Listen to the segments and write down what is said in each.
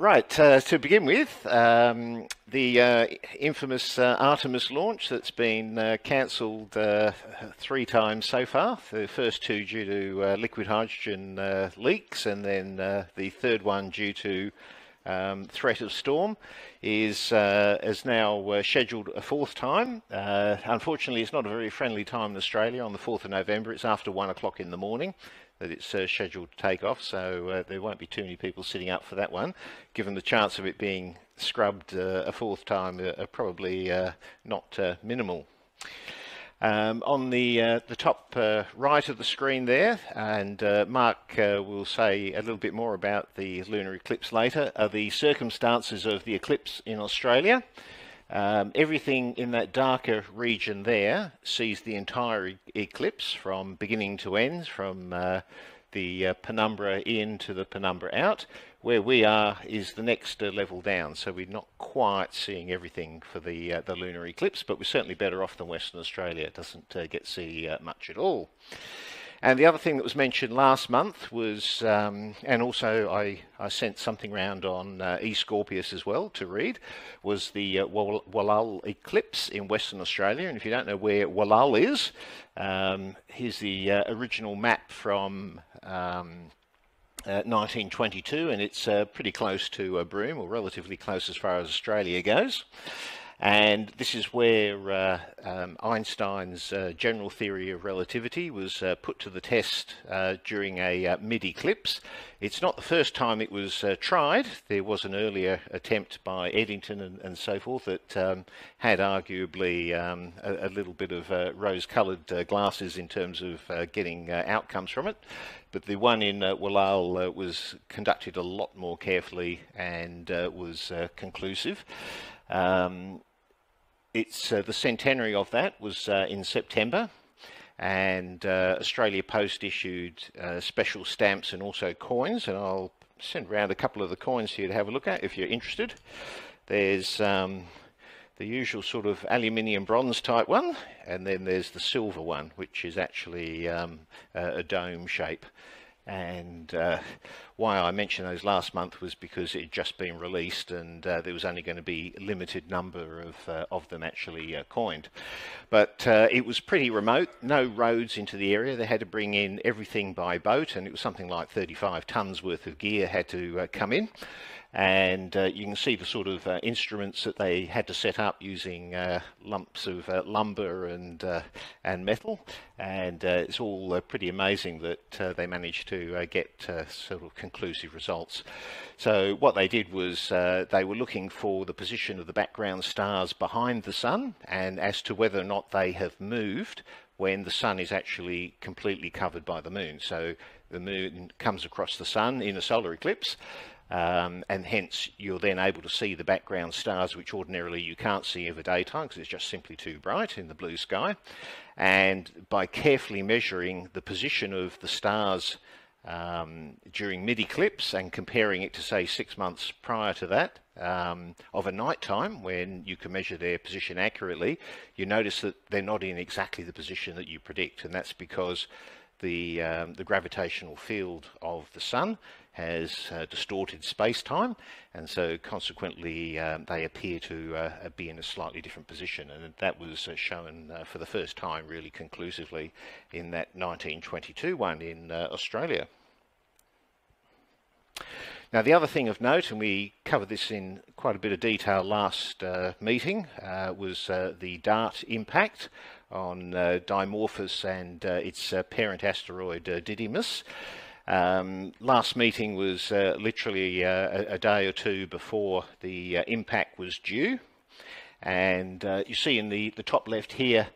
Right, to begin with, the infamous Artemis launch that's been cancelled 3 times so far. The first 2 due to liquid hydrogen leaks, and then the third one due to threat of storm is now scheduled a 4th time. Unfortunately, it's not a very friendly time in Australia on the 4th of November. It's after 1 o'clock in the morning that it's scheduled to take off, so there won't be too many people sitting up for that one. Given the chance of it being scrubbed a 4th time are probably not minimal. On the top right of the screen there, and Mark will say a little bit more about the lunar eclipse later, are the circumstances of the eclipse in Australia. Everything in that darker region there sees the entire eclipse from beginning to end, from the penumbra in to the penumbra out. Where we are is the next level down, so we're not quite seeing everything for the lunar eclipse, but we're certainly better off than Western Australia. It doesn't get to see much at all. And the other thing that was mentioned last month was, and also I sent something round on eScorpius as well to read, was the Wallal eclipse in Western Australia. And if you don't know where Wallal is, here's the original map from 1922, and it's pretty close to Broome, or relatively close as far as Australia goes. And this is where Einstein's general theory of relativity was put to the test during a mid-eclipse. It's not the first time it was tried. There was an earlier attempt by Eddington and so forth that had arguably a little bit of rose-coloured glasses in terms of getting outcomes from it. But the one in Wallal was conducted a lot more carefully and was conclusive. It's the centenary of that was in September, and Australia Post issued special stamps and also coins, and I'll send round a couple of the coins here to have a look at if you're interested. There's the usual sort of aluminium bronze type one, and then there's the silver one, which is actually a dome shape. And why I mentioned those last month was because it had just been released, and there was only going to be a limited number of them actually coined. But it was pretty remote, no roads into the area. They had to bring in everything by boat, and it was something like 35 tons worth of gear had to come in. And you can see the sort of instruments that they had to set up using lumps of lumber and metal, and it's all pretty amazing that they managed to get sort of conclusive results. So what they did was they were looking for the position of the background stars behind the sun, and as to whether or not they have moved when the sun is actually completely covered by the moon. So the moon comes across the sun in a solar eclipse, and hence you're then able to see the background stars, which ordinarily you can't see over daytime because it's just simply too bright in the blue sky. And by carefully measuring the position of the stars during mid-eclipse and comparing it to, say, 6 months prior to that, of a night time when you can measure their position accurately, you notice that they're not in exactly the position that you predict, and that's because the gravitational field of the sun has distorted space-time, and so consequently they appear to be in a slightly different position, and that was shown for the first time really conclusively in that 1922 one in Australia. Now, the other thing of note, and we covered this in quite a bit of detail last meeting, was the DART impact on Dimorphos and its parent asteroid Didymos. Last meeting was literally a day or two before the impact was due, and you see in the top left here,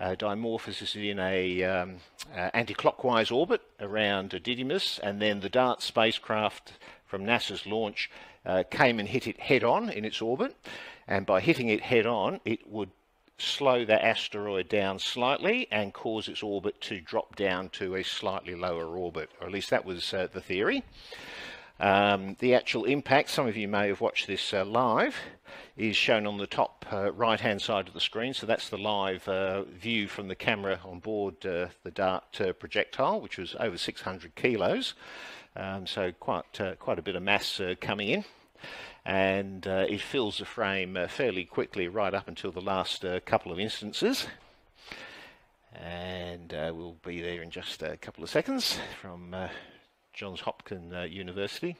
Dimorphos is in a anti-clockwise orbit around Didymos, and then the DART spacecraft from NASA's launch came and hit it head-on in its orbit, and by hitting it head-on it would slow that asteroid down slightly and cause its orbit to drop down to a slightly lower orbit, or at least that was the theory. The actual impact, some of you may have watched this live, is shown on the top right-hand side of the screen. So that's the live view from the camera on board the DART projectile, which was over 600 kilos. So quite a bit of mass coming in. and it fills the frame fairly quickly right up until the last couple of instances. And we'll be there in just a couple of seconds from Johns Hopkins University.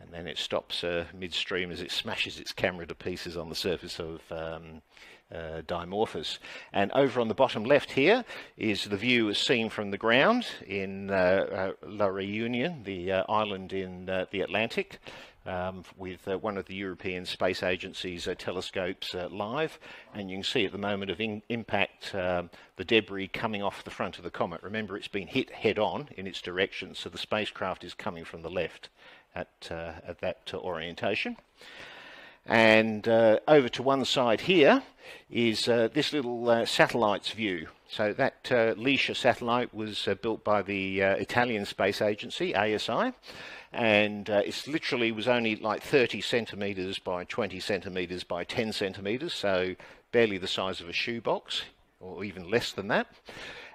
And then it stops midstream as it smashes its camera to pieces on the surface of Dimorphos. And over on the bottom left here is the view as seen from the ground in La Reunion, the island in the Atlantic, with one of the European Space Agency's telescopes live. And you can see at the moment of impact the debris coming off the front of the comet. Remember, it's been hit head-on in its direction, so the spacecraft is coming from the left at that orientation. And over to one side here is this little satellite's view. So that LISA satellite was built by the Italian Space Agency, ASI, and it literally was only like 30 centimetres by 20 centimetres by 10 centimetres, so barely the size of a shoebox, or even less than that.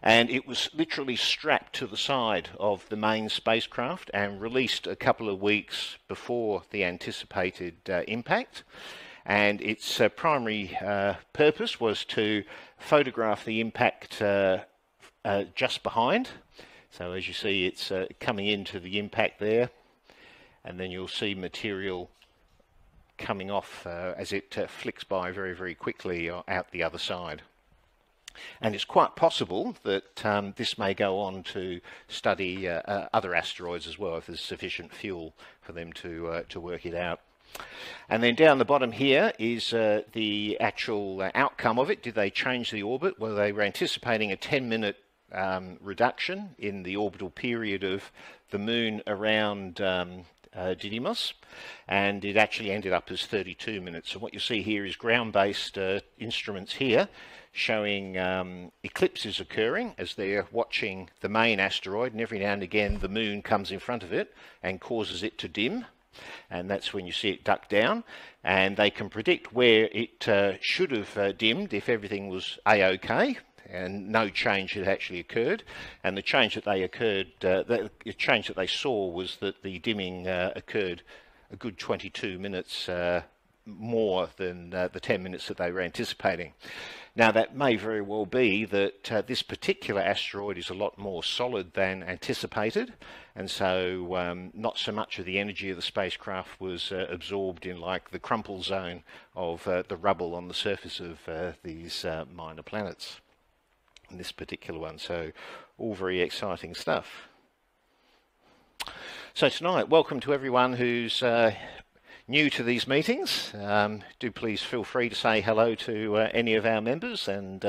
And it was literally strapped to the side of the main spacecraft and released a couple of weeks before the anticipated impact. And its primary purpose was to photograph the impact just behind. So as you see, it's coming into the impact there, and then you'll see material coming off as it flicks by very, very quickly out the other side. And it's quite possible that this may go on to study other asteroids as well, if there's sufficient fuel for them to work it out. And then down the bottom here is the actual outcome of it. Did they change the orbit? Well, they were anticipating a 10-minute reduction in the orbital period of the moon around Didymos, and it actually ended up as 32 minutes. So what you see here is ground-based instruments here showing eclipses occurring as they're watching the main asteroid, and every now and again the moon comes in front of it and causes it to dim, and that's when you see it duck down. And they can predict where it should have dimmed if everything was a-okay and no change had actually occurred. And the change that they saw was that the dimming occurred a good 22 minutes more than the 10 minutes that they were anticipating. Now, that may very well be that this particular asteroid is a lot more solid than anticipated, and so not so much of the energy of the spacecraft was absorbed in, like, the crumple zone of the rubble on the surface of these minor planets, in this particular one. So all very exciting stuff. So tonight, welcome to everyone who's new to these meetings. Do please feel free to say hello to any of our members, and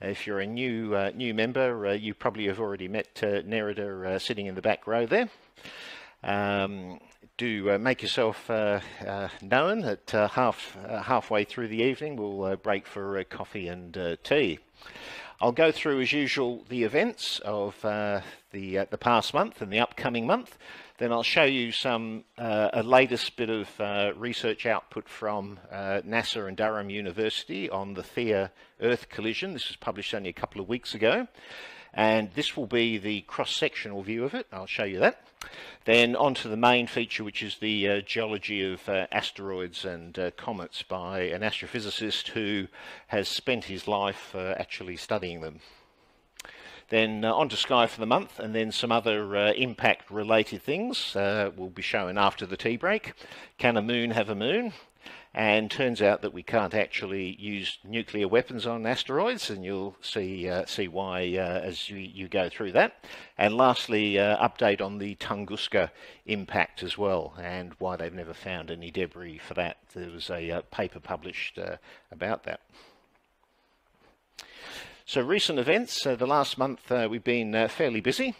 if you're a new member, you probably have already met Nerida sitting in the back row there. Do make yourself known at halfway through the evening. We'll break for coffee and tea. I'll go through, as usual, the events of the past month and the upcoming month. Then I'll show you some a latest bit of research output from NASA and Durham University on the Theia Earth collision. This was published only a couple of weeks ago, and this will be the cross-sectional view of it. I'll show you that. Then on to the main feature, which is the geology of asteroids and comets by an astrophysicist who has spent his life actually studying them. Then on to Sky for the Month, and then some other impact-related things will be shown after the tea break. Can a moon have a moon? And turns out that we can't actually use nuclear weapons on asteroids, and you'll see why as you go through that. And lastly, update on the Tunguska impact as well, and why they've never found any debris for that. There was a paper published about that. So recent events. The last month we've been fairly busy.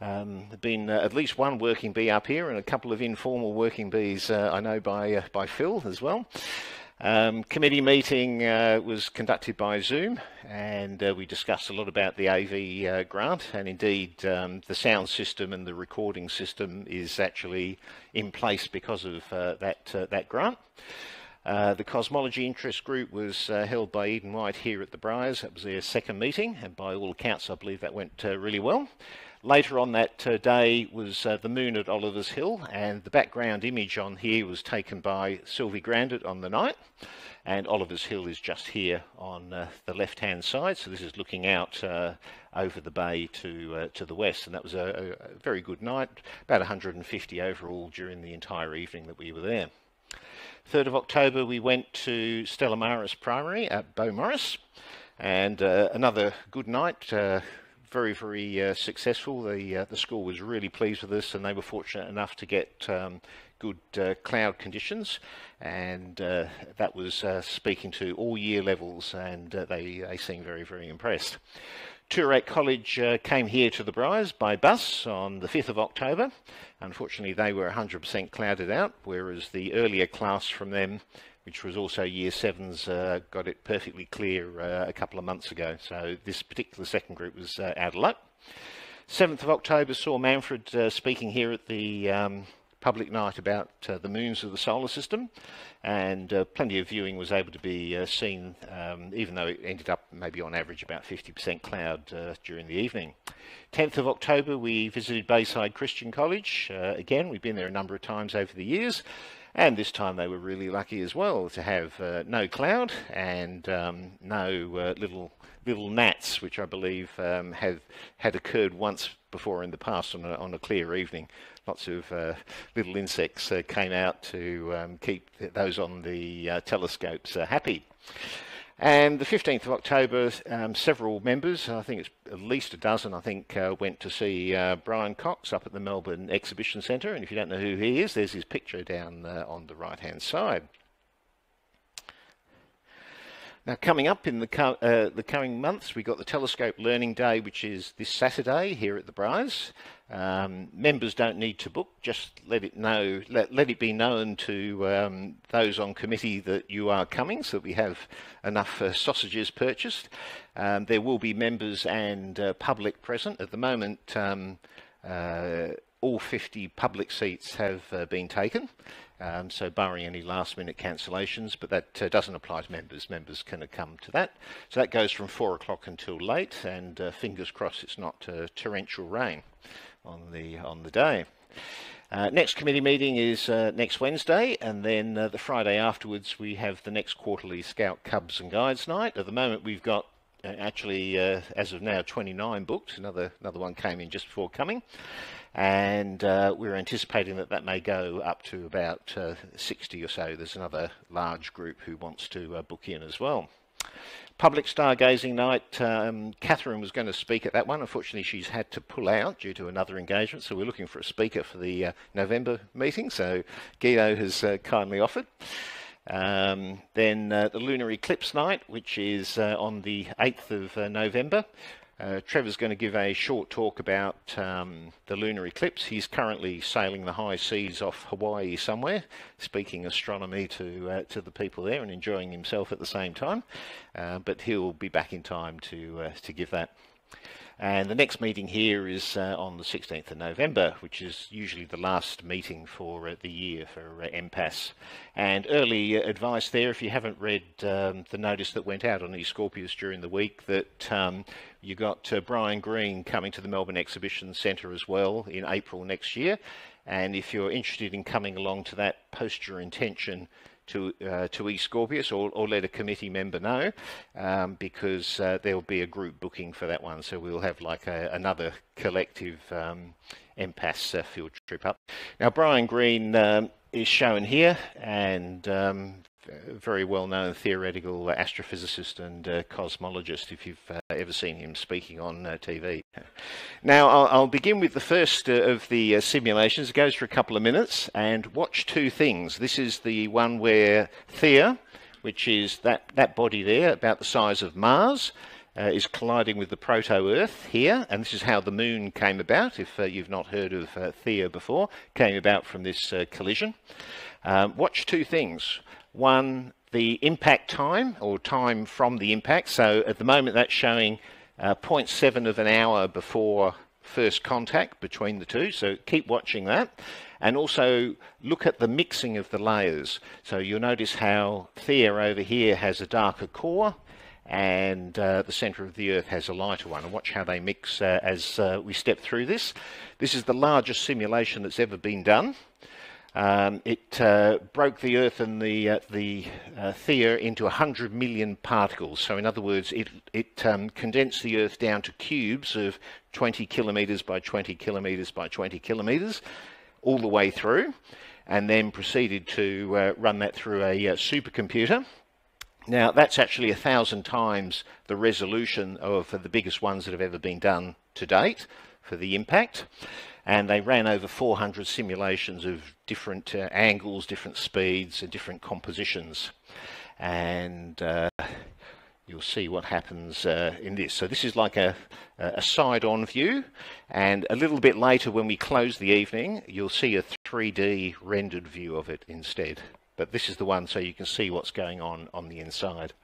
There's been at least one working bee up here, and a couple of informal working bees I know by Phil as well. Committee meeting was conducted by Zoom, and we discussed a lot about the AV grant, and indeed the sound system and the recording system is actually in place because of that grant. The cosmology interest group was held by Eden White here at the Briars. That was their second meeting, and by all accounts I believe that went really well. Later on that day was the moon at Oliver's Hill, and the background image on here was taken by Sylvie Grandit on the night, and Oliver's Hill is just here on the left-hand side, so this is looking out over the bay to the west, and that was a very good night, about 150 overall during the entire evening that we were there. 3rd of October we went to Stella Maris Primary at Beaumaris, and another good night. Very, very successful. The school was really pleased with us, and they were fortunate enough to get good cloud conditions, and that was speaking to all year levels, and they seemed very, very impressed. Toorak College came here to the Briars by bus on the 5th of October. Unfortunately, they were 100% clouded out, whereas the earlier class from them, which was also Year 7s, got it perfectly clear a couple of months ago. So this particular second group was out of luck. 7th of October saw Manfred speaking here at the public night about the moons of the solar system, and plenty of viewing was able to be seen, even though it ended up maybe on average about 50% cloud during the evening. 10th of October we visited Bayside Christian College. Again, we've been there a number of times over the years, and this time they were really lucky as well to have no cloud and no little gnats, which I believe had occurred once before in the past on a clear evening. Lots of little insects came out to keep those on the telescopes happy. And the 15th of October, several members, I think it's at least a dozen, I think, went to see Brian Cox up at the Melbourne Exhibition Centre. And if you don't know who he is, there's his picture down on the right-hand side. Now, coming up in the coming months, we've got the Telescope Learning Day, which is this Saturday here at the Briars. Members don't need to book, just let it be known to those on committee that you are coming, so that we have enough sausages purchased. There will be members and public present. At the moment, all 50 public seats have been taken, so barring any last-minute cancellations, but that doesn't apply to members. Members can come to that. So that goes from 4 o'clock until late, and fingers crossed it's not torrential rain on the day. Next committee meeting is next Wednesday, and then the Friday afterwards we have the next quarterly Scout Cubs and Guides night. At the moment we've got actually, as of now, 29 booked. Another one came in just before coming, and we're anticipating that may go up to about 60 or so. There's another large group who wants to book in as well. Public Stargazing Night, Catherine was going to speak at that one. Unfortunately, she's had to pull out due to another engagement, so we're looking for a speaker for the November meeting, so Guido has kindly offered. Then the Lunar Eclipse Night, which is on the 8th of November. Trevor's going to give a short talk about the lunar eclipse. He's currently sailing the high seas off Hawaii somewhere, speaking astronomy to the people there and enjoying himself at the same time. But he'll be back in time to give that. And the next meeting here is on the 16th of November, which is usually the last meeting for the year for MPAS. And early advice there, if you haven't read the notice that went out on eScorpius during the week, that you got Brian Greene coming to the Melbourne Exhibition Centre as well in April next year. And if you're interested in coming along to that, post your intention to eScorpius, or let a committee member know, because there will be a group booking for that one, so we'll have like another collective MPAS field trip up. Now Brian Greene is shown here, and very well-known theoretical astrophysicist and cosmologist, if you've ever seen him speaking on TV. Now I'll begin with the first of the simulations. It goes for a couple of minutes, and watch two things. This is the one where Theia, which is that body there about the size of Mars, is colliding with the proto-Earth here, and this is how the moon came about. If you've not heard of Theia before, came about from this collision. Watch two things. One, the impact time, or time from the impact. So at the moment that's showing 0.7 of an hour before first contact between the two, so keep watching that. And also look at the mixing of the layers. So you'll notice how Theia over here has a darker core, and the centre of the Earth has a lighter one. And watch how they mix as we step through this. This is the largest simulation that's ever been done. It broke the Earth and the Theia into 100 million particles. So in other words, it condensed the Earth down to cubes of 20 kilometres by 20 kilometres by 20 kilometres all the way through, and then proceeded to run that through a supercomputer. Now, that's actually 1,000 times the resolution of the biggest ones that have ever been done to date for the impact. And they ran over 400 simulations of different angles, different speeds, and different compositions. And you'll see what happens in this. So this is like a side-on view. And a little bit later, when we close the evening, you'll see a 3D rendered view of it instead. But this is the one so you can see what's going on the inside.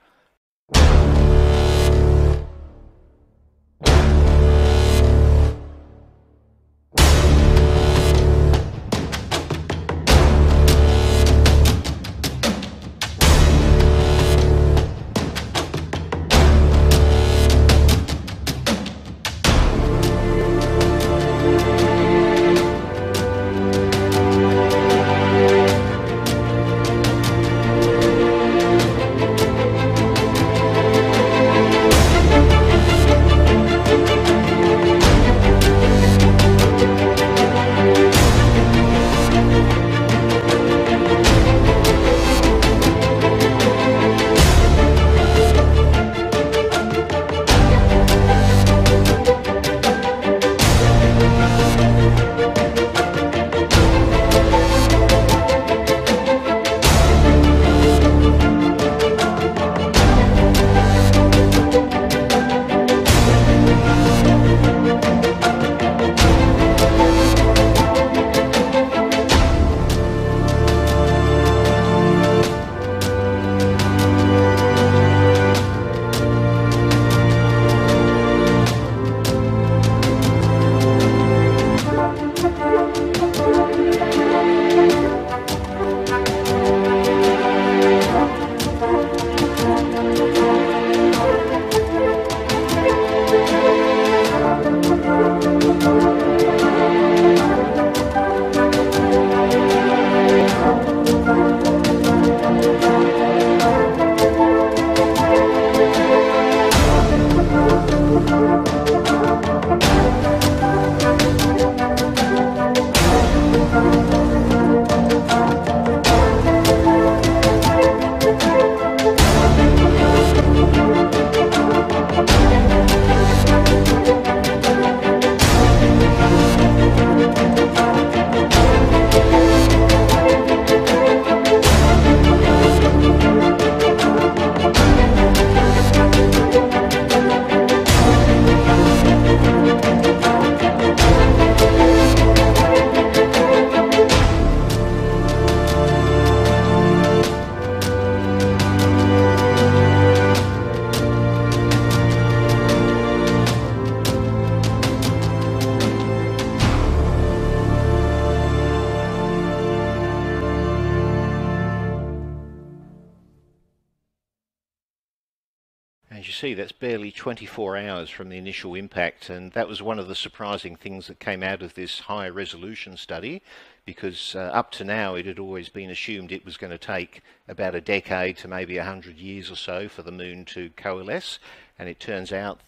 See, that's barely 24 hours from the initial impact, and that was one of the surprising things that came out of this high resolution study, because up to now it had always been assumed it was going to take about a decade to maybe 100 years or so for the moon to coalesce, and it turns out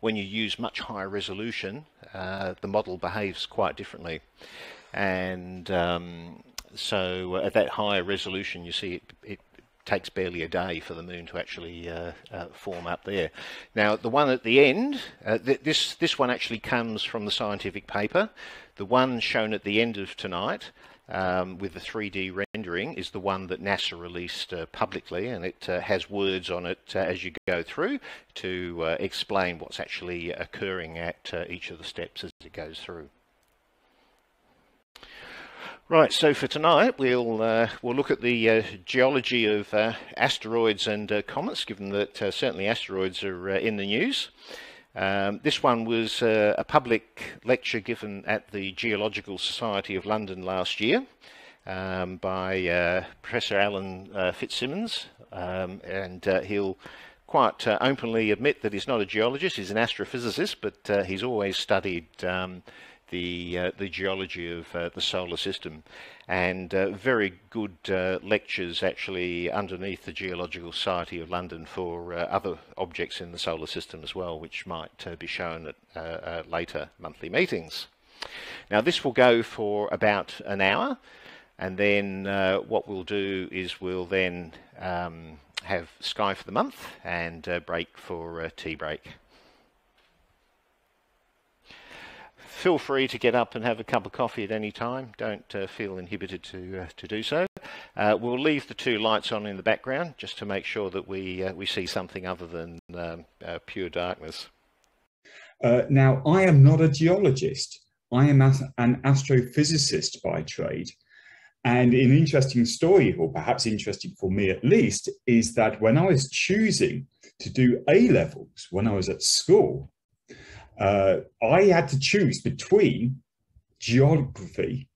when you use much higher resolution the model behaves quite differently. And so at that higher resolution you see it takes barely a day for the moon to actually form up there. Now the one at the end, this one actually comes from the scientific paper. The one shown at the end of tonight with the 3D rendering is the one that NASA released publicly, and it has words on it as you go through to explain what's actually occurring at each of the steps as it goes through. Right, so for tonight we'll look at the geology of asteroids and comets, given that certainly asteroids are in the news. This one was a public lecture given at the Geological Society of London last year by Professor Alan Fitzsimmons, and he'll quite openly admit that he's not a geologist, he's an astrophysicist, but he's always studied the geology of the solar system, and very good lectures actually underneath the Geological Society of London for other objects in the solar system as well, which might be shown at later monthly meetings. Now this will go for about an hour, and then what we'll do is we'll then have Sky for the month and break for tea break. Feel free to get up and have a cup of coffee at any time. Don't feel inhibited to do so. We'll leave the two lights on in the background just to make sure that we see something other than pure darkness. Now, I am not a geologist. I am an astrophysicist by trade. And an interesting story, or perhaps interesting for me at least, is that when I was choosing to do A-levels when I was at school, I had to choose between geography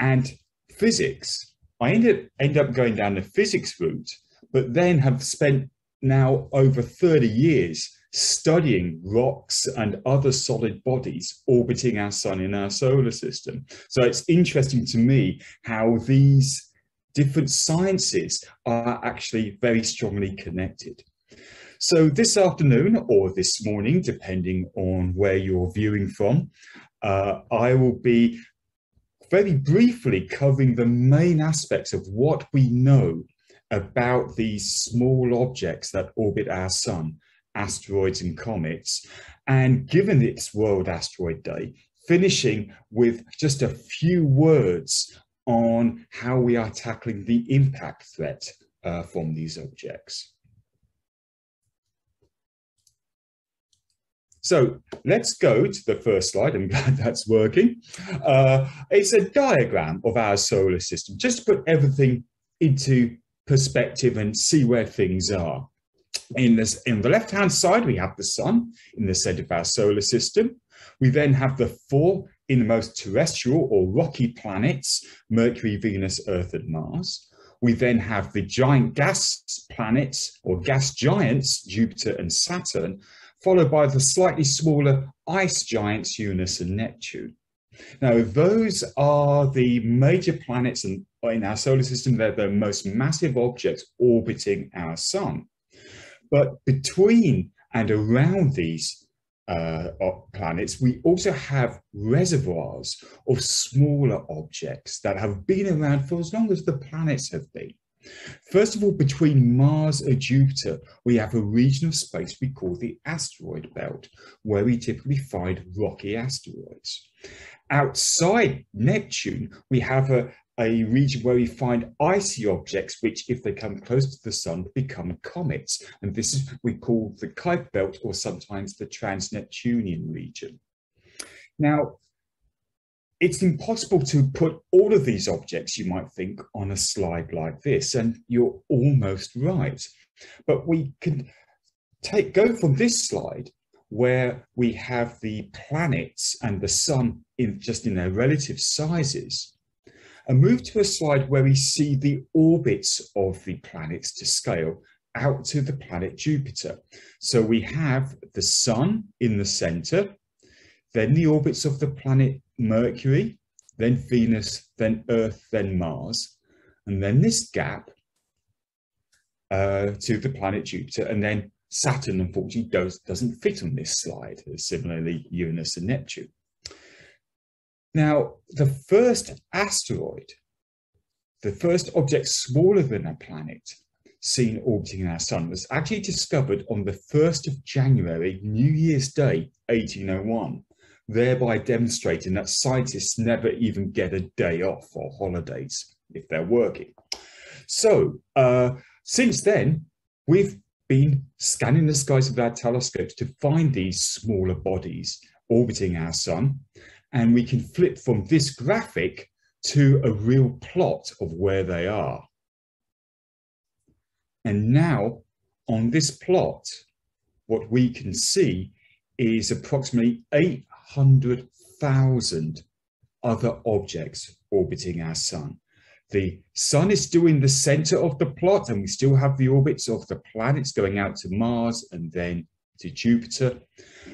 and physics. I ended up going down the physics route, but then have spent now over 30 years studying rocks and other solid bodies orbiting our sun in our solar system. So it's interesting to me how these different sciences are actually very strongly connected. So this afternoon, or this morning, depending on where you're viewing from, I will be very briefly covering the main aspects of what we know about these small objects that orbit our sun, asteroids and comets, and given it's World Asteroid Day, finishing with just a few words on how we are tackling the impact threat from these objects. So let's go to the first slide. I'm glad that's working. It's a diagram of our solar system, just to put everything into perspective and see where things are. In the left-hand side, we have the sun in the center of our solar system. We then have the four innermost terrestrial or rocky planets, Mercury, Venus, Earth, and Mars. We then have the giant gas planets or gas giants, Jupiter and Saturn, followed by the slightly smaller ice giants Uranus and Neptune. Now, those are the major planets in our solar system. They're the most massive objects orbiting our sun. But between and around these planets, we also have reservoirs of smaller objects that have been around for as long as the planets have been. First of all, between Mars and Jupiter, we have a region of space we call the asteroid belt, where we typically find rocky asteroids. Outside Neptune, we have a region where we find icy objects, which, if they come close to the sun, become comets. And this is what we call the Kuiper belt, or sometimes the trans-Neptunian region. Now, it's impossible to put all of these objects, you might think, on a slide like this, and you're almost right. But we can go from this slide, where we have the planets and the sun just in their relative sizes, and move to a slide where we see the orbits of the planets to scale out to the planet Jupiter. So we have the sun in the center, then the orbits of the planet Mercury, then Venus, then Earth, then Mars, and then this gap to the planet Jupiter, and then Saturn, unfortunately, doesn't fit on this slide, similarly Uranus and Neptune. Now, the first asteroid, the first object smaller than a planet seen orbiting our sun, was actually discovered on the 1st of January, New Year's Day, 1801. Thereby demonstrating that scientists never even get a day off or holidays if they're working. So since then, we've been scanning the skies with our telescopes to find these smaller bodies orbiting our sun. And we can flip from this graphic to a real plot of where they are. And now on this plot, what we can see is approximately 800,000 other objects orbiting our sun. The sun is still in the center of the plot, and we still have the orbits of the planets going out to Mars and then to Jupiter.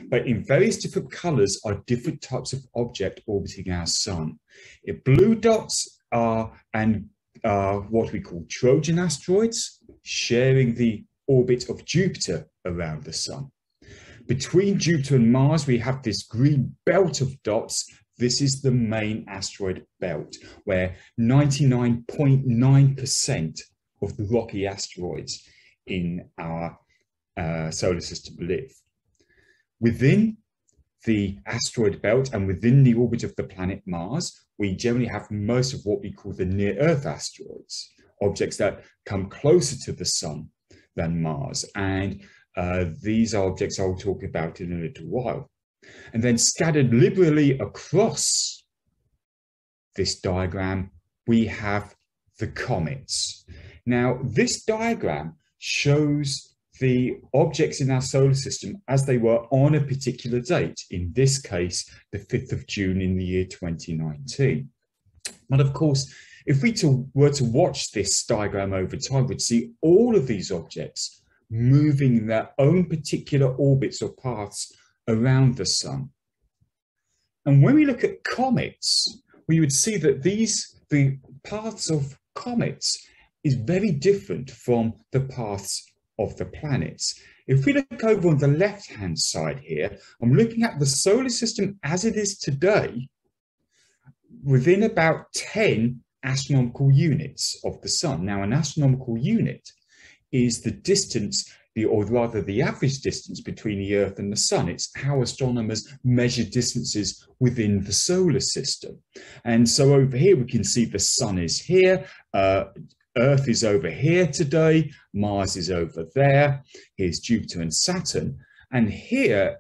But in various different colors are different types of object orbiting our sun. Blue dots are what we call Trojan asteroids, sharing the orbit of Jupiter around the sun. Between Jupiter and Mars, we have this green belt of dots. This is the main asteroid belt, where 99.9% of the rocky asteroids in our solar system live. Within the asteroid belt and within the orbit of the planet Mars, we generally have most of what we call the near-Earth asteroids, objects that come closer to the sun than Mars. And these are objects I'll talk about in a little while. And then scattered liberally across this diagram, we have the comets. Now, this diagram shows the objects in our solar system as they were on a particular date, in this case, the 5th of June in the year 2019. But of course, if we were to watch this diagram over time, we'd see all of these objects moving in their own particular orbits or paths around the sun. And when we look at comets, we would see that the paths of comets is very different from the paths of the planets. If we look over on the left-hand side here, I'm looking at the solar system as it is today, within about 10 astronomical units of the sun. Now, an astronomical unit is the distance, or rather the average distance between the Earth and the sun. It's how astronomers measure distances within the solar system. And so over here, we can see the sun is here, Earth is over here today, Mars is over there, here's Jupiter and Saturn. And here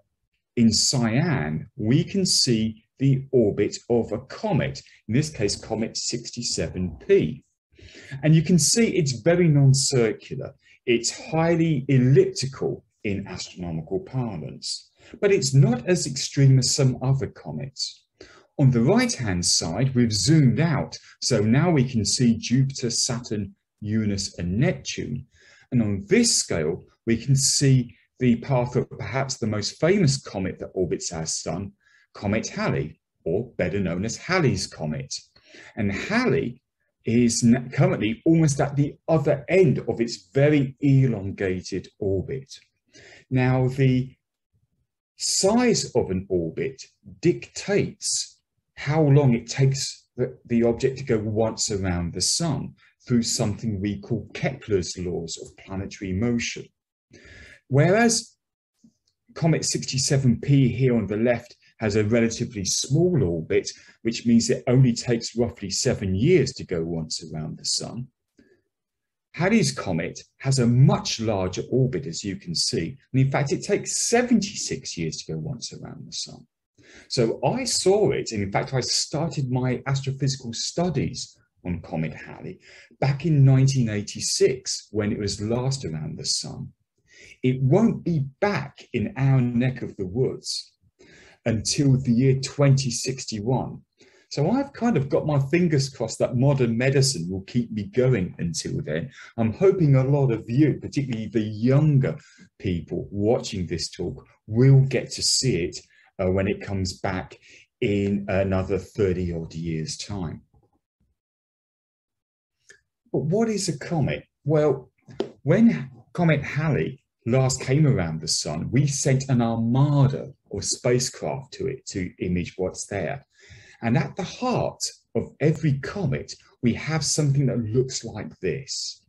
in cyan, we can see the orbit of a comet, in this case, Comet 67P. And you can see it's very non-circular. It's highly elliptical in astronomical parlance, but it's not as extreme as some other comets. On the right-hand side, we've zoomed out, so now we can see Jupiter, Saturn, Uranus, and Neptune. And on this scale, we can see the path of perhaps the most famous comet that orbits our sun, Comet Halley, or better known as Halley's Comet. And Halley is currently almost at the other end of its very elongated orbit. Now, the size of an orbit dictates how long it takes the object to go once around the sun through something we call Kepler's laws of planetary motion. Whereas Comet 67P here on the left has a relatively small orbit, which means it only takes roughly 7 years to go once around the sun, Halley's Comet has a much larger orbit, as you can see. And in fact, it takes 76 years to go once around the sun. So I saw it, and in fact, I started my astrophysical studies on Comet Halley back in 1986, when it was last around the sun. It won't be back in our neck of the woods until the year 2061. So I've kind of got my fingers crossed that modern medicine will keep me going until then. I'm hoping a lot of you, particularly the younger people watching this talk, will get to see it when it comes back in another 30-odd years' time. But what is a comet? Well, when Comet Halley last came around the sun, we sent an armada or spacecraft to it to image what's there. And at the heart of every comet, we have something that looks like this.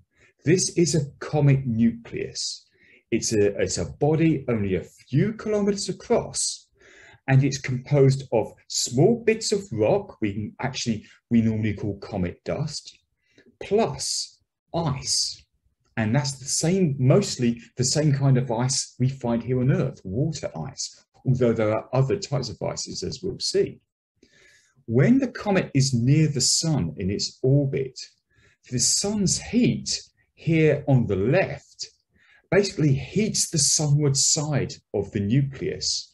This is a comet nucleus. It's a body only a few kilometers across, and it's composed of small bits of rock, we normally call comet dust, plus ice. And that's the same, mostly the same kind of ice we find here on Earth, water ice, although there are other types of ices, as we'll see. When the comet is near the sun in its orbit, the sun's heat here on the left basically heats the sunward side of the nucleus.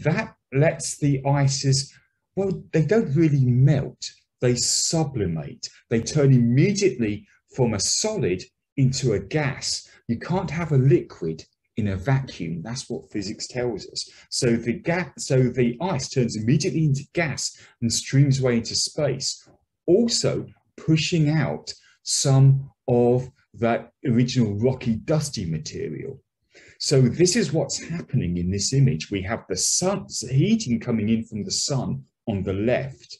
That lets the ices, well, they don't really melt, they sublimate. They turn immediately from a solid into a gas. You can't have a liquid in a vacuum. That's what physics tells us. So the ice turns immediately into gas and streams away into space, also pushing out some of that original rocky, dusty material. So this is what's happening in this image. We have the sun's heating coming in from the sun on the left.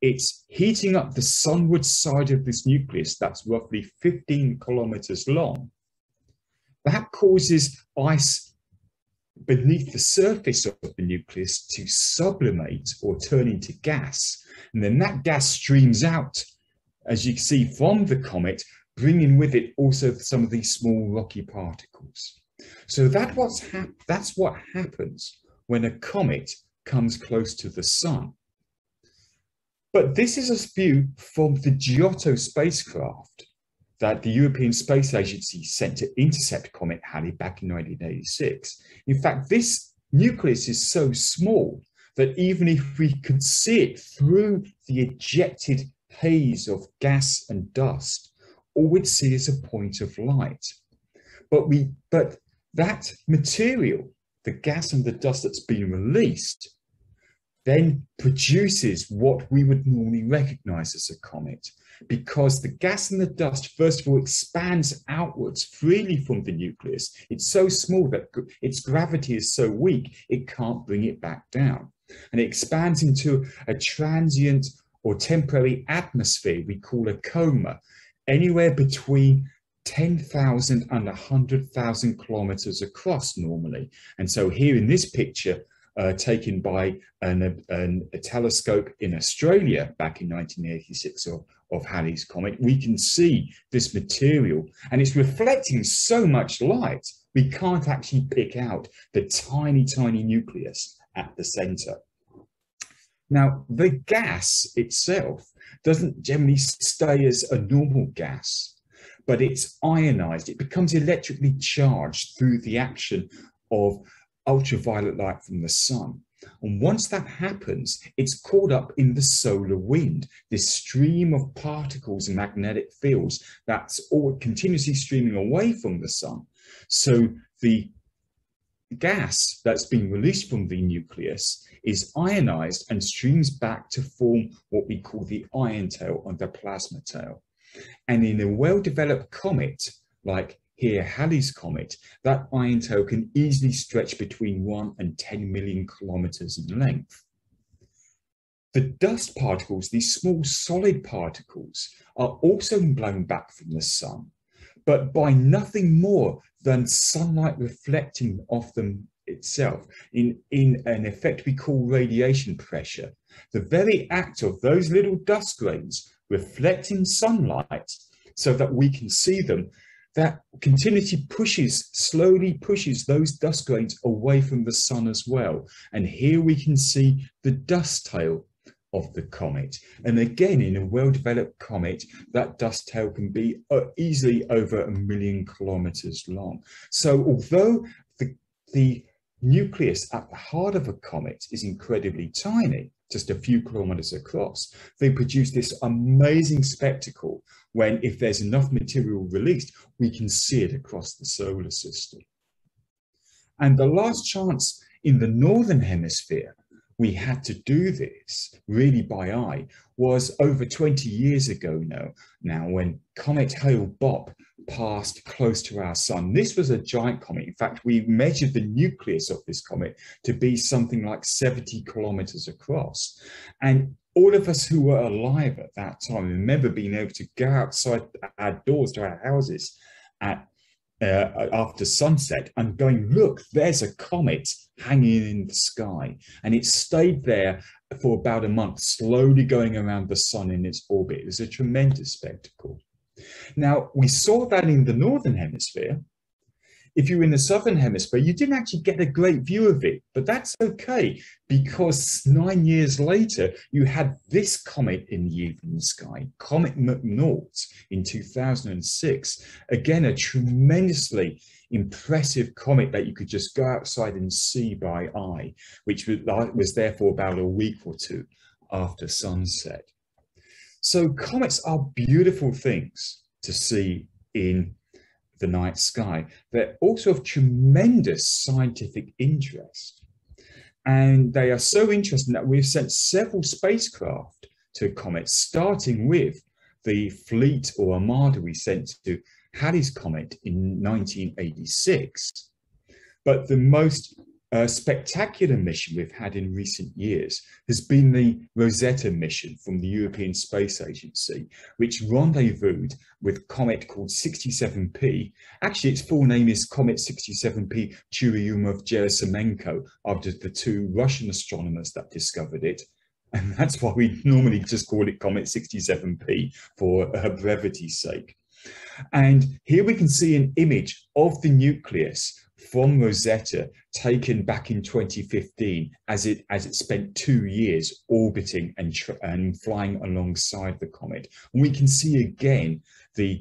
It's heating up the sunward side of this nucleus that's roughly 15 kilometers long. That causes ice beneath the surface of the nucleus to sublimate or turn into gas. And then that gas streams out, as you can see, from the comet, bringing with it also some of these small rocky particles. So that's what happens when a comet comes close to the sun. But this is a view from the Giotto spacecraft that the European Space Agency sent to intercept Comet Halley back in 1986. In fact, this nucleus is so small that even if we could see it through the ejected haze of gas and dust, all we'd see is a point of light. But that material, the gas and the dust that's been released, then produces what we would normally recognize as a comet, because the gas and the dust, first of all, expands outwards freely from the nucleus. It's so small that its gravity is so weak, it can't bring it back down. And it expands into a transient or temporary atmosphere we call a coma, anywhere between 10,000 and 100,000 kilometers across normally. And so here in this picture, taken by a telescope in Australia back in 1986 of Halley's Comet, we can see this material, and it's reflecting so much light we can't actually pick out the tiny, tiny nucleus at the center. Now, the gas itself doesn't generally stay as a normal gas, but it's ionized. It becomes electrically charged through the action of ultraviolet light from the sun. And once that happens, it's caught up in the solar wind, this stream of particles and magnetic fields that's all continuously streaming away from the sun. So the gas that's being released from the nucleus is ionized and streams back to form what we call the ion tail and the plasma tail. And in a well-developed comet, like here Halley's Comet, that ion tail can easily stretch between 1 and 10 million kilometers in length. The dust particles, these small solid particles, are also blown back from the sun, but by nothing more than sunlight reflecting off them itself in an effect we call radiation pressure. The very act of those little dust grains reflecting sunlight so that we can see them, that continuity slowly pushes those dust grains away from the sun as well. And here we can see the dust tail of the comet. And again, in a well-developed comet, that dust tail can be easily over 1 million kilometers long. So although the nucleus at the heart of a comet is incredibly tiny, just a few kilometers across, they produce this amazing spectacle when, if there's enough material released, we can see it across the solar system. And the last chance in the northern hemisphere we had to do this really by eye was over 20 years ago now when comet Hale-Bopp passed close to our sun. This was a giant comet. In fact, we measured the nucleus of this comet to be something like 70 kilometers across. And all of us who were alive at that time remember being able to go outside our doors to our houses at after sunset and going, look, there's a comet hanging in the sky. And it stayed there for about a month, slowly going around the sun in its orbit. It was a tremendous spectacle. Now, we saw that in the northern hemisphere, if you're in the southern hemisphere, you didn't actually get a great view of it, but that's okay, because 9 years later, you had this comet in the evening sky, Comet McNaught in 2006. Again, a tremendously impressive comet that you could just go outside and see by eye, which was therefore about a week or two after sunset. So comets are beautiful things to see in the night sky. They're also of tremendous scientific interest. And they are so interesting that we've sent several spacecraft to comets, starting with the fleet or armada we sent to Halley's Comet in 1986. But the most spectacular mission we've had in recent years has been the Rosetta mission from the European Space Agency, which rendezvoused with a comet called 67P. Actually, its full name is Comet 67P Churyumov-Gerasimenko, after the two Russian astronomers that discovered it. And that's why we normally just call it Comet 67P for brevity's sake. And here we can see an image of the nucleus from Rosetta, taken back in 2015, as it spent 2 years orbiting and flying alongside the comet. And we can see again the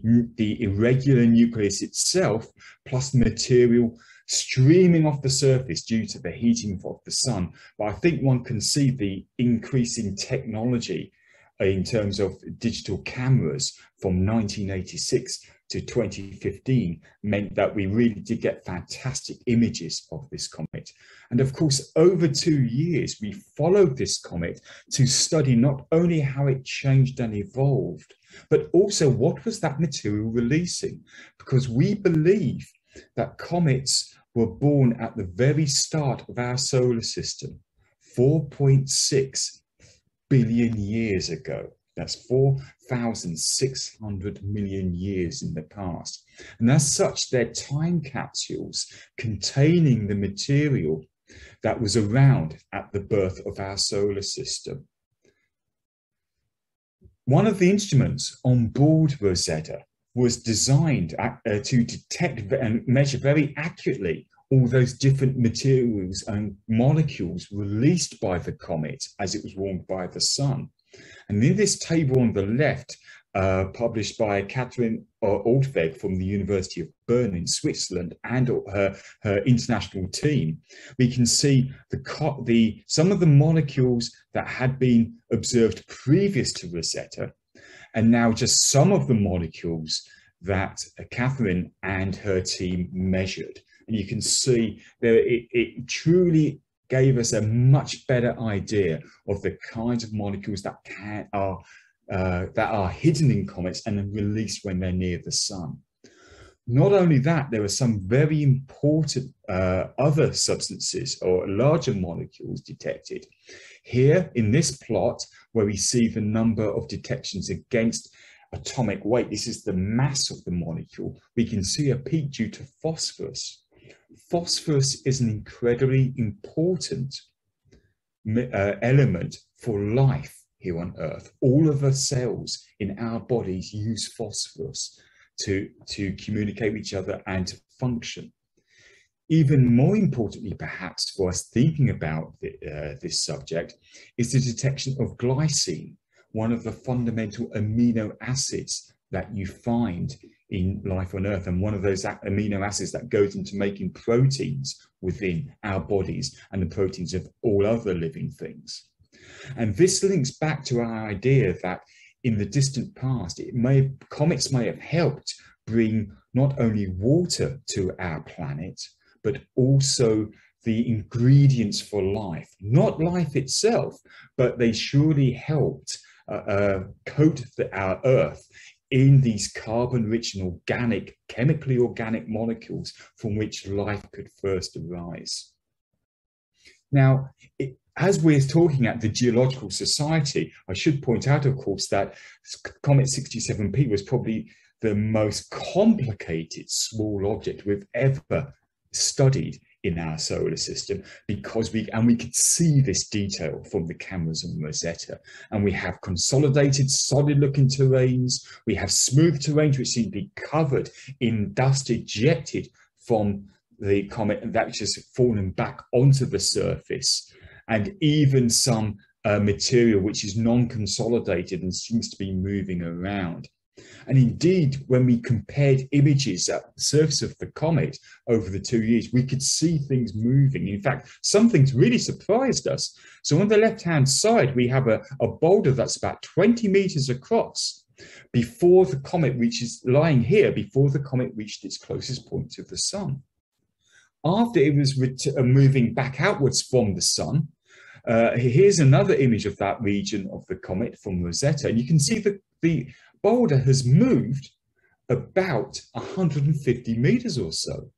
irregular nucleus itself, plus material streaming off the surface due to the heating of the sun. But I think one can see the increasing technology in terms of digital cameras from 1986 to 2015 meant that we really did get fantastic images of this comet. And of course, over 2 years, we followed this comet to study not only how it changed and evolved, but also what was that material releasing? Because we believe that comets were born at the very start of our solar system, 4.6 billion years ago. That's 4,600 million years in the past. And as such, they're time capsules containing the material that was around at the birth of our solar system. One of the instruments on board Rosetta was designed to detect and measure very accurately all those different materials and molecules released by the comet as it was warmed by the sun. And in this table on the left, published by Catherine Altweg from the University of Bern in Switzerland and her international team, we can see some of the molecules that had been observed previous to Rosetta, and now just some of the molecules that Catherine and her team measured. And you can see that it truly gave us a much better idea of the kinds of molecules that are hidden in comets and then released when they're near the sun. Not only that, there were some very important other substances or larger molecules detected. Here in this plot, where we see the number of detections against atomic weight, this is the mass of the molecule, we can see a peak due to phosphorus. Phosphorus is an incredibly important element for life here on Earth. All of the cells in our bodies use phosphorus to communicate with each other and to function. Even more importantly, perhaps, for us thinking about this subject is the detection of glycine, one of the fundamental amino acids that you find in life on Earth, and one of those amino acids that goes into making proteins within our bodies and the proteins of all other living things. And this links back to our idea that in the distant past, comets may have helped bring not only water to our planet, but also the ingredients for life. Not life itself, but they surely helped coat our Earth in these carbon-rich and organic, chemically organic molecules from which life could first arise. Now, as we're talking at the Geological Society, I should point out, of course, that Comet 67P was probably the most complicated small object we've ever studied in our solar system, because we could see this detail from the cameras on Rosetta. And we have consolidated solid looking terrains, we have smooth terrains which seem to be covered in dust ejected from the comet have actually fallen back onto the surface, and even some material which is non-consolidated and seems to be moving around. And indeed, when we compared images at the surface of the comet over the 2 years, we could see things moving. In fact, some things really surprised us. So on the left-hand side, we have a boulder that's about 20 meters across before the comet reaches, lying here, before the comet reached its closest point to the sun. After it was moving back outwards from the sun, here's another image of that region of the comet from Rosetta. And you can see the boulder has moved about 150 meters or so.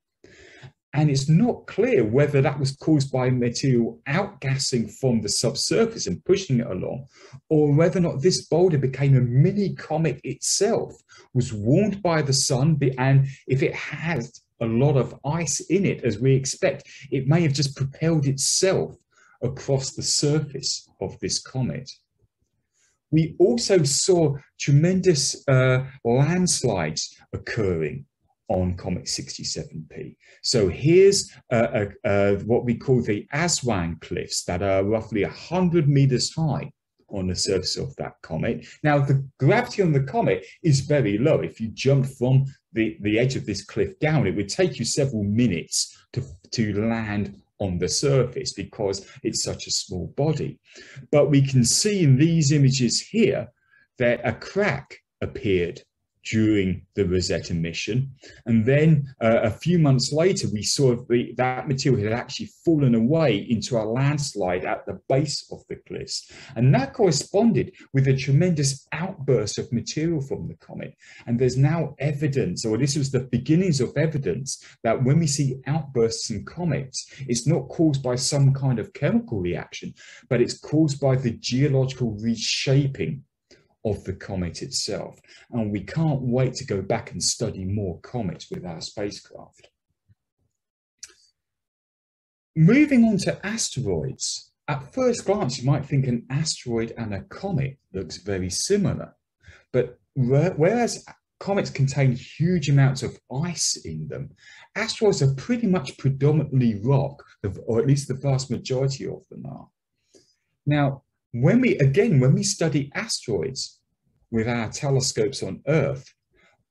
And it's not clear whether that was caused by material outgassing from the subsurface and pushing it along, or whether or not this boulder became a mini comet itself, was warmed by the sun, and if it has a lot of ice in it, as we expect, it may have just propelled itself across the surface of this comet. We also saw tremendous landslides occurring on Comet 67P. So here's what we call the Aswan cliffs that are roughly 100 meters high on the surface of that comet. Now, the gravity on the comet is very low. If you jumped from the edge of this cliff down, it would take you several minutes to land on the surface because it's such a small body. But we can see in these images here that a crack appeared during the Rosetta mission, and then a few months later we saw that material had actually fallen away into a landslide at the base of the cliffs, and that corresponded with a tremendous outburst of material from the comet. And there's now evidence, or this was the beginnings of evidence, that when we see outbursts in comets, it's not caused by some kind of chemical reaction, but it's caused by the geological reshaping of the comet itself. And we can't wait to go back and study more comets with our spacecraft. Moving on to asteroids. At first glance, you might think an asteroid and a comet looks very similar, but whereas comets contain huge amounts of ice in them, asteroids are pretty much predominantly rock, or at least the vast majority of them are. Now, when we study asteroids with our telescopes on Earth,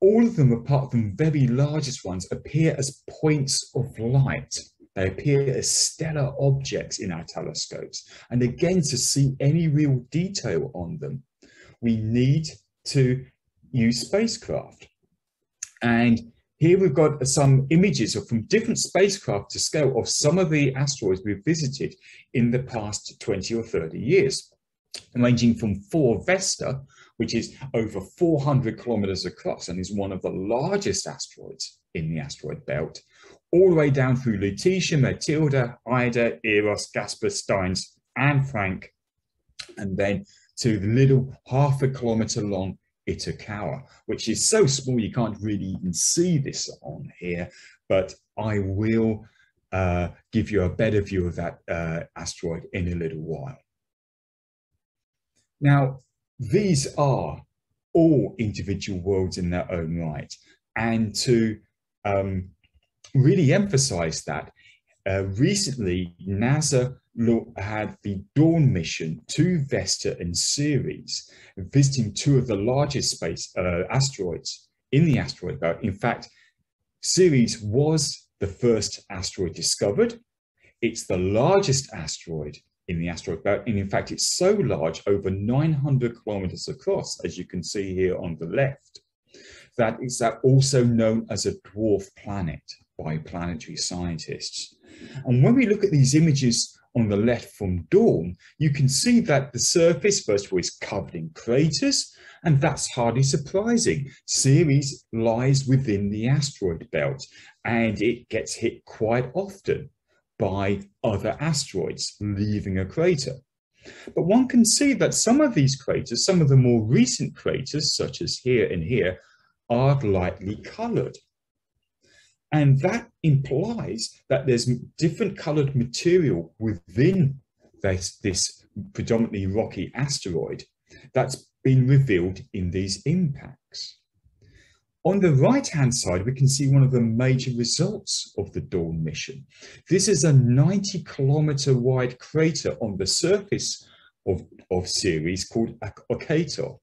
all of them, apart from the very largest ones, appear as points of light. They appear as stellar objects in our telescopes. And again, to see any real detail on them, we need to use spacecraft. And here we've got some images from different spacecraft to scale of some of the asteroids we've visited in the past 20 or 30 years, ranging from 4 Vesta, which is over 400 kilometers across and is one of the largest asteroids in the asteroid belt, all the way down through Lutetia, Matilda, Ida, Eros, Gaspar, Steins and Frank, and then to the little 1/2 kilometer long Itokawa, which is so small you can't really even see this on here, but I will give you a better view of that asteroid in a little while. Now, these are all individual worlds in their own right, and to really emphasize that, recently NASA had the Dawn mission to Vesta and Ceres, visiting two of the largest space asteroids in the asteroid belt. In fact, Ceres was the first asteroid discovered. It's the largest asteroid in the asteroid belt, and in fact it's so large, over 900 kilometers across, as you can see here on the left, that it's also known as a dwarf planet by planetary scientists. And when we look at these images on the left from Dawn, you can see that the surface, first of all, is covered in craters, and that's hardly surprising. Ceres lies within the asteroid belt, and it gets hit quite often by other asteroids, leaving a crater. But one can see that some of these craters, some of the more recent craters, such as here and here, are lightly coloured. And that implies that there's different coloured material within this predominantly rocky asteroid that's been revealed in these impacts. On the right-hand side, we can see one of the major results of the Dawn mission. This is a 90-kilometer wide crater on the surface of Ceres called Okator.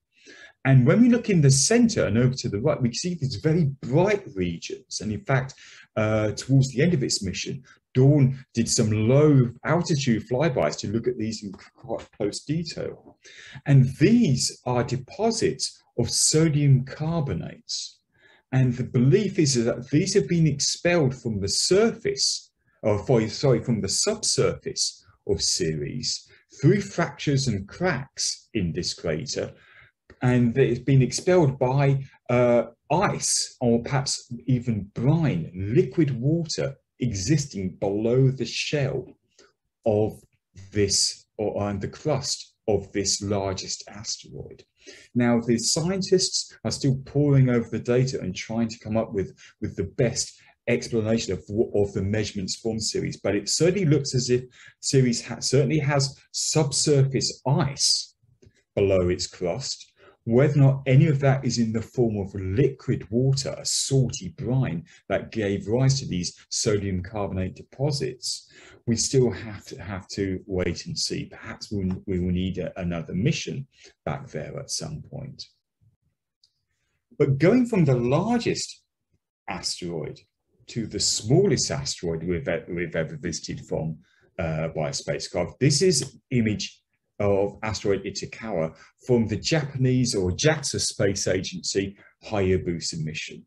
And when we look in the center and over to the right, we see these very bright regions. And in fact, towards the end of its mission, Dawn did some low altitude flybys to look at these in quite close detail. And these are deposits of sodium carbonates. And the belief is that these have been expelled from the surface, from the subsurface of Ceres through fractures and cracks in this crater. And that it's been expelled by ice or perhaps even brine, liquid water existing below the shell of this, or on the crust of this largest asteroid. Now, the scientists are still poring over the data and trying to come up with the best explanation of the measurements from Ceres, but it certainly looks as if Ceres certainly has subsurface ice below its crust. Whether or not any of that is in the form of liquid water, a salty brine that gave rise to these sodium carbonate deposits, we still have to wait and see. Perhaps we will need another mission back there at some point. But going from the largest asteroid to the smallest asteroid we've ever visited from by a spacecraft, this is image of asteroid Itokawa from the Japanese or JAXA Space Agency Hayabusa mission.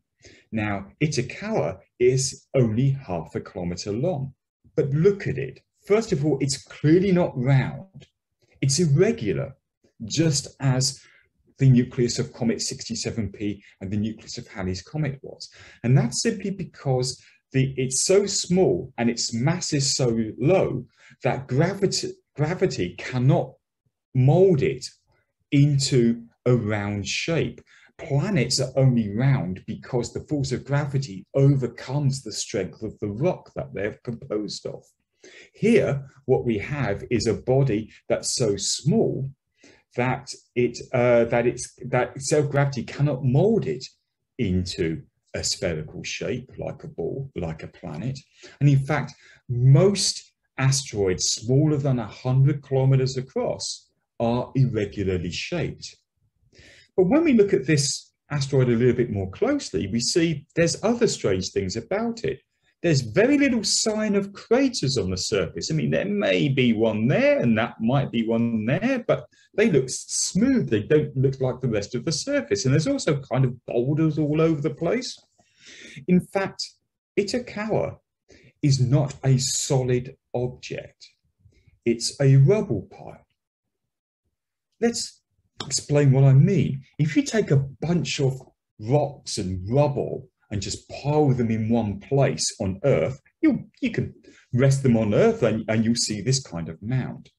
Now, Itokawa is only half a kilometre long, but look at it. First of all, it's clearly not round. It's irregular, just as the nucleus of Comet 67P and the nucleus of Halley's Comet was. And that's simply because it's so small and its mass is so low that gravity cannot mold it into a round shape. Planets are only round because the force of gravity overcomes the strength of the rock that they're composed of. Here, what we have is a body that's so small that self-gravity cannot mold it into a spherical shape, like a ball, like a planet. And in fact, most asteroids smaller than 100 kilometers across are irregularly shaped. But when we look at this asteroid a little bit more closely, we see there's other strange things about it. There's very little sign of craters on the surface. I mean, there may be one there and that might be one there, but they look smooth. They don't look like the rest of the surface. And there's also kind of boulders all over the place. In fact, Itokawa is not a solid object. It's a rubble pile. Let's explain what I mean. If you take a bunch of rocks and rubble and just pile them in one place on Earth, you can rest them on Earth and you'll see this kind of mound.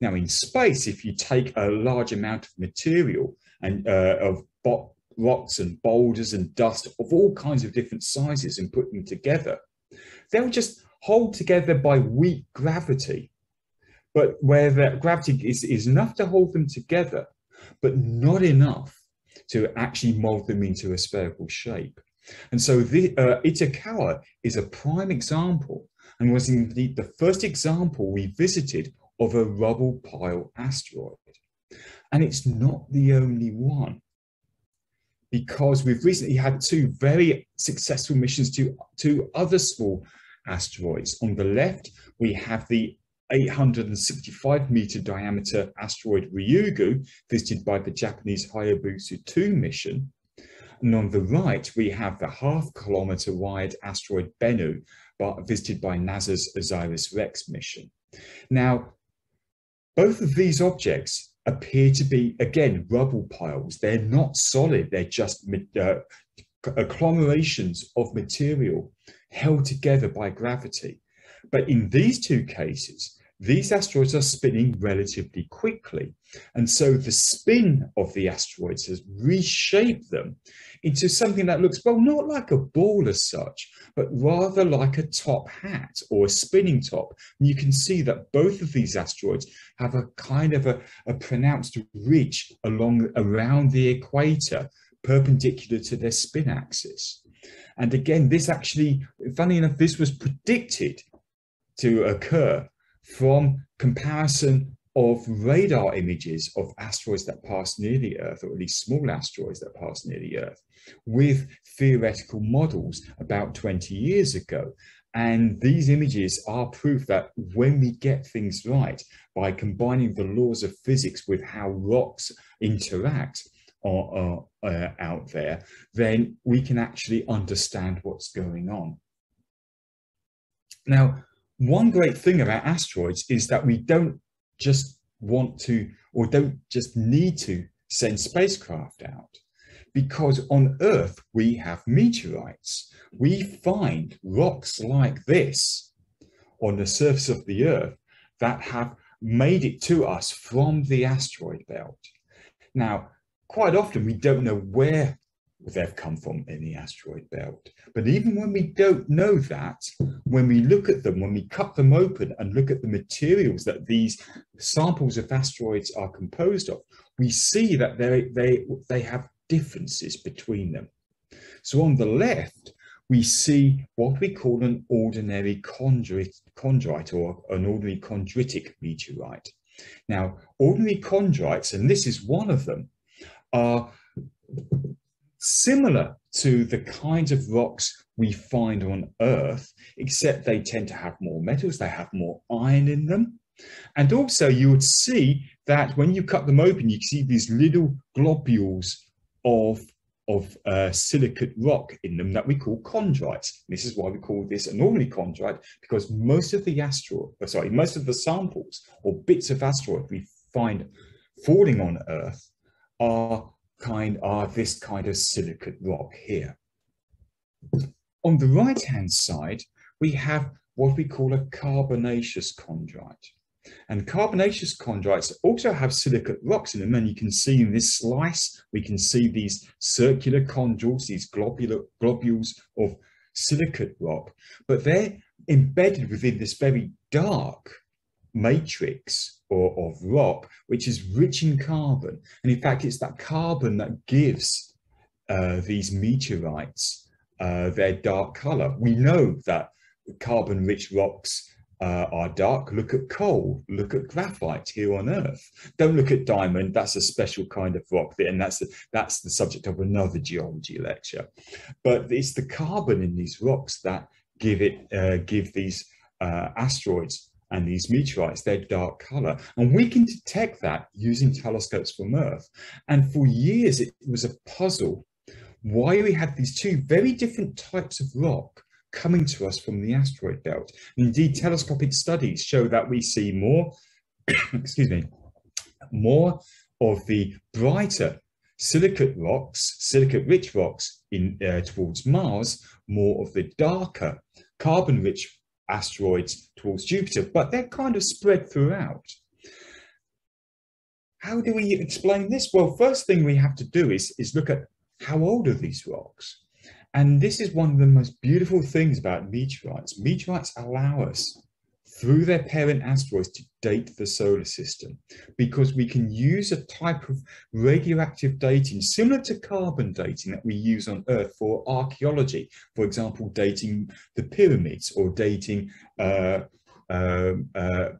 Now in space, if you take a large amount of material and of rocks and boulders and dust of all kinds of different sizes and put them together, they'll just hold together by weak gravity, but where that gravity is enough to hold them together, but not enough to actually mold them into a spherical shape. And so the Itokawa is a prime example, and was indeed the first example we visited of a rubble pile asteroid. And it's not the only one, because we've recently had two very successful missions to two other small asteroids. On the left, we have the 865 meter diameter asteroid Ryugu, visited by the Japanese Hayabusa 2 mission. And on the right, we have the half kilometer wide asteroid Bennu, visited by NASA's OSIRIS-REx mission. Now, both of these objects appear to be, again, rubble piles. They're not solid, they're just agglomerations of material held together by gravity. But in these two cases, these asteroids are spinning relatively quickly. And so the spin of the asteroids has reshaped them into something that looks, well, not like a ball as such, but rather like a top hat or a spinning top. And you can see that both of these asteroids have a kind of a pronounced ridge around the equator, perpendicular to their spin axis. And again, this actually, funny enough, this was predicted to occur from comparison of radar images of asteroids that pass near the Earth, or at least small asteroids that pass near the Earth, with theoretical models about 20 years ago. And these images are proof that when we get things right, by combining the laws of physics with how rocks interact out there, then we can actually understand what's going on. Now, one great thing about asteroids is that we don't just want to, or don't just need to, send spacecraft out, because on Earth we have meteorites. We find rocks like this on the surface of the Earth that have made it to us from the asteroid belt. Now, quite often we don't know where they've come from in the asteroid belt. But even when we don't know that, when we look at them, when we cut them open and look at the materials that these samples of asteroids are composed of, we see that they have differences between them. So on the left, we see what we call an ordinary chondrite, or an ordinary chondritic meteorite. Now, ordinary chondrites, and this is one of them, are similar to the kinds of rocks we find on Earth, except they tend to have more metals, they have more iron in them. And also you would see that when you cut them open, you see these little globules of silicate rock in them that we call chondrites. This is why we call this an ordinary chondrite, because most of the samples or bits of asteroid we find falling on Earth are this kind of silicate rock here. On the right hand side, we have what we call a carbonaceous chondrite. And carbonaceous chondrites also have silicate rocks in them, and you can see in this slice, we can see these circular chondrules, these globules of silicate rock, but they're embedded within this very dark matrix of rock, which is rich in carbon. And in fact, it's that carbon that gives these meteorites their dark color. We know that carbon-rich rocks are dark. Look at coal, look at graphite here on Earth. Don't look at diamond, that's a special kind of rock there, and that's the subject of another geology lecture. But it's the carbon in these rocks that give these asteroids and these meteorites their dark color. And we can detect that using telescopes from Earth. And for years, it was a puzzle why we had these two very different types of rock coming to us from the asteroid belt. And indeed, telescopic studies show that we see more, excuse me, more of the brighter silicate rocks, silicate-rich rocks in towards Mars, more of the darker carbon-rich asteroids towards Jupiter, but they're kind of spread throughout. How do we explain this? Well, first thing we have to do is look at how old are these rocks? And this is one of the most beautiful things about meteorites. Meteorites allow us, through their parent asteroids, to date the solar system, because we can use a type of radioactive dating similar to carbon dating that we use on Earth for archaeology, for example, dating the pyramids or dating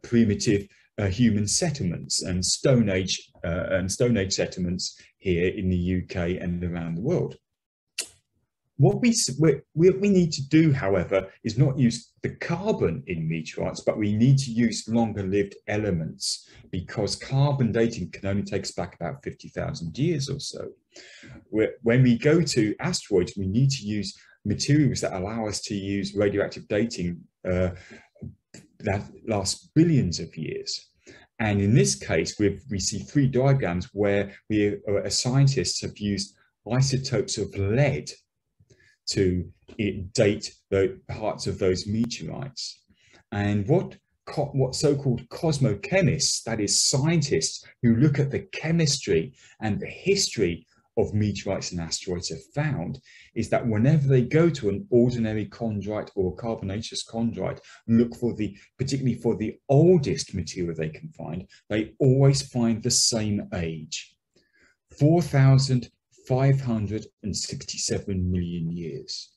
primitive human settlements and Stone Age settlements here in the UK and around the world. What we need to do, however, is not use the carbon in meteorites, but we need to use longer-lived elements, because carbon dating can only take us back about 50,000 years or so. When we go to asteroids, we need to use materials that allow us to use radioactive dating that lasts billions of years. And in this case, we see three diagrams where scientists have used isotopes of lead to date the parts of those meteorites. And what so-called cosmochemists, that is scientists who look at the chemistry and the history of meteorites and asteroids, have found is that whenever they go to an ordinary chondrite or carbonaceous chondrite, look for particularly for the oldest material they can find, they always find the same age, 4,000 567 million years.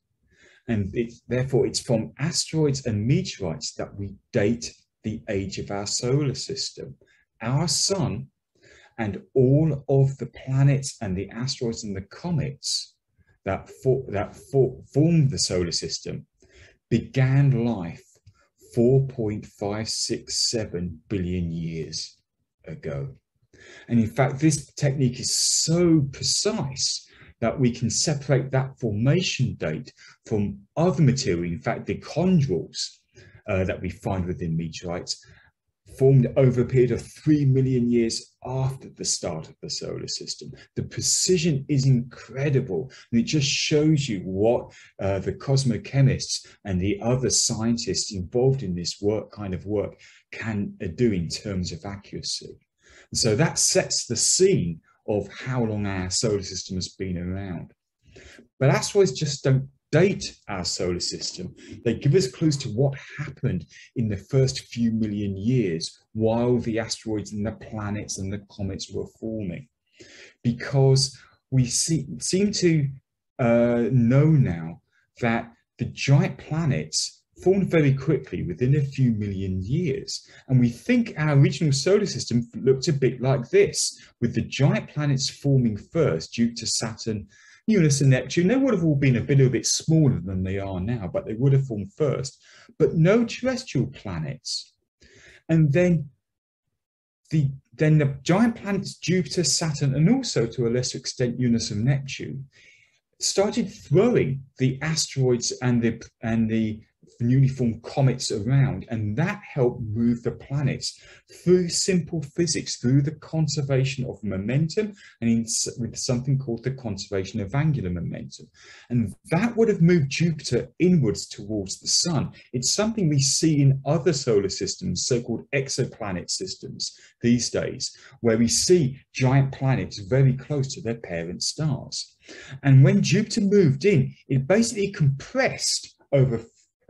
And therefore it's from asteroids and meteorites that we date the age of our solar system, our sun, and all of the planets and the asteroids and the comets that formed the solar system began life 4.567 billion years ago. And in fact, this technique is so precise that we can separate that formation date from other material. In fact, the chondrules that we find within meteorites formed over a period of 3 million years after the start of the solar system. The precision is incredible, and it just shows you what the cosmochemists and the other scientists involved in this kind of work can do in terms of accuracy. And so that sets the scene of how long our solar system has been around. But asteroids just don't date our solar system. They give us clues to what happened in the first few million years while the asteroids and the planets and the comets were forming, because we seem to know now that the giant planets formed very quickly within a few million years, and we think our original solar system looked a bit like this, with the giant planets forming first due to Saturn, Uranus and Neptune. They would have all been a bit smaller than they are now, but they would have formed first, but no terrestrial planets. And then the giant planets Jupiter, Saturn, and also to a lesser extent Uranus and Neptune, started throwing the asteroids and the newly formed comets around, and that helped move the planets through simple physics, through the conservation of momentum, and with something called the conservation of angular momentum. And that would have moved Jupiter inwards towards the sun. It's something we see in other solar systems, so-called exoplanet systems these days, where we see giant planets very close to their parent stars. And when Jupiter moved in, it basically compressed over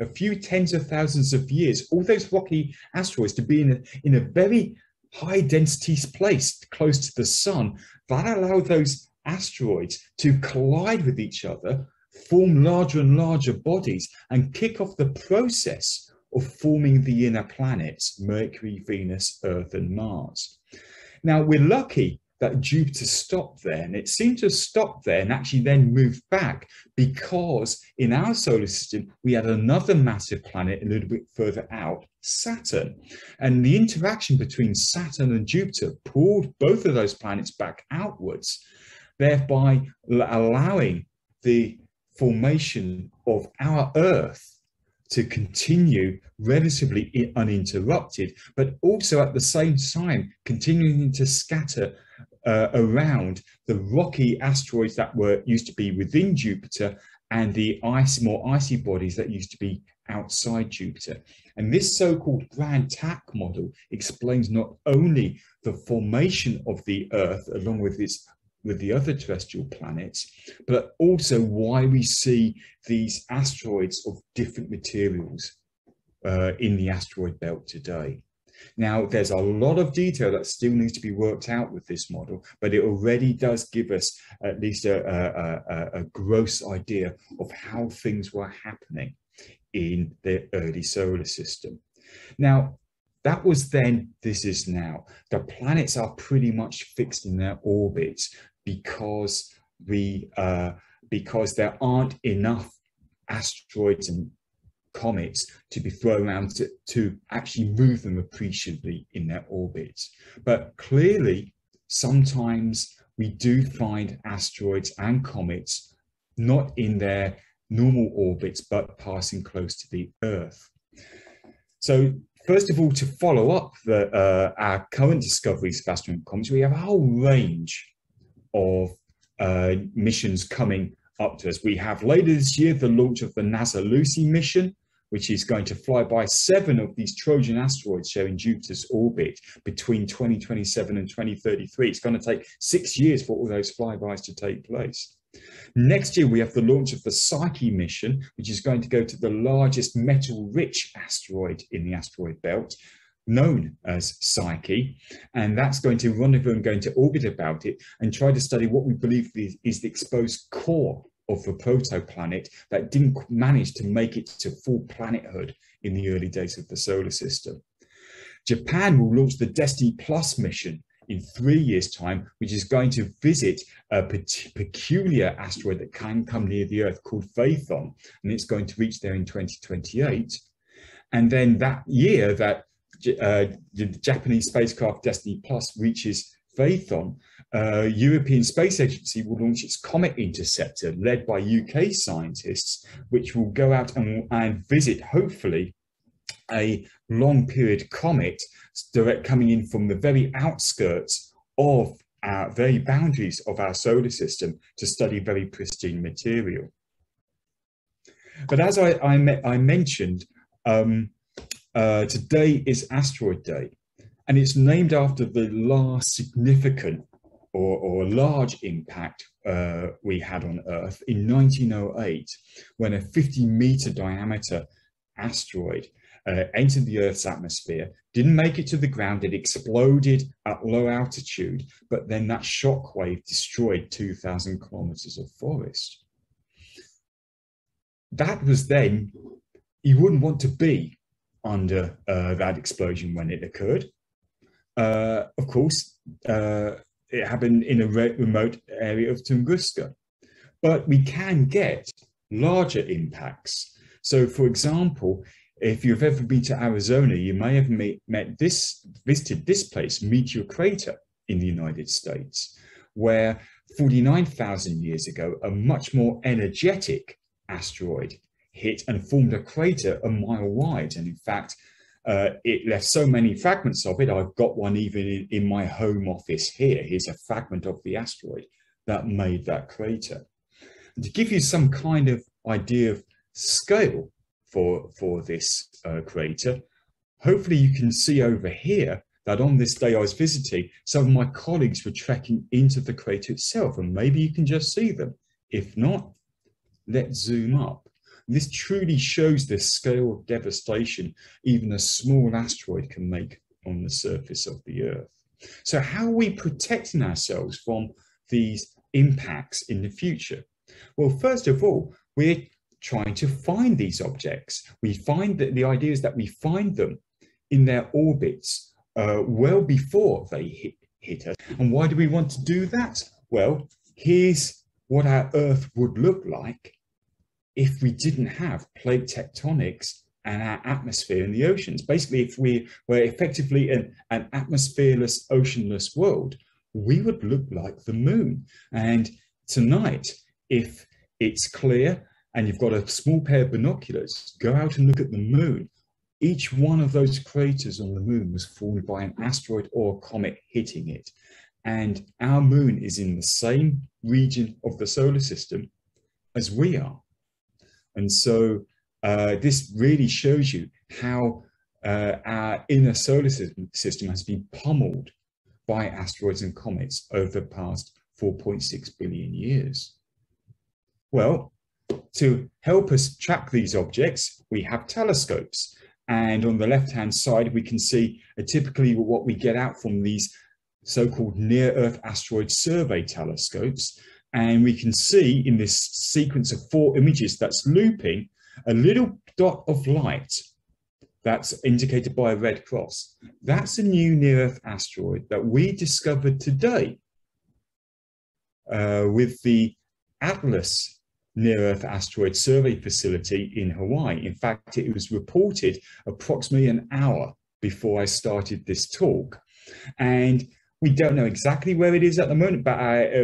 a few tens of thousands of years, all those rocky asteroids to be in a very high density place close to the sun. That allowed those asteroids to collide with each other, form larger and larger bodies, and kick off the process of forming the inner planets, Mercury, Venus, Earth, and Mars. Now, we're lucky that Jupiter stopped there, and it seemed to have stopped there and actually then moved back, because in our solar system we had another massive planet a little bit further out, Saturn, and the interaction between Saturn and Jupiter pulled both of those planets back outwards, thereby allowing the formation of our Earth to continue relatively uninterrupted, but also at the same time continuing to scatter around the rocky asteroids that used to be within Jupiter, and the more icy bodies that used to be outside Jupiter. And this so-called grand tack model explains not only the formation of the Earth along with the other terrestrial planets, but also why we see these asteroids of different materials in the asteroid belt today. Now, there's a lot of detail that still needs to be worked out with this model, but it already does give us at least a gross idea of how things were happening in the early solar system. Now, that was then, this is now. The planets are pretty much fixed in their orbits because there aren't enough asteroids and comets to be thrown around to actually move them appreciably in their orbits. But clearly, sometimes we do find asteroids and comets not in their normal orbits, but passing close to the Earth. So first of all, to follow up our current discoveries of asteroids and comets, we have a whole range of missions coming up to us. We have later this year the launch of the NASA LUCY mission, which is going to fly by 7 of these Trojan asteroids sharing Jupiter's orbit between 2027 and 2033. It's going to take 6 years for all those flybys to take place. Next year, we have the launch of the Psyche mission, which is going to go to the largest metal-rich asteroid in the asteroid belt, known as Psyche, and that's going to, one of them going to orbit about it and try to study what we believe is the exposed core of the protoplanet that didn't manage to make it to full planethood in the early days of the solar system. Japan will launch the Destiny Plus mission in 3 years' time, which is going to visit a peculiar asteroid that can come near the Earth called Phaethon, and it's going to reach there in 2028. And then that year that the Japanese spacecraft Destiny Plus reaches Phaethon, European Space Agency will launch its Comet Interceptor, led by UK scientists, which will go out and visit, hopefully, a long-period comet coming in from the very outskirts of our very boundaries of our solar system to study very pristine material. But as I mentioned, today is Asteroid Day, and it's named after the last significant or large impact we had on Earth in 1908, when a 50-meter diameter asteroid entered the Earth's atmosphere, didn't make it to the ground, it exploded at low altitude, but then that shock wave destroyed 2,000 kilometers of forest. That was then, you wouldn't want to be under that explosion when it occurred. Of course, it happened in a remote area of Tunguska, but we can get larger impacts. So for example, if you've ever been to Arizona, you may have visited this place, Meteor Crater in the United States, where 49,000 years ago, a much more energetic asteroid hit and formed a crater a mile wide. And in fact, it left so many fragments of it. I've got one even in my home office here. Here's a fragment of the asteroid that made that crater. And to give you some kind of idea of scale, for this crater. Hopefully you can see over here that on this day I was visiting, some of my colleagues were trekking into the crater itself, and maybe you can just see them. If not, let's zoom up. And this truly shows the scale of devastation even a small asteroid can make on the surface of the Earth. So how are we protecting ourselves from these impacts in the future? Well, first of all, we're trying to find these objects. We find that the idea is that we find them in their orbits well before they hit us. And why do we want to do that? Well, here's what our Earth would look like if we didn't have plate tectonics and our atmosphere and the oceans. Basically, if we were effectively an atmosphereless, oceanless world, we would look like the moon. And tonight, if it's clear, and you've got a small pair of binoculars, go out and look at the moon. Each one of those craters on the moon was formed by an asteroid or a comet hitting it. And our moon is in the same region of the solar system as we are. And so this really shows you how our inner solar system has been pummeled by asteroids and comets over the past 4.6 billion years. Well, to help us track these objects, we have telescopes, and on the left-hand side we can see typically what we get out from these so-called near-Earth asteroid survey telescopes, and we can see in this sequence of four images that's looping a little dot of light that's indicated by a red cross. That's a new near-Earth asteroid that we discovered today with the ATLAS Near-Earth Asteroid Survey Facility in Hawaii. In fact, it was reported approximately an hour before I started this talk. And we don't know exactly where it is at the moment, but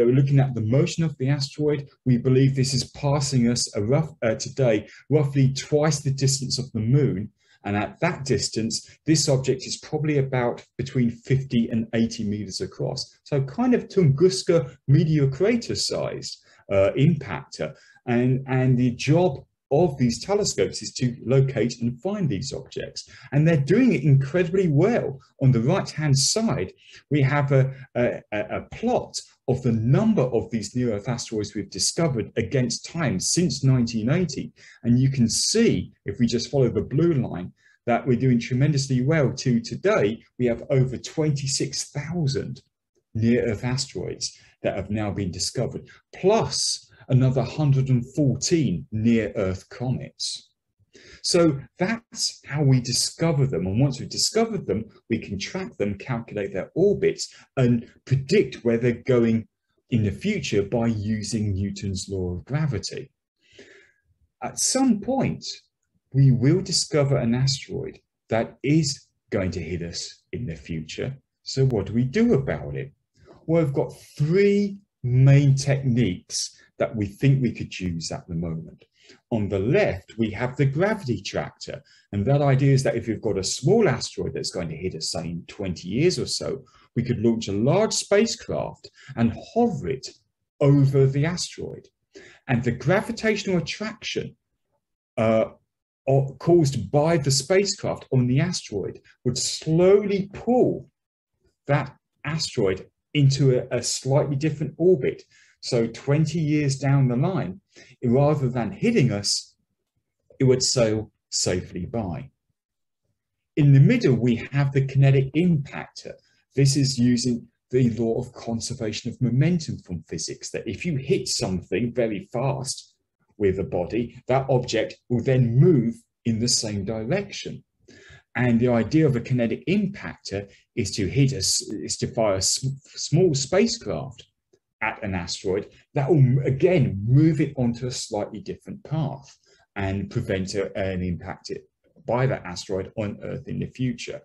looking at the motion of the asteroid, we believe this is passing us today roughly twice the distance of the moon. And at that distance, this object is probably about between 50 and 80 meters across. So kind of Tunguska meteor crater sized impactor. And the job of these telescopes is to locate and find these objects. And they're doing it incredibly well. On the right-hand side, we have a plot of the number of these near Earth asteroids we've discovered against time since 1980. And you can see, if we just follow the blue line, that we're doing tremendously well to today. We have over 26,000 near Earth asteroids that have now been discovered, plus another 114 near Earth comets. So that's how we discover them. And once we've discovered them, we can track them, calculate their orbits, and predict where they're going in the future by using Newton's law of gravity. At some point, we will discover an asteroid that is going to hit us in the future. So what do we do about it? Well, I've got three main techniques that we think we could use at the moment. On the left, we have the gravity tractor. And that idea is that if you've got a small asteroid that's going to hit us, say, in 20 years or so, we could launch a large spacecraft and hover it over the asteroid. And the gravitational attraction caused by the spacecraft on the asteroid would slowly pull that asteroid into a slightly different orbit. So 20 years down the line, rather than hitting us, it would sail safely by. In the middle, we have the kinetic impactor. This is using the law of conservation of momentum from physics, that if you hit something very fast with a body, that object will then move in the same direction. And the idea of a kinetic impactor is to fire a small spacecraft at an asteroid that will again move it onto a slightly different path and prevent an impact by that asteroid on Earth in the future.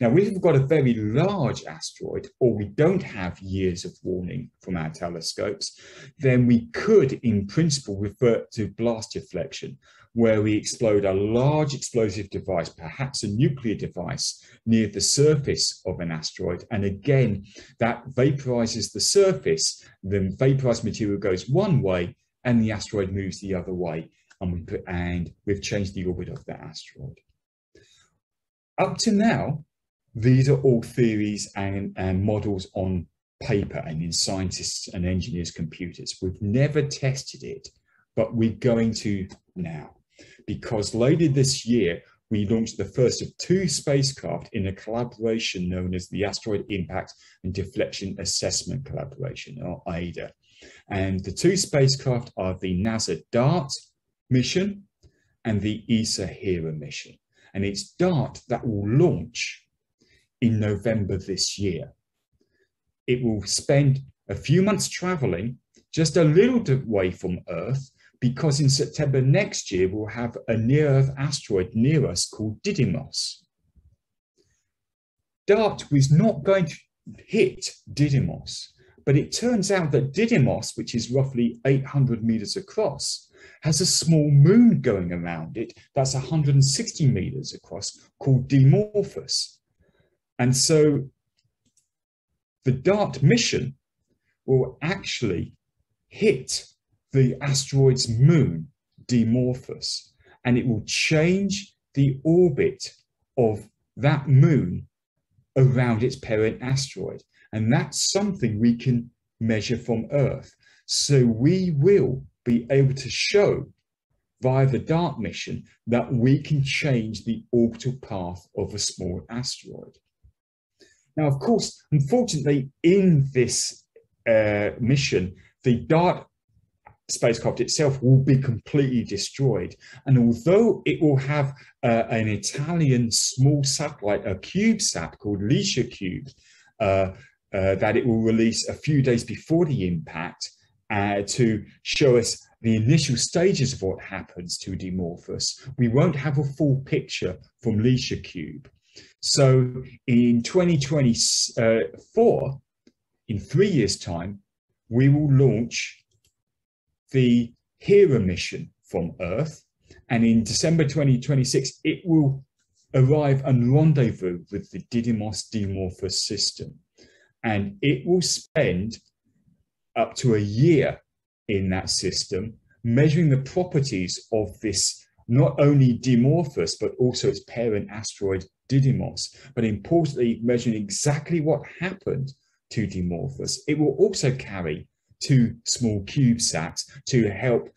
Now, we've got a very large asteroid, or we don't have years of warning from our telescopes, then we could in principle revert to blast deflection, where we explode a large explosive device, perhaps a nuclear device, near the surface of an asteroid. And again, that vaporizes the surface. The vaporized material goes one way and the asteroid moves the other way, and we've changed the orbit of that asteroid. Up to now, these are all theories and models on paper and in scientists and engineers' computers. We've never tested it, but we're going to now, because later this year, we launched the first of two spacecraft in a collaboration known as the Asteroid Impact and Deflection Assessment Collaboration, or Ida. And the two spacecraft are the NASA DART mission and the ESA HERA mission. And it's DART that will launch in November this year. It will spend a few months traveling just a little way from Earth, because in September next year, we'll have a near-Earth asteroid near us called Didymos. DART was not going to hit Didymos, but it turns out that Didymos, which is roughly 800 meters across, has a small moon going around it that's 160 meters across, called Dimorphos. And so the DART mission will actually hit the asteroid's moon, Dimorphos, and it will change the orbit of that moon around its parent asteroid. And that's something we can measure from Earth. So we will be able to show via the DART mission that we can change the orbital path of a small asteroid. Now, of course, unfortunately, in this mission, the DART spacecraft itself will be completely destroyed. And although it will have an Italian small satellite, a CubeSat called LISA cube, that it will release a few days before the impact to show us the initial stages of what happens to Dimorphos, we won't have a full picture from LISA cube. So in 2024, in 3 years' time, we will launch the HERA mission from Earth, and in December 2026, it will arrive and rendezvous with the Didymos-Dimorphos system. And it will spend up to a year in that system, measuring the properties of this, not only Dimorphos, but also its parent asteroid Didymos, but importantly, measuring exactly what happened to Dimorphos. It will also carry two small CubeSats to help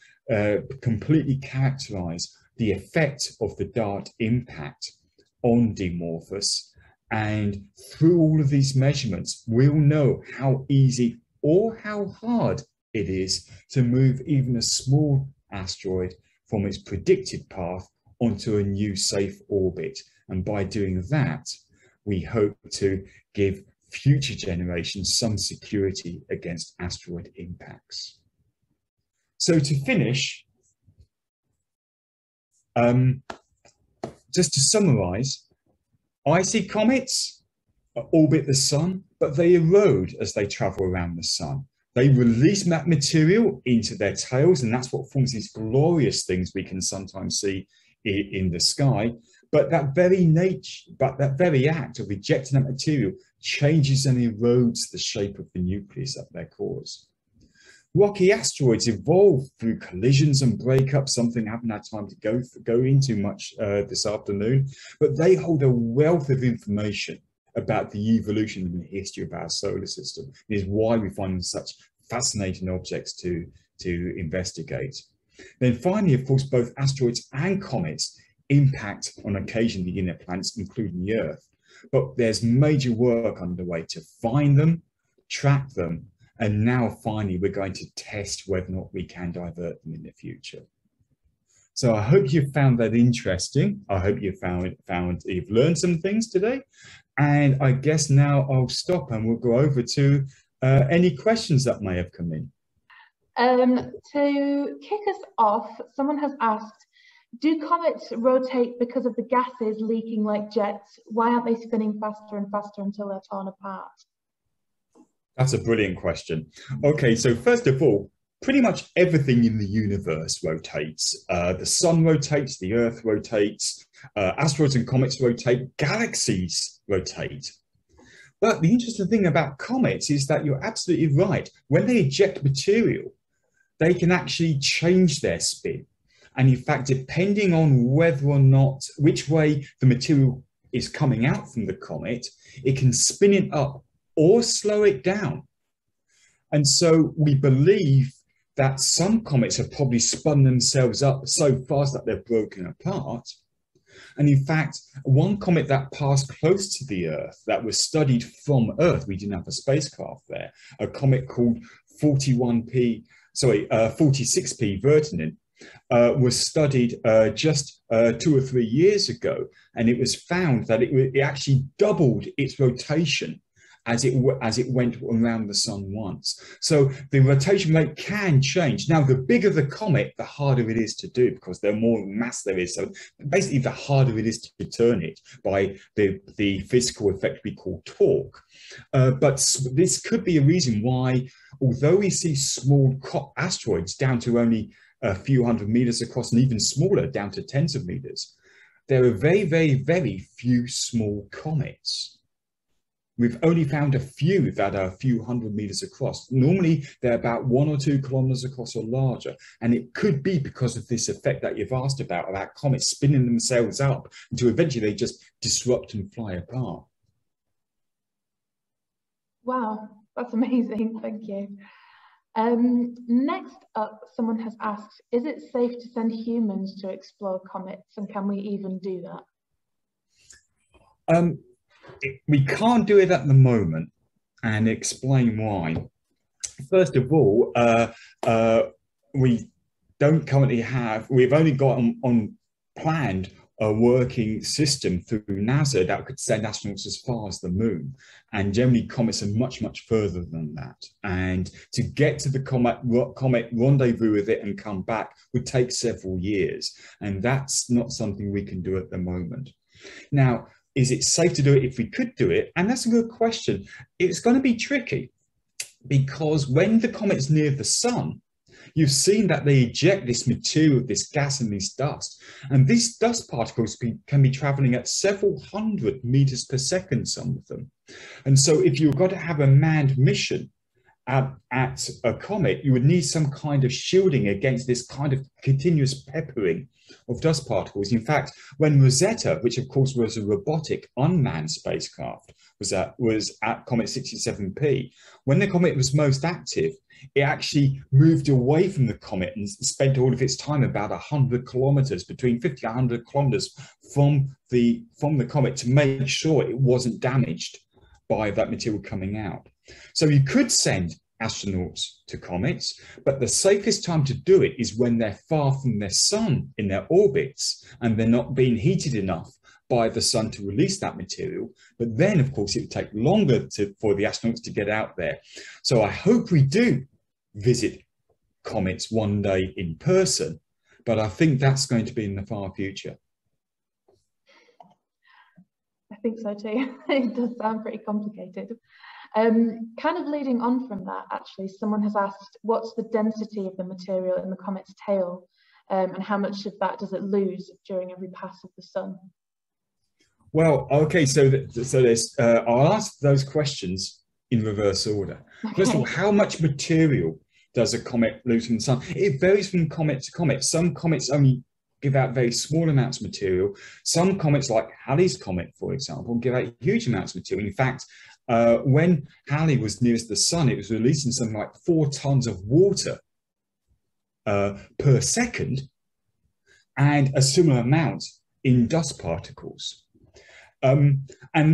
completely characterize the effect of the DART impact on Dimorphos. And through all of these measurements, we'll know how easy or how hard it is to move even a small asteroid from its predicted path onto a new safe orbit. And by doing that, we hope to give future generations some security against asteroid impacts. So to finish, just to summarize, icy comets orbit the sun, but they erode as they travel around the sun. They release that material into their tails, and that's what forms these glorious things we can sometimes see in the sky. But that very act of rejecting that material changes and erodes the shape of the nucleus at their cores. Rocky asteroids evolve through collisions and breakups, something I haven't had time to go into much this afternoon, but they hold a wealth of information about the evolution and the history of our solar system. It is why we find them such fascinating objects to investigate. Then finally, of course, both asteroids and comets impact on occasion the inner planets, including the Earth. But there's major work underway to find them, track them, and now finally we're going to test whether or not we can divert them in the future. So I hope you've found that interesting. I hope you've found you've learned some things today. And I guess now I'll stop and we'll go over to any questions that may have come in. To kick us off, someone has asked, do comets rotate because of the gases leaking like jets? Why aren't they spinning faster and faster until they're torn apart? That's a brilliant question. Okay, so first of all, pretty much everything in the universe rotates. The sun rotates, the earth rotates, asteroids and comets rotate, galaxies rotate. But the interesting thing about comets is that you're absolutely right. When they eject material, they can actually change their spin. And in fact, depending on whether or not, which way the material is coming out from the comet, it can spin it up or slow it down. And so we believe that some comets have probably spun themselves up so fast that they're broken apart. And in fact, one comet that passed close to the Earth that was studied from Earth, we didn't have a spacecraft there, a comet called 46P Vertinin, was studied just 2 or 3 years ago, and it was found that it actually doubled its rotation as it went around the sun once. So the rotation rate can change. Now, the bigger the comet, the harder it is to do because the more mass there is. So basically, the harder it is to turn it by the physical effect we call torque. But this could be a reason why, although we see small asteroids down to only a few hundred meters across, and even smaller down to tens of meters, there are very, very, very few small comets. We've only found a few that are a few hundred meters across. Normally, they're about 1 or 2 kilometers across or larger. And it could be because of this effect that you've asked about comets spinning themselves up until eventually they just disrupt and fly apart. Wow, that's amazing. Thank you. Next up, someone has asked, is it safe to send humans to explore comets, and can we even do that? We can't do it at the moment, and explain why. First of all, we don't currently have, we've only got on planned a working system through NASA that could send astronauts as far as the moon. And generally comets are much, much further than that. And to get to the comet, rendezvous with it and come back would take several years. And that's not something we can do at the moment. Now, is it safe to do it if we could do it? And that's a good question. It's going to be tricky because when the comet's near the sun, you've seen that they eject this material, this gas and this dust. And these dust particles can be traveling at several hundred meters per second, some of them. And so if you've got to have a manned mission at a comet, you would need some kind of shielding against this kind of continuous peppering of dust particles. In fact, when Rosetta, which of course was a robotic unmanned spacecraft, was at Comet 67P, when the comet was most active, it actually moved away from the comet and spent all of its time about 100 kilometers, between 50 and 100 kilometers from the comet, to make sure it wasn't damaged by that material coming out. So you could send astronauts to comets, but the safest time to do it is when they're far from their sun in their orbits and they're not being heated enough by the sun to release that material. But then, of course, it would take longer for the astronauts to get out there. So I hope we do visit comets one day in person, but I think that's going to be in the far future. I think so too. It does sound pretty complicated. Kind of leading on from that, actually, someone has asked, what's the density of the material in the comet's tail, and how much of that does it lose during every pass of the sun? Well, okay, so I'll ask those questions in reverse order. Okay. First of all, how much material does a comet lose from the sun? It varies from comet to comet. Some comets only give out very small amounts of material. Some comets, like Halley's Comet, for example, give out huge amounts of material. In fact, when Halley was nearest the sun, it was releasing something like 4 tons of water per second, and a similar amount in dust particles. And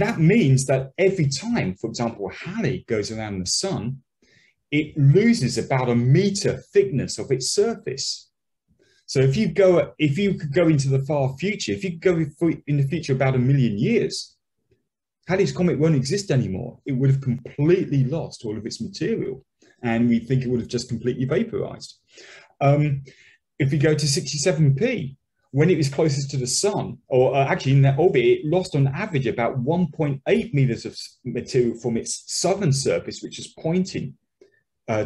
that means that every time, for example, Halley goes around the sun, it loses about 1 meter thickness of its surface. So if you could go into the far future, if you could go in the future about 1 million years, Halley's Comet won't exist anymore. It would have completely lost all of its material, and we think it would have just completely vaporized. If we go to 67P, when it was closest to the sun, or actually in that orbit, it lost on average about 1.8 meters of material from its southern surface, which was pointing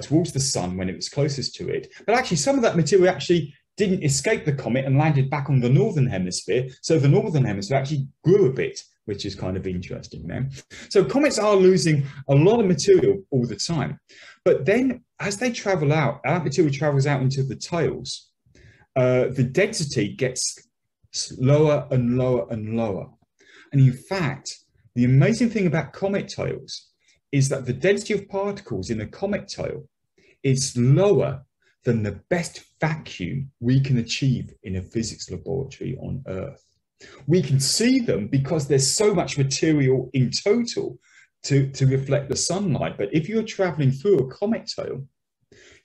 towards the sun when it was closest to it. But actually, some of that material actually didn't escape the comet and landed back on the northern hemisphere. So the northern hemisphere actually grew a bit, which is kind of interesting then. So comets are losing a lot of material all the time. But then as they travel out, that material travels out into the tails, the density gets lower and lower and lower. And in fact, the amazing thing about comet tails is that the density of particles in a comet tail is lower than the best vacuum we can achieve in a physics laboratory on Earth. We can see them because there's so much material in total to reflect the sunlight. But if you're traveling through a comet tail,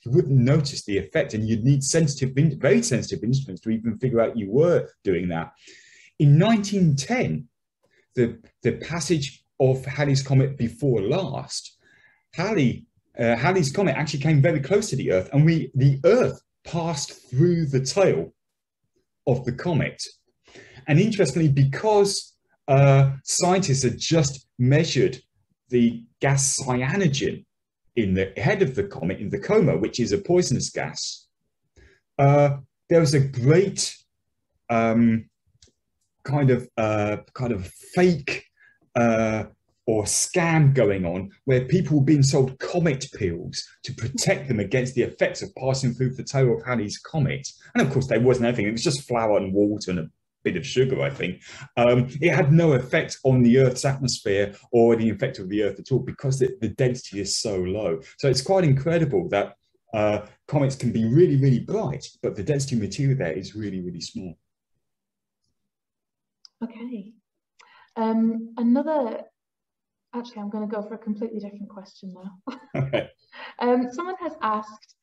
you wouldn't notice the effect, and you'd need sensitive, very sensitive instruments to even figure out you were doing that. In 1910, the passage of Halley's Comet before last, Halley's Comet actually came very close to the Earth, and the Earth passed through the tail of the comet. And interestingly, because scientists had just measured the gas cyanogen in the head of the comet, in the coma, which is a poisonous gas, there was a great kind of fake or scam going on, where people were being sold comet pills to protect them against the effects of passing through the tail of Halley's Comet. And of course, there wasn't anything. It was just flour and water and a bit of sugar, I think. It had no effect on the Earth's atmosphere or the effect of the Earth at all, because the density is so low. So it's quite incredible that comets can be really, really bright, but the density of material there is really, really small. Okay. Actually, I'm going to go for a completely different question now. Okay. Someone has asked,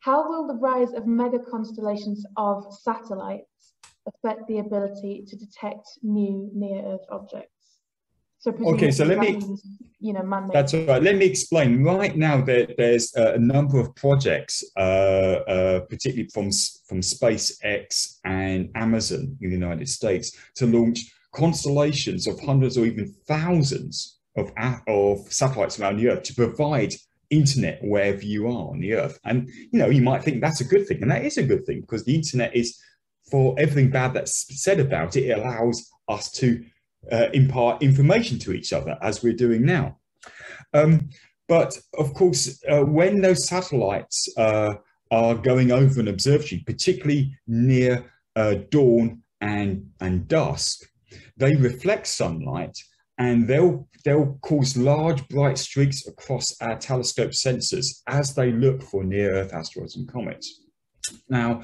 how will the rise of mega constellations of satellites affect the ability to detect new near-Earth objects? So okay, so let me, you know, man-made. That's all right. Let me explain. Right now, there's a number of projects, particularly from SpaceX and Amazon in the United States, to launch constellations of hundreds or even thousands of satellites around the Earth to provide internet wherever you are on the Earth. And you know, you might think that's a good thing, and that is a good thing, because the internet is, for everything bad that's said about it, it allows us to impart information to each other, as we're doing now. But of course, when those satellites are going over an observatory, particularly near dawn and dusk, they reflect sunlight, and they'll cause large bright streaks across our telescope sensors as they look for near-Earth asteroids and comets. Now,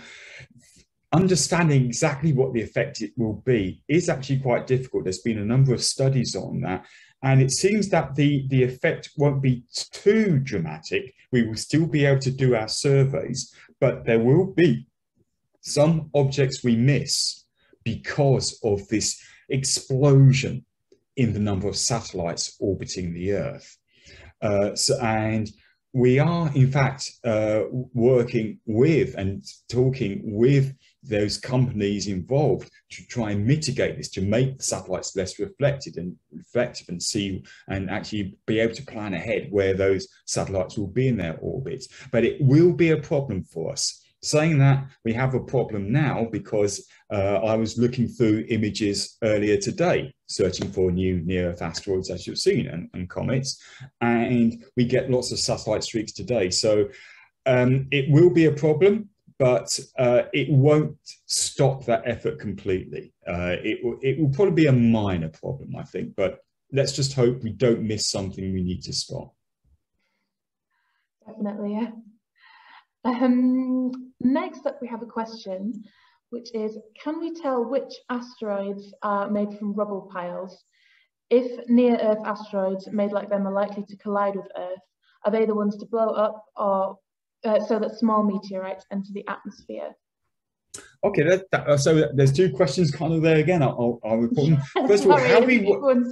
understanding exactly what the effect it will be is actually quite difficult. There's been a number of studies on that, and it seems that the effect won't be too dramatic. We will still be able to do our surveys, but there will be some objects we miss because of this explosion in the number of satellites orbiting the Earth. And we are, in fact, working with and talking with those companies involved to try and mitigate this, to make the satellites less reflective and see and actually be able to plan ahead where those satellites will be in their orbits. But it will be a problem for us. Saying that, we have a problem now because I was looking through images earlier today, searching for new near-Earth asteroids, as you've seen, and comets, and we get lots of satellite streaks today. So it will be a problem, but it won't stop that effort completely. It will probably be a minor problem, I think, but let's just hope we don't miss something we need to stop. Definitely, yeah. Next up, we have a question, which is, can we tell which asteroids are made from rubble piles? If near-Earth asteroids made like them are likely to collide with Earth, are they the ones to blow up, or so that small meteorites enter the atmosphere? Okay, so there's two questions kind of there again. I'll report them. First of all, how do we...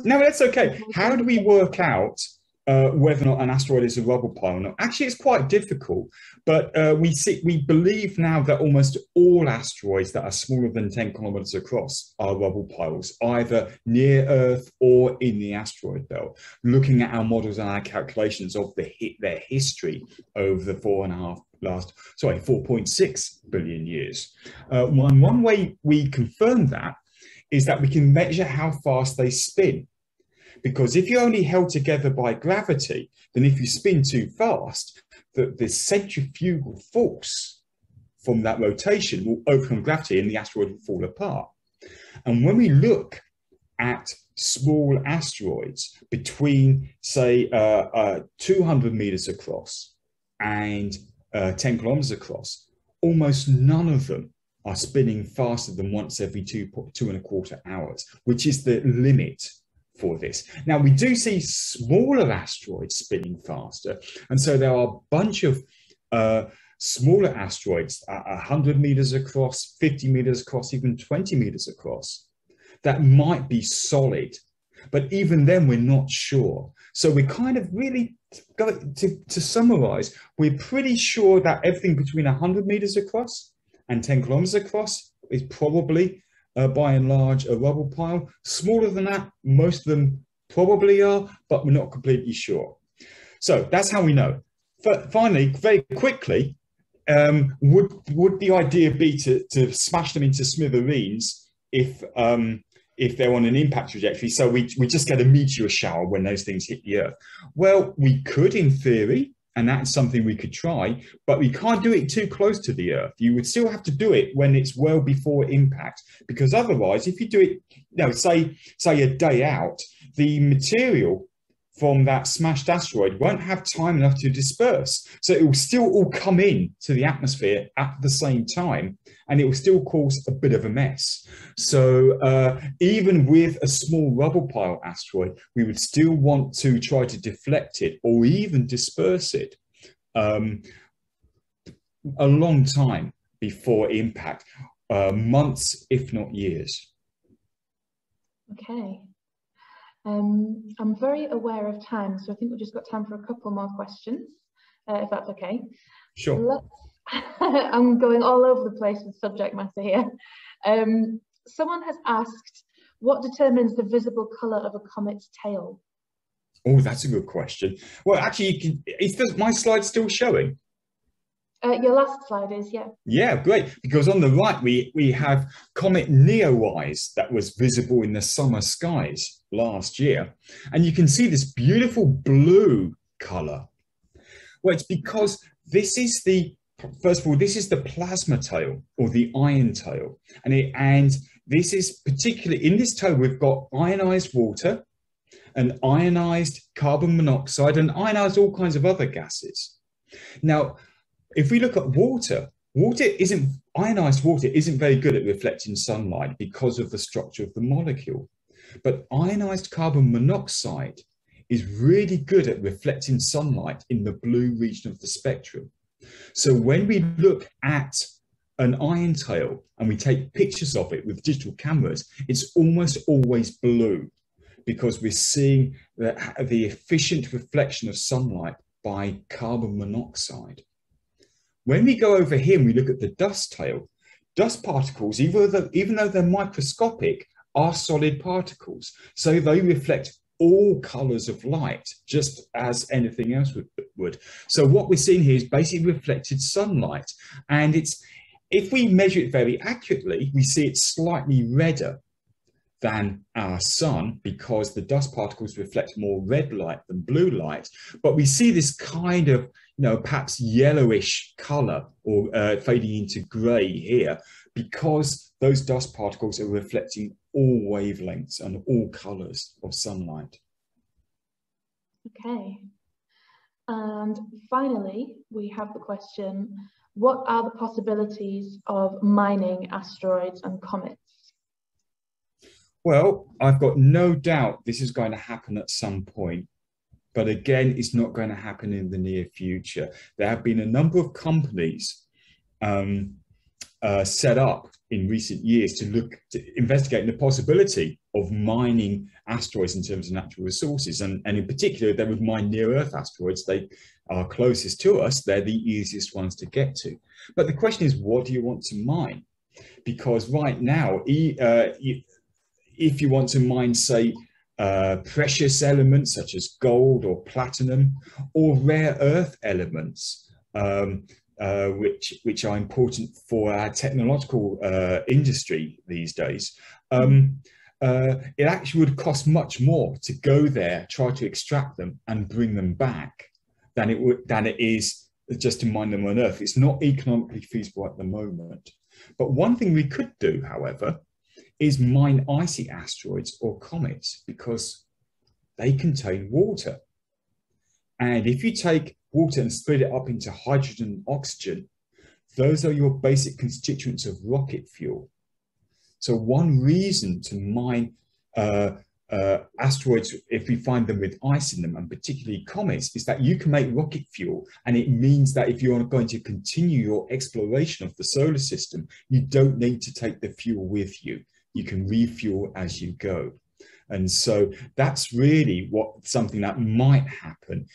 No, that's okay. How do we work out whether or not an asteroid is a rubble pile or not? Actually, it's quite difficult, but we believe now that almost all asteroids that are smaller than 10 kilometers across are rubble piles, either near Earth or in the asteroid belt. Looking at our models and our calculations of their history over the 4.6 billion years. One way we confirm that is that we can measure how fast they spin. Because if you're only held together by gravity, then if you spin too fast, the centrifugal force from that rotation will overcome gravity and the asteroid will fall apart. And when we look at small asteroids between, say, 200 meters across and 10 kilometers across, almost none of them are spinning faster than once every two and a quarter hours, which is the limit for this. Now, we do see smaller asteroids spinning faster, and so there are a bunch of smaller asteroids 100 meters across, 50 meters across, even 20 meters across that might be solid, but even then we're not sure. So we're kind of really, to summarize, we're pretty sure that everything between 100 meters across and 10 kilometers across is probably by and large a rubble pile. Smaller than that, most of them probably are, but we're not completely sure. So that's how we know. But finally, very quickly, would the idea be to smash them into smithereens if they're on an impact trajectory, so we just get a meteor shower when those things hit the Earth? Well, we could in theory, and that's something we could try, but we can't do it too close to the Earth. You would still have to do it when it's well before impact, because otherwise, if you do it, you know, say a day out, the material from that smashed asteroid won't have time enough to disperse. So it will still all come in to the atmosphere at the same time, and it will still cause a bit of a mess. So even with a small rubble pile asteroid, we would still want to try to deflect it or even disperse it a long time before impact, months, if not years. Okay. I'm very aware of time, so I think we've just got time for a couple more questions, if that's okay. Sure. I'm going all over the place with subject matter here. Someone has asked, what determines the visible colour of a comet's tail? Oh, that's a good question. Well, actually, is my slide still showing? Your last slide is, yeah. Yeah, great, because on the right we have comet Neowise that was visible in the summer skies last year, and you can see this beautiful blue color? Well, it's because this is the, first of all, this is the plasma tail or the iron tail. And this is particularly, in this tail, we've got ionized water and ionized carbon monoxide and ionized all kinds of other gases. Now, if we look at water, ionized water isn't very good at reflecting sunlight because of the structure of the molecule. But ionized carbon monoxide is really good at reflecting sunlight in the blue region of the spectrum. So when we look at an iron tail and we take pictures of it with digital cameras, it's almost always blue because we're seeing the efficient reflection of sunlight by carbon monoxide. When we go over here and we look at the dust tail, dust particles, even though they're microscopic, are solid particles. So they reflect all colors of light, just as anything else would. So what we're seeing here is basically reflected sunlight. And it's, if we measure it very accurately, we see it's slightly redder than our sun because the dust particles reflect more red light than blue light. But we see this kind of, you know, perhaps yellowish color or fading into gray here because those dust particles are reflecting all wavelengths and all colors of sunlight. Okay. And finally, we have the question, what are the possibilities of mining asteroids and comets? Well, I've got no doubt this is going to happen at some point, but again, it's not going to happen in the near future. There have been a number of companies set up in recent years to look to investigate the possibility of mining asteroids in terms of natural resources. And in particular, they would mine near-Earth asteroids. They are closest to us. They're the easiest ones to get to. But the question is, what do you want to mine? Because right now, if you want to mine, say, precious elements such as gold or platinum, or rare earth elements, which are important for our technological industry these days, it actually would cost much more to go there, try to extract them and bring them back than it is just to mine them on Earth. It's not economically feasible at the moment. But one thing we could do, however, is mine icy asteroids or comets because they contain water. And if you take water and split it up into hydrogen and oxygen, those are your basic constituents of rocket fuel. So one reason to mine asteroids, if we find them with ice in them, and particularly comets, is that you can make rocket fuel. And it means that if you're going to continue your exploration of the solar system, you don't need to take the fuel with you. You can refuel as you go. And so that's really what something that might happen,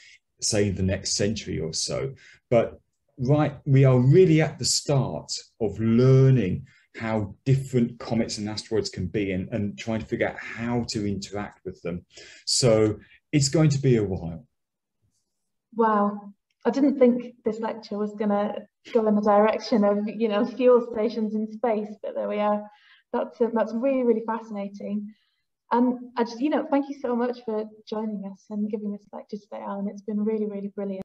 say, in the next century or so. But right, we are really at the start of learning how different comets and asteroids can be and trying to figure out how to interact with them. So it's going to be a while. Wow. I didn't think this lecture was going to go in the direction of, you know, fuel stations in space, but there we are. That's really, really fascinating. And I just, you know, thank you so much for joining us and giving this lecture today, Alan. It's been really, really brilliant.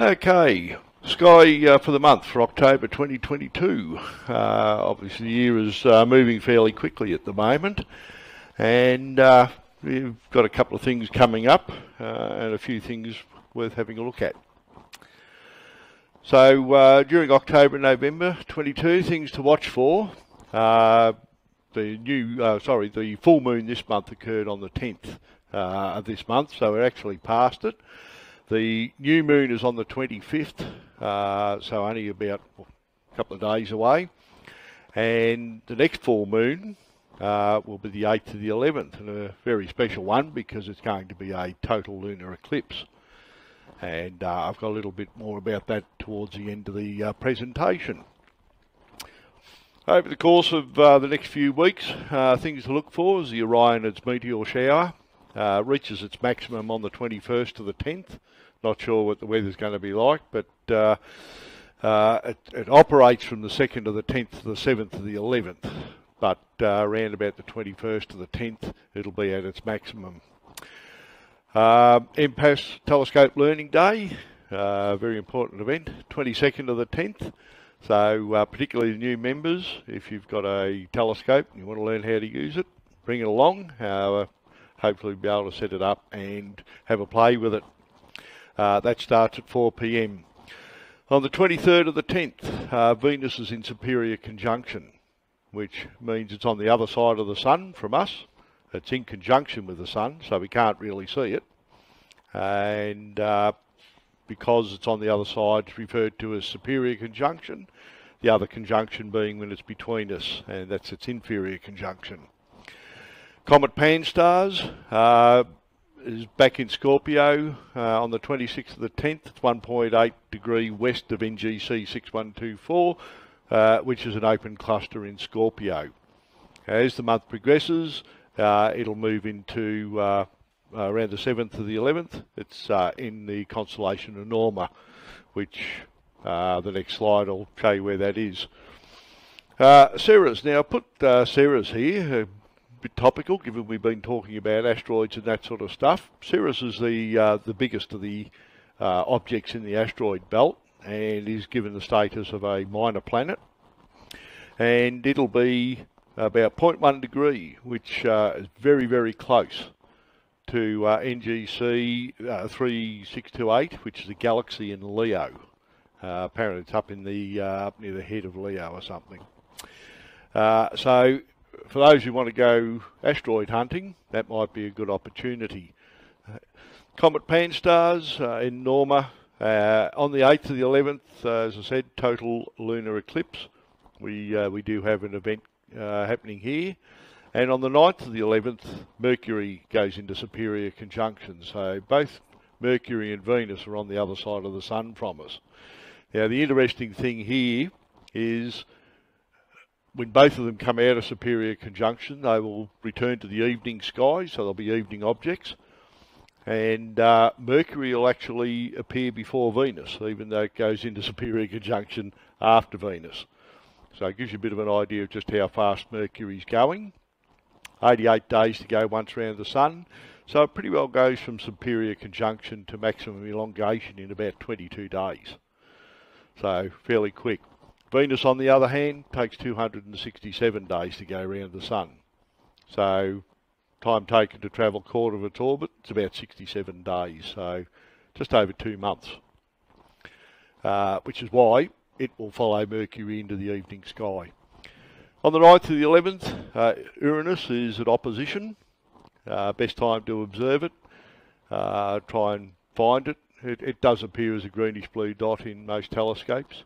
Okay, Sky for the month for October 2022. Obviously the year is moving fairly quickly at the moment, and we've got a couple of things coming up and a few things worth having a look at. So during October and November 22, things to watch for. The full moon this month occurred on the 10th of this month, so we're actually past it. The new moon is on the 25th, so only about a couple of days away. And the next full moon will be the 8th to the 11th, and a very special one because it's going to be a total lunar eclipse. And I've got a little bit more about that towards the end of the presentation. Over the course of the next few weeks, things to look for is the Orionids meteor shower. Reaches its maximum on the 21st to the 10th. Not sure what the weather's going to be like, but It operates from the 2nd to the 10th to the 7th to the 11th, but around about the 21st to the 10th, it'll be at its maximum. MPAS Telescope Learning Day, very important event, 22nd to the 10th. So particularly the new members, if you've got a telescope and you want to learn how to use it, bring it along. Hopefully be able to set it up and have a play with it. That starts at 4 p.m. On the 23rd of the 10th, Venus is in superior conjunction, which means it's on the other side of the Sun from us. It's in conjunction with the Sun, so we can't really see it. And because it's on the other side, it's referred to as superior conjunction, the other conjunction being when it's between us, and that's its inferior conjunction. Comet Pan-STARRS is back in Scorpio on the 26th of the 10th. It's 1.8 degree west of NGC 6124, which is an open cluster in Scorpio. As the month progresses, it'll move into around the 7th to the 11th. It's in the constellation of Norma, which the next slide will show you where that is. Ceres. Now, I put Ceres here, a bit topical given we've been talking about asteroids and that sort of stuff. Ceres is the biggest of the objects in the asteroid belt and is given the status of a minor planet. And it'll be about 0.1 degree, which is very, very close to NGC 3628, which is a galaxy in Leo. Apparently it's up in the near the head of Leo or something. So for those who want to go asteroid hunting, that might be a good opportunity. Comet Pan-STARRS in Norma on the 8th to the 11th, as I said, total lunar eclipse. We do have an event happening here. And on the 9th to the 11th, Mercury goes into superior conjunction. So both Mercury and Venus are on the other side of the Sun from us. Now the interesting thing here is when both of them come out of superior conjunction, they will return to the evening sky, so they'll be evening objects. And Mercury will actually appear before Venus, even though it goes into superior conjunction after Venus. So it gives you a bit of an idea of just how fast Mercury's going. 88 days to go once round the Sun. So it pretty well goes from superior conjunction to maximum elongation in about 22 days. So fairly quick. Venus, on the other hand, takes 267 days to go around the Sun. So time taken to travel a quarter of its orbit, it's about 67 days, so just over 2 months. Which is why it will follow Mercury into the evening sky. On the 9th to the 11th, Uranus is at opposition. Best time to observe it. Try and find it. It does appear as a greenish-blue dot in most telescopes.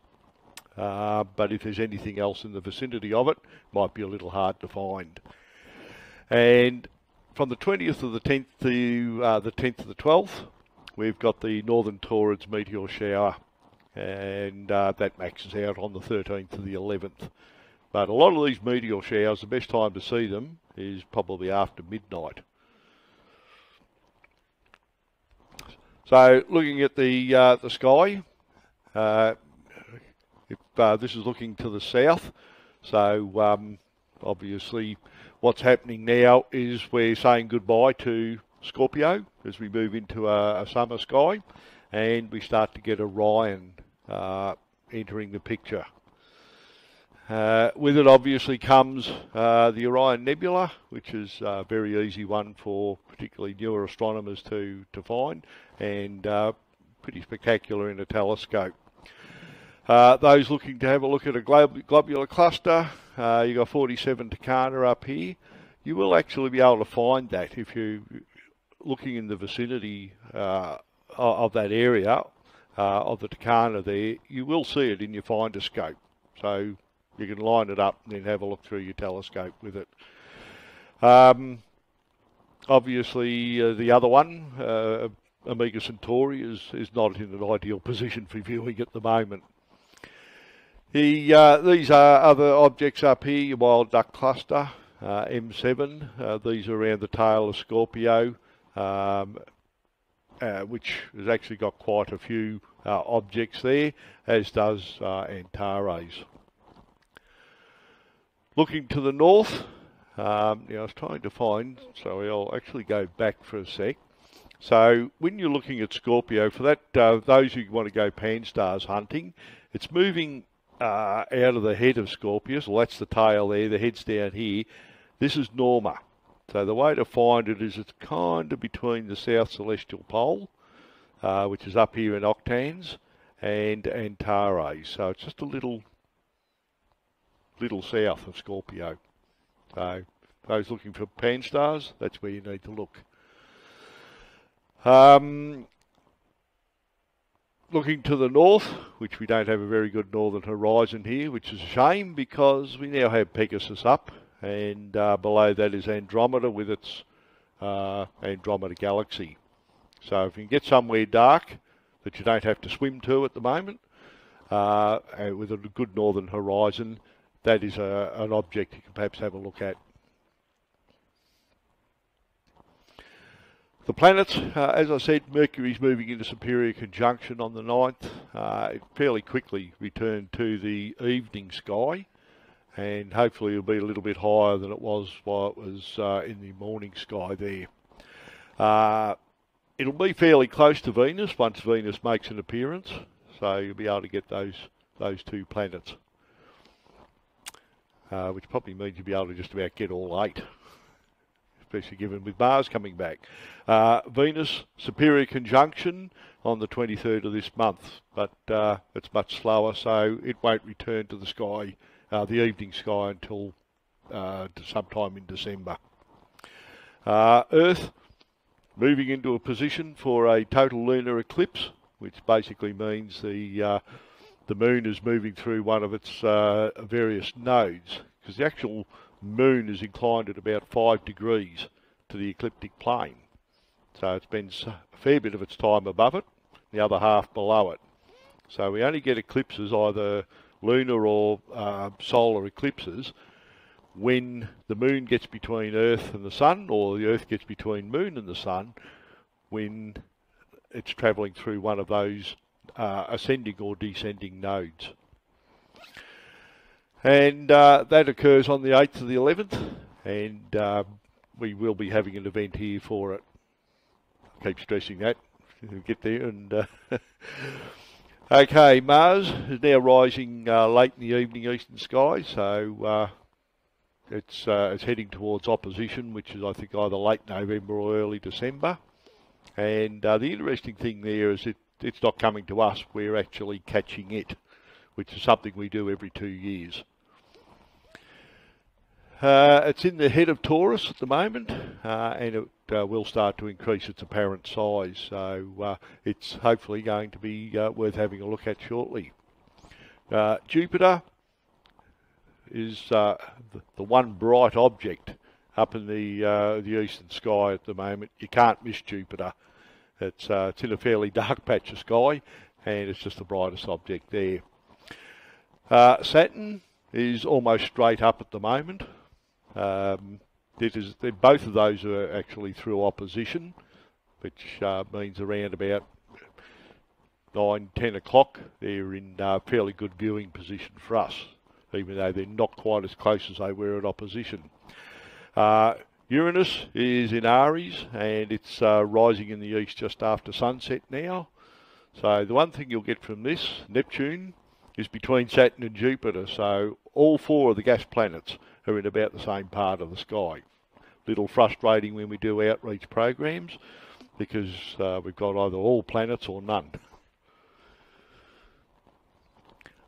But if there's anything else in the vicinity of it, might be a little hard to find. And from the 20th of the 10th to the 10th of the 12th, we've got the Northern Taurids meteor shower, and that maxes out on the 13th to the 11th. But a lot of these meteor showers, the best time to see them is probably after midnight. So looking at the sky. This is looking to the south, so obviously what's happening now is we're saying goodbye to Scorpio as we move into a summer sky, and we start to get Orion entering the picture. With it obviously comes the Orion Nebula, which is a very easy one for particularly newer astronomers to find, and pretty spectacular in a telescope. Those looking to have a look at a globular cluster, you've got 47 Tucana up here. You will actually be able to find that if you're looking in the vicinity of that area, of the Tucana there. You will see it in your findoscope. So you can line it up and then have a look through your telescope with it. Obviously, the other one, Omega Centauri, is not in an ideal position for viewing at the moment. These are other objects up here, your Wild Duck Cluster, M7. These are around the tail of Scorpio, which has actually got quite a few objects there, as does Antares. Looking to the north, I was trying to find, so I'll actually go back for a sec. So when you're looking at Scorpio, for that, those who want to go pan-stars hunting, it's moving out of the head of Scorpius. Well, that's the tail there, the head's down here. This is Norma. So the way to find it is it's kind of between the South Celestial Pole, which is up here in Octans, and Antares. So it's just a little south of Scorpio. So those looking for pan stars, that's where you need to look. Looking to the north, which we don't have a very good northern horizon here, which is a shame because we now have Pegasus up, and below that is Andromeda with its Andromeda Galaxy. So if you can get somewhere dark that you don't have to swim to at the moment, with a good northern horizon, that is an object you can perhaps have a look at. The planets, as I said, Mercury's moving into superior conjunction on the 9th. It fairly quickly returned to the evening sky, and hopefully it'll be a little bit higher than it was while it was in the morning sky there. It'll be fairly close to Venus once Venus makes an appearance, so you'll be able to get those two planets. Which probably means you'll be able to just about get all 8, especially given with Mars coming back. Venus, superior conjunction on the 23rd of this month, but it's much slower, so it won't return to the sky, the evening sky, until sometime in December. Earth, moving into a position for a total lunar eclipse, which basically means the moon is moving through one of its various nodes, because the actual moon is inclined at about 5 degrees to the ecliptic plane. So it spends a fair bit of its time above it, the other half below it. So we only get eclipses, either lunar or solar eclipses, when the moon gets between Earth and the sun, or the Earth gets between moon and the sun, when it's travelling through one of those ascending or descending nodes. And that occurs on the 8th of the 11th, and we will be having an event here for it. I keep stressing that. We'll get there. And okay, Mars is now rising late in the evening eastern sky, so it's heading towards opposition, which is, I think, either late November or early December. And the interesting thing there is it's not coming to us, we're actually catching it, which is something we do every 2 years. It's in the head of Taurus at the moment, and it will start to increase its apparent size, so it's hopefully going to be worth having a look at shortly. Jupiter is the one bright object up in the eastern sky at the moment. You can't miss Jupiter. It's in a fairly dark patch of sky, and it's just the brightest object there. Saturn is almost straight up at the moment. Both of those are actually through opposition, which means around about 9, 10 o'clock, they're in fairly good viewing position for us, even though they're not quite as close as they were at opposition. Uranus is in Aries, and it's rising in the east just after sunset now. So the one thing you'll get from this, Neptune, is between Saturn and Jupiter, so all 4 of the gas planets are in about the same part of the sky. Little frustrating when we do outreach programs, because we've got either all planets or none.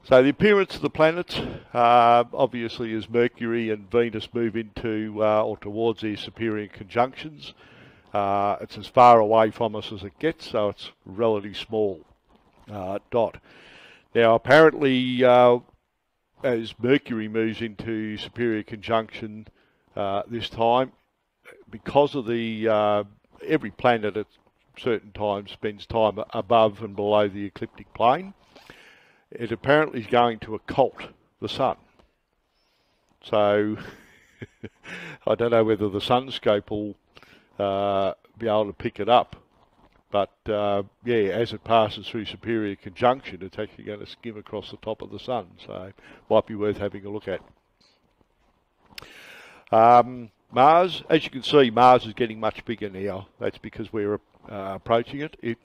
So the appearance of the planets, obviously, as Mercury and Venus move into or towards their superior conjunctions, it's as far away from us as it gets, so it's a relatively small dot. Now, apparently, as Mercury moves into superior conjunction this time, because of the every planet at certain times spends time above and below the ecliptic plane, it apparently is going to occult the sun. So, I don't know whether the SunScope will be able to pick it up, But yeah, as it passes through superior conjunction, it's actually going to skim across the top of the sun, so might be worth having a look at. Mars, as you can see, Mars is getting much bigger now. That's because we're approaching it. It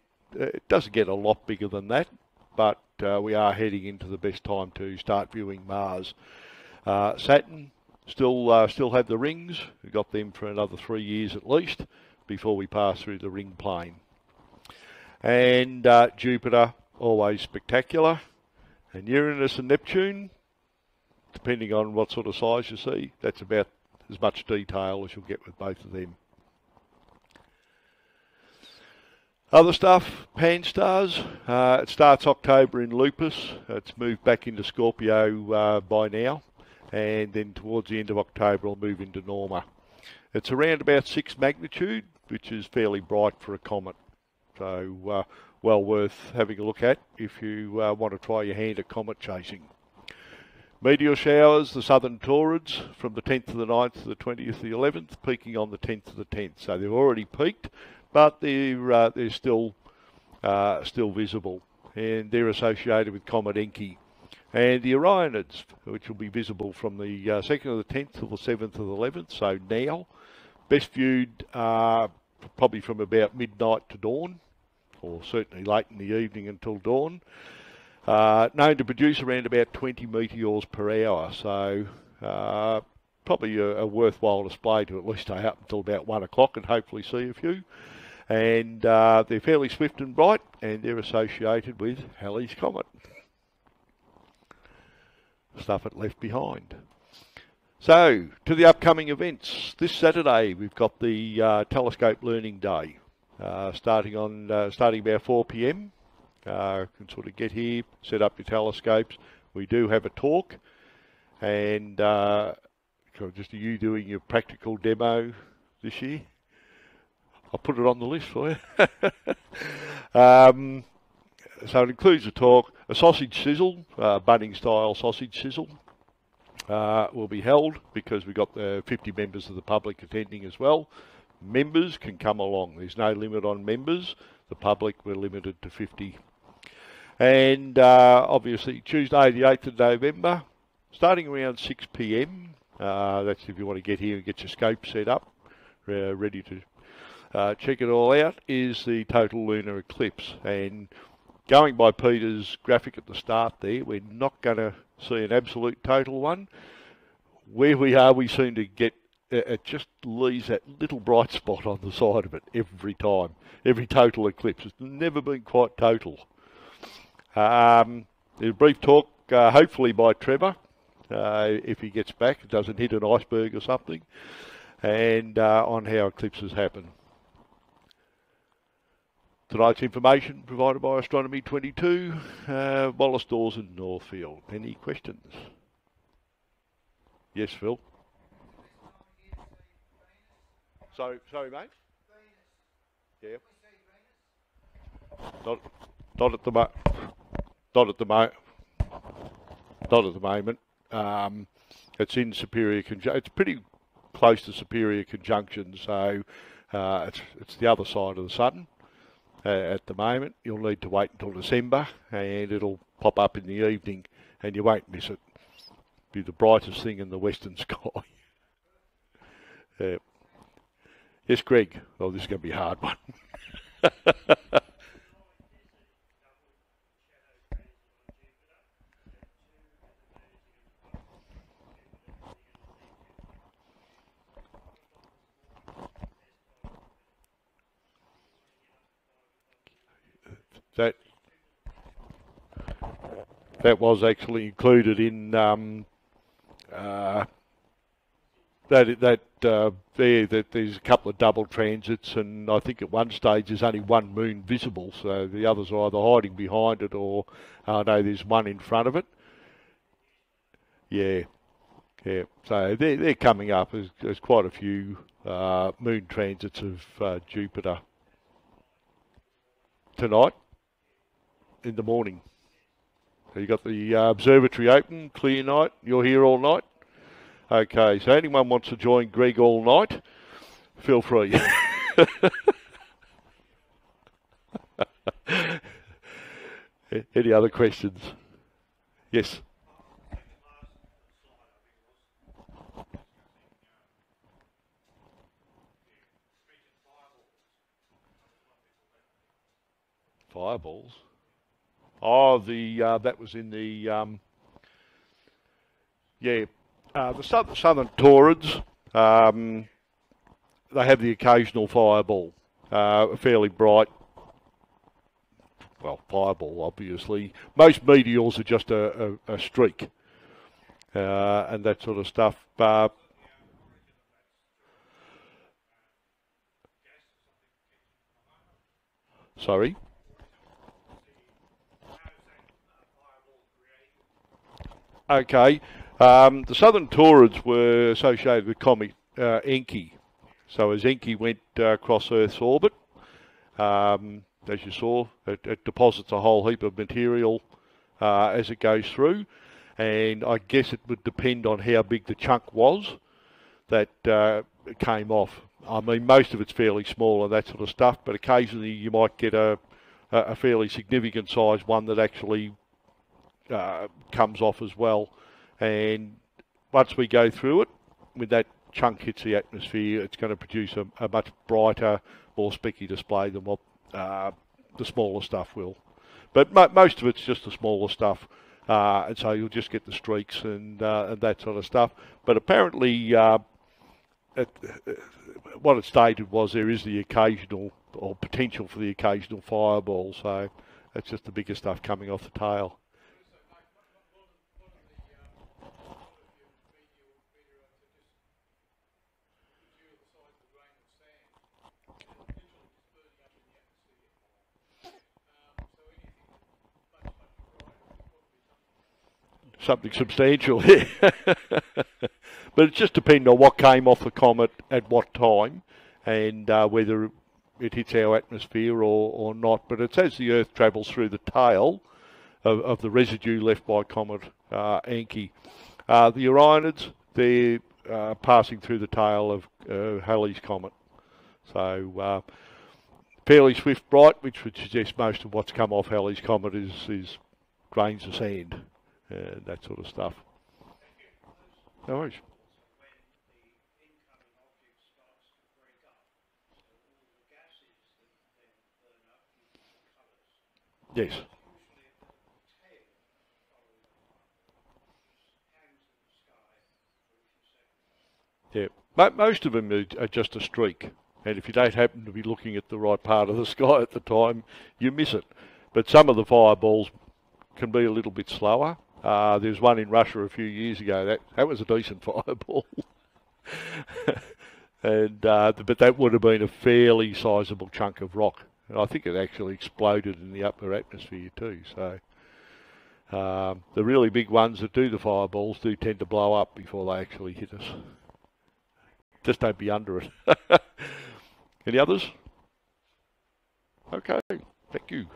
doesn't get a lot bigger than that, but we are heading into the best time to start viewing Mars. Saturn still have the rings. We got them for another 3 years at least before we pass through the ring plane. And Jupiter, always spectacular. And Uranus and Neptune, depending on what sort of size you see, that's about as much detail as you'll get with both of them. Other stuff, pan stars. It starts October in Lupus. It's moved back into Scorpio by now, and then towards the end of October it'll move into Norma. It's around about 6 magnitude, which is fairly bright for a comet. So well worth having a look at if you want to try your hand at comet chasing. Meteor showers, the southern Taurids, from the 10th of the 9th to the 20th of the 11th, peaking on the 10th of the 10th. So they've already peaked, but they're still visible. And they're associated with Comet Encke. And the Orionids, which will be visible from the 2nd of the 10th to the 7th of the 11th, so now. Best viewed probably from about midnight to dawn, or certainly late in the evening until dawn. Known to produce around about 20 meteors per hour, so probably a worthwhile display to at least stay up until about 1 o'clock and hopefully see a few. And they're fairly swift and bright, and they're associated with Halley's Comet. Stuff it left behind. So, to the upcoming events. This Saturday we've got the Telescope Learning Day, starting about 4 p.m. You can sort of get here, set up your telescopes. We do have a talk, and just you doing your practical demo this year. I'll put it on the list for you. So it includes a talk, a sausage sizzle, budding style sausage sizzle. Will be held because we've got the 50 members of the public attending as well. Members can come along. There's no limit on members. The public, we're limited to 50. And obviously Tuesday the 8th of November, starting around 6 p.m. That's if you want to get here and get your scope set up, ready to check it all out, is the total lunar eclipse. And going by Peter's graphic at the start there, we're not going to see an absolute total one. Where we are, we seem to get, it just leaves that little bright spot on the side of it every time. Every total eclipse, it's never been quite total. There's a brief talk, hopefully by Trevor, if he gets back, it doesn't hit an iceberg or something, and on how eclipses happen. Tonight's information provided by Astronomy 22, Wallal Stores in Northfield. Any questions? Yes, Phil. So, sorry, mate. Venus. Yeah. Not at the moment. It's in superior conjunction. It's pretty close to superior conjunction, so it's the other side of the sun. At the moment, you'll need to wait until December, and it'll pop up in the evening, and you won't miss it. It'll be the brightest thing in the western sky. Yes, Greg. Oh, this is going to be a hard one. That was actually included in that there's a couple of double transits, and I think at one stage there's only one moon visible, so the others are either hiding behind it or no, there's one in front of it. Yeah, yeah. So they're coming up. There's quite a few moon transits of Jupiter tonight in the morning. So you got the observatory open, clear night, you're here all night. Okay, so anyone wants to join Greg all night, feel free. Any other questions? Yes. Fireballs. Oh, the that was in the the southern Taurids. They have the occasional fireball, a fairly bright, well, fireball obviously. Most meteors are just a streak and that sort of stuff. Sorry. Okay, the southern Taurids were associated with comet Encke. So as Encke went across Earth's orbit, as you saw, it deposits a whole heap of material as it goes through. And I guess it would depend on how big the chunk was that came off. I mean, most of it's fairly small and that sort of stuff, but occasionally you might get a fairly significant size one that actually comes off as well. And once we go through it, when that chunk hits the atmosphere, it's going to produce a much brighter, more specky display than what the smaller stuff will. But most of it's just the smaller stuff, and so you'll just get the streaks and that sort of stuff. But apparently what it stated was there is the occasional, or potential for the occasional fireball, so that's just the bigger stuff coming off the tail. Something substantial here. But it just depends on what came off the comet at what time and whether it hits our atmosphere or not. But it's as the Earth travels through the tail of the residue left by comet Encke. The Orionids, they're passing through the tail of Halley's Comet. So fairly swift, bright, which would suggest most of what's come off Halley's Comet is grains of sand. That sort of stuff. No worries. Yes. Yeah, but most of them are just a streak, and if you don't happen to be looking at the right part of the sky at the time, you miss it. But some of the fireballs can be a little bit slower. There's one in Russia a few years ago. That was a decent fireball, and but that would have been a fairly sizable chunk of rock, and I think it actually exploded in the upper atmosphere too. So the really big ones that do the fireballs do tend to blow up before they actually hit us. Just don't be under it. Any others? Okay, thank you.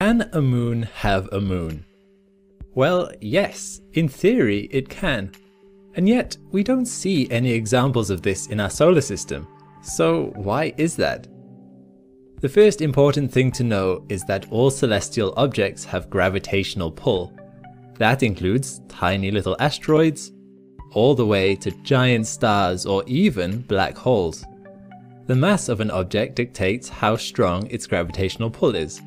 Can a moon have a moon? Well, yes, in theory it can. And yet, we don't see any examples of this in our solar system. So why is that? The first important thing to know is that all celestial objects have gravitational pull. That includes tiny little asteroids, all the way to giant stars or even black holes. The mass of an object dictates how strong its gravitational pull is.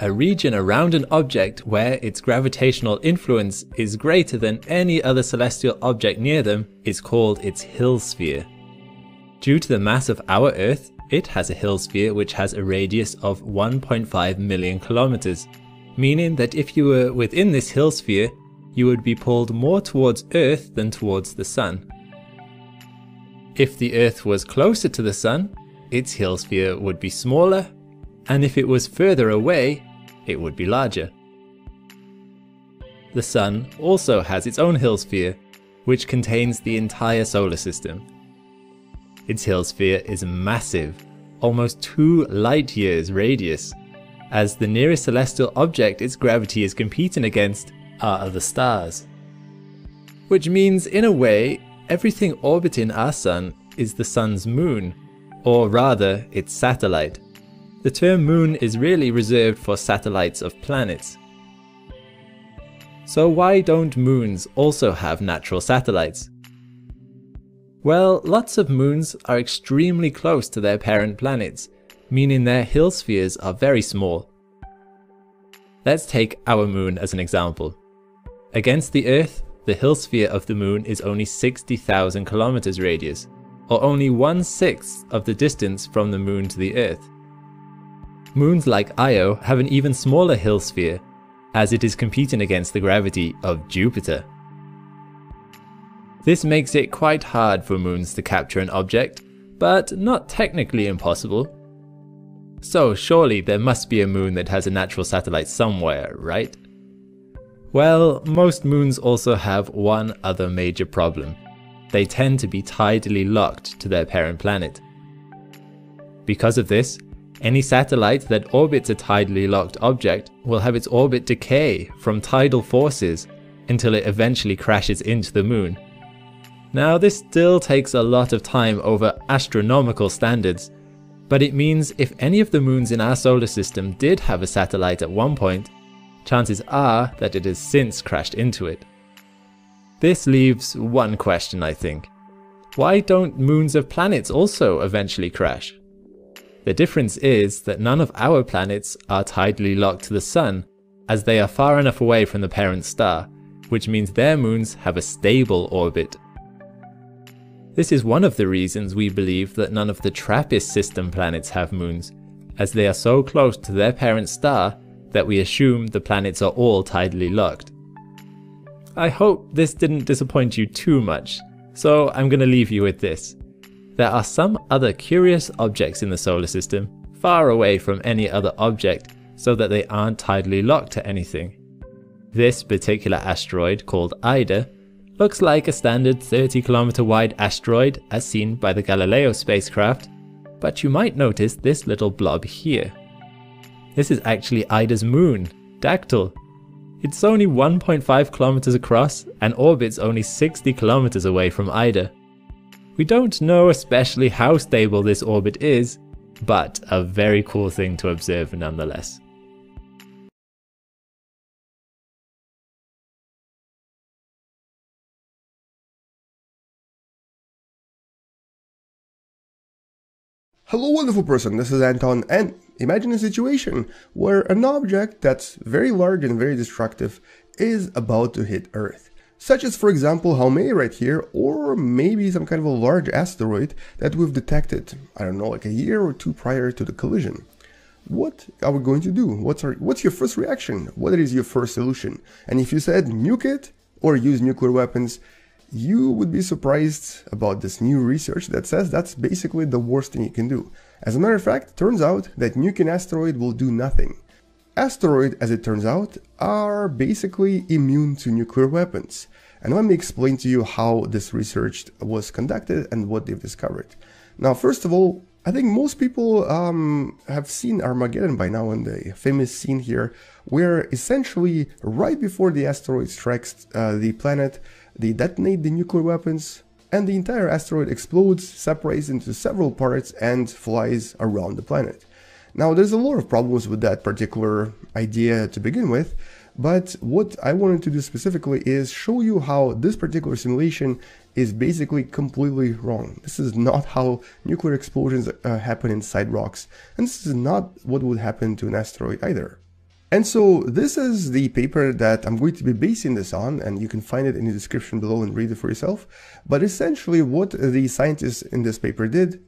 A region around an object where its gravitational influence is greater than any other celestial object near them is called its Hill sphere. Due to the mass of our Earth, it has a Hill sphere which has a radius of 1.5 million kilometers, meaning that if you were within this Hill sphere, you would be pulled more towards Earth than towards the Sun. If the Earth was closer to the Sun, its Hill sphere would be smaller, and if it was further away, it would be larger. the Sun also has its own Hill sphere, which contains the entire solar system. Its Hill sphere is massive, almost 2 light years radius. As the nearest celestial object its gravity is competing against are other stars. Which means, in a way, everything orbiting our Sun is the Sun's moon, or rather, its satellite. The term moon is really reserved for satellites of planets. So why don't moons also have natural satellites? Well, lots of moons are extremely close to their parent planets, meaning their Hill spheres are very small. Let's take our moon as an example. Against the Earth, the Hill sphere of the moon is only 60,000 kilometers radius, or only 1/6 of the distance from the moon to the Earth. Moons like Io have an even smaller Hill sphere, as it is competing against the gravity of Jupiter. This makes it quite hard for moons to capture an object, but not technically impossible. So surely there must be a moon that has a natural satellite somewhere, right? Well, most moons also have one other major problem. They tend to be tidally locked to their parent planet. Because of this, any satellite that orbits a tidally locked object will have its orbit decay from tidal forces until it eventually crashes into the moon. Now, this still takes a lot of time over astronomical standards, but it means if any of the moons in our solar system did have a satellite at one point, chances are that it has since crashed into it. This leaves one question, I think. Why don't moons of planets also eventually crash? The difference is that none of our planets are tidally locked to the Sun, as they are far enough away from the parent star, which means their moons have a stable orbit. This is one of the reasons we believe that none of the TRAPPIST system planets have moons, as they are so close to their parent star that we assume the planets are all tidally locked. I hope this didn't disappoint you too much, so I'm going to leave you with this. There are some other curious objects in the solar system, far away from any other object, so that they aren't tidally locked to anything. This particular asteroid, called Ida, looks like a standard 30-kilometer wide asteroid as seen by the Galileo spacecraft, but you might notice this little blob here. This is actually Ida's moon, Dactyl. It's only 1.5 kilometers across and orbits only 60 kilometers away from Ida. We don't know especially how stable this orbit is, but a very cool thing to observe nonetheless. Hello wonderful person, this is Anton, and imagine a situation where an object that's very large and very destructive is about to hit Earth. Such as, for example, Haumea right here, or maybe some kind of a large asteroid that we've detected, I don't know, like a year or two prior to the collision. What are we going to do? What's your first reaction? What is your first solution? And if you said nuke it or use nuclear weapons, you would be surprised about this new research that says that's basically the worst thing you can do. As a matter of fact, it turns out that nuking asteroid will do nothing. Asteroids, as it turns out, are basically immune to nuclear weapons. And let me explain to you how this research was conducted and what they've discovered. Now, first of all, I think most people have seen Armageddon by now, and the famous scene here, where essentially right before the asteroid strikes the planet, they detonate the nuclear weapons, and the entire asteroid explodes, separates into several parts, and flies around the planet. Now, there's a lot of problems with that particular idea to begin with, but what I wanted to do specifically is show you how this particular simulation is basically completely wrong. This is not how nuclear explosions happen inside rocks, and this is not what would happen to an asteroid either. And so this is the paper that I'm going to be basing this on, and you can find it in the description below and read it for yourself. But essentially what the scientists in this paper did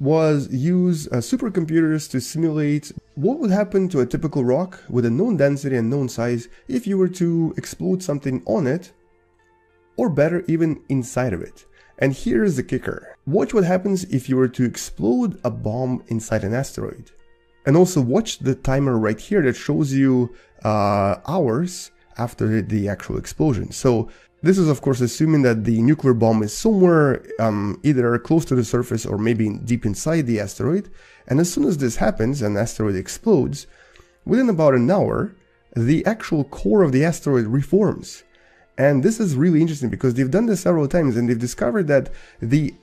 was use supercomputers to simulate what would happen to a typical rock with a known density and known size if you were to explode something on it, or better, even inside of it. And here's the kicker. Watch what happens if you were to explode a bomb inside an asteroid. And also watch the timer right here that shows you hours after the actual explosion. So this is of course assuming that the nuclear bomb is somewhere either close to the surface or maybe deep inside the asteroid, and as soon as this happens and the asteroid explodes, within about an hour the actual core of the asteroid reforms. And this is really interesting because they've done this several times and they've discovered that the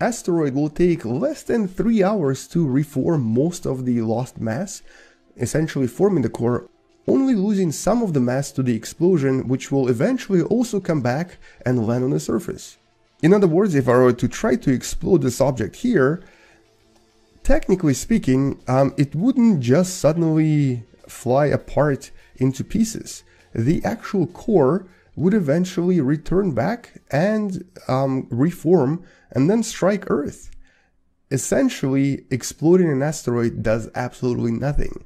asteroid will take less than 3 hours to reform most of the lost mass, essentially forming the core, only losing some of the mass to the explosion, which will eventually also come back and land on the surface. In other words, if I were to try to explode this object here, technically speaking, it wouldn't just suddenly fly apart into pieces. The actual core would eventually return back and reform and then strike Earth. Essentially, exploding an asteroid does absolutely nothing.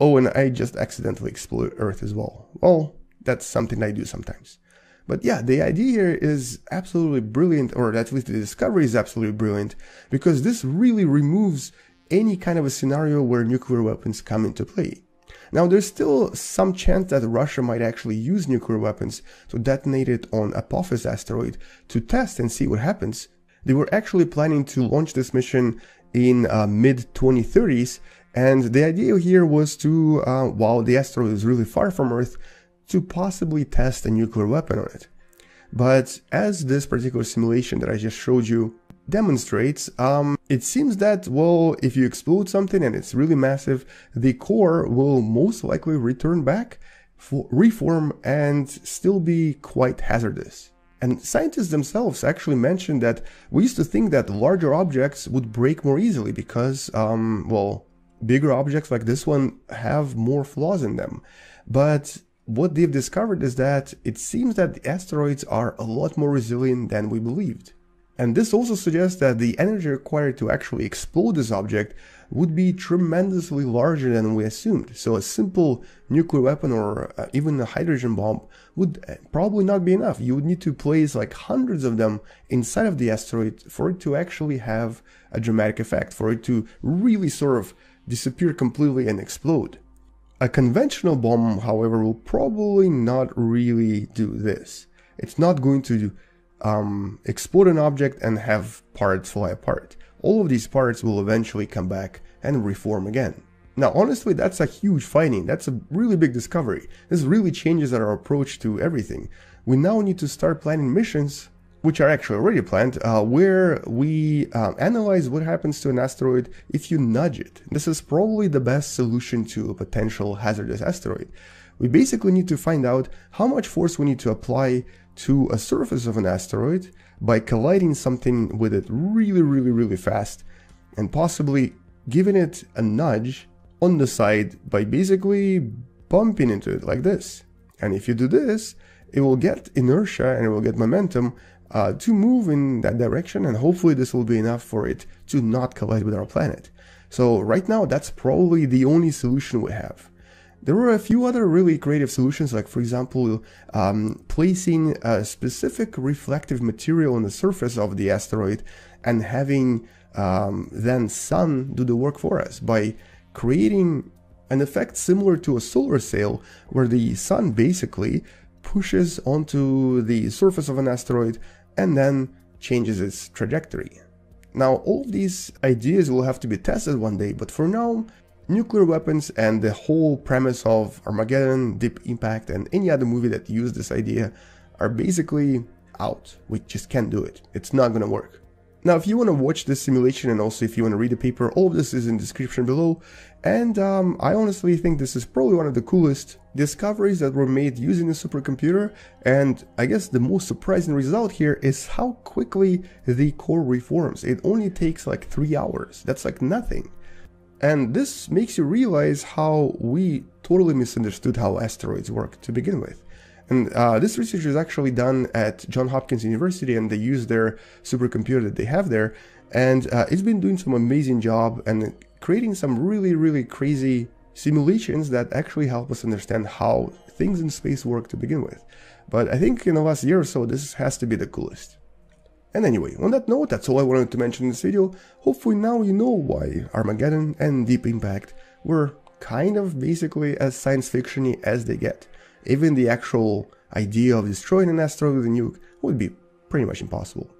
Oh, and I just accidentally exploded Earth as well. Well, that's something I do sometimes. But yeah, the idea here is absolutely brilliant, or at least the discovery is absolutely brilliant, because this really removes any kind of a scenario where nuclear weapons come into play. Now, there's still some chance that Russia might actually use nuclear weapons to detonate it on Apophis asteroid to test and see what happens. They were actually planning to launch this mission in mid-2030s, and the idea here was to, while the asteroid is really far from Earth, to possibly test a nuclear weapon on it. But as this particular simulation that I just showed you demonstrates, it seems that, well, if you explode something and it's really massive, the core will most likely return back, reform, and still be quite hazardous. And scientists themselves actually mentioned that we used to think that larger objects would break more easily because, well, bigger objects like this one have more flaws in them. But what they've discovered is that it seems that the asteroids are a lot more resilient than we believed. And this also suggests that the energy required to actually explode this object would be tremendously larger than we assumed. So a simple nuclear weapon or even a hydrogen bomb would probably not be enough. You would need to place like hundreds of them inside of the asteroid for it to actually have a dramatic effect, for it to really sort of disappear completely and explode. A conventional bomb, however, will probably not really do this. It's not going to explode an object and have parts fly apart. All of these parts will eventually come back and reform again. Now, honestly, that's a huge finding. That's a really big discovery. This really changes our approach to everything. We now need to start planning missions, which are actually already planned, where we analyze what happens to an asteroid if you nudge it. This is probably the best solution to a potential hazardous asteroid. We basically need to find out how much force we need to apply to a surface of an asteroid by colliding something with it really fast, and possibly giving it a nudge on the side by basically bumping into it like this. And if you do this, it will get inertia and it will get momentum to move in that direction, and hopefully this will be enough for it to not collide with our planet. So right now that's probably the only solution we have. There were a few other really creative solutions, like for example, placing a specific reflective material on the surface of the asteroid and having then sun do the work for us by creating an effect similar to a solar sail, where the sun basically pushes onto the surface of an asteroid and then changes its trajectory. Now, all of these ideas will have to be tested one day, but for now, nuclear weapons and the whole premise of Armageddon, Deep Impact, and any other movie that used this idea are basically out. We just can't do it. It's not gonna work. Now, if you want to watch this simulation and also if you want to read the paper, all of this is in the description below. And I honestly think this is probably one of the coolest discoveries that were made using a supercomputer. And I guess the most surprising result here is how quickly the core reforms. It only takes like 3 hours. That's like nothing. And this makes you realize how we totally misunderstood how asteroids work to begin with. And this research is actually done at Johns Hopkins University, and they use their supercomputer that they have there. And it's been doing some amazing job and creating some really crazy simulations that actually help us understand how things in space work to begin with. But I think in the last year or so, this has to be the coolest. And anyway, on that note, that's all I wanted to mention in this video. Hopefully now you know why Armageddon and Deep Impact were kind of basically as science fiction-y as they get. even the actual idea of destroying an asteroid with a nuke would be pretty much impossible.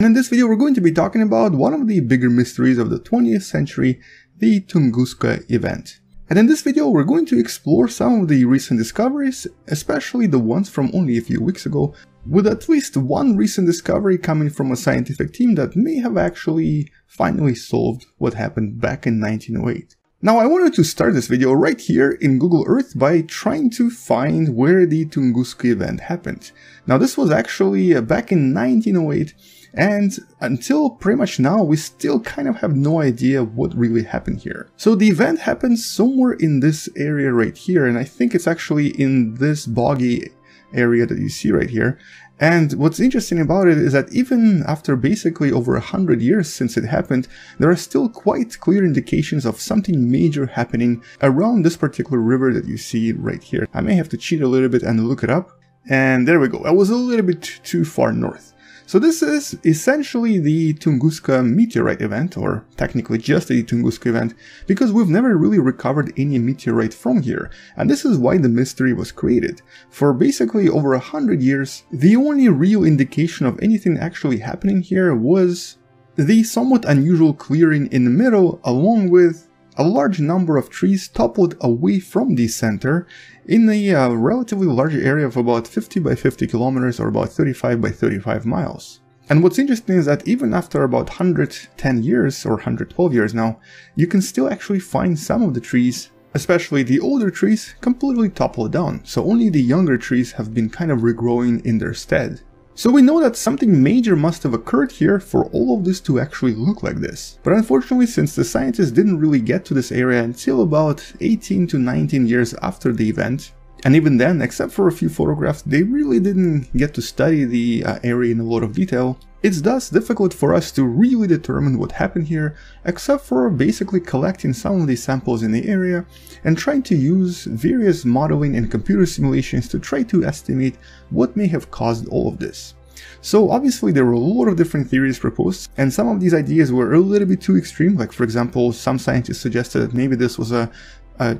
And in this video we're going to be talking about one of the bigger mysteries of the 20th century, the Tunguska event. And in this video we're going to explore some of the recent discoveries, especially the ones from only a few weeks ago, with at least one recent discovery coming from a scientific team that may have actually finally solved what happened back in 1908. Now, I wanted to start this video right here in Google Earth by trying to find where the Tunguska event happened. Now, this was actually back in 1908, and until pretty much now, we still kind of have no idea what really happened here. So the event happened somewhere in this area right here, and I think it's actually in this boggy area that you see right here. And what's interesting about it is that even after basically over 100 years since it happened, there are still quite clear indications of something major happening around this particular river that you see right here. I may have to cheat a little bit and look it up. And there we go, I was a little bit too far north. So this is essentially the Tunguska meteorite event, or technically just the Tunguska event, because we've never really recovered any meteorite from here, and this is why the mystery was created. For basically over 100 years, the only real indication of anything actually happening here was the somewhat unusual clearing in the middle, along with a large number of trees toppled away from the center in a relatively large area of about 50 by 50 kilometers, or about 35 by 35 miles. And what's interesting is that even after about 110 years or 112 years now, you can still actually find some of the trees, especially the older trees, completely toppled down. So only the younger trees have been kind of regrowing in their stead. So we know that something major must have occurred here for all of this to actually look like this. But unfortunately, since the scientists didn't really get to this area until about 18 to 19 years after the event, and even then, except for a few photographs, they really didn't get to study the area in a lot of detail. It's thus difficult for us to really determine what happened here, except for basically collecting some of the samples in the area and trying to use various modeling and computer simulations to try to estimate what may have caused all of this. So obviously there were a lot of different theories proposed, and some of these ideas were a little bit too extreme. Like, for example, some scientists suggested that maybe this was a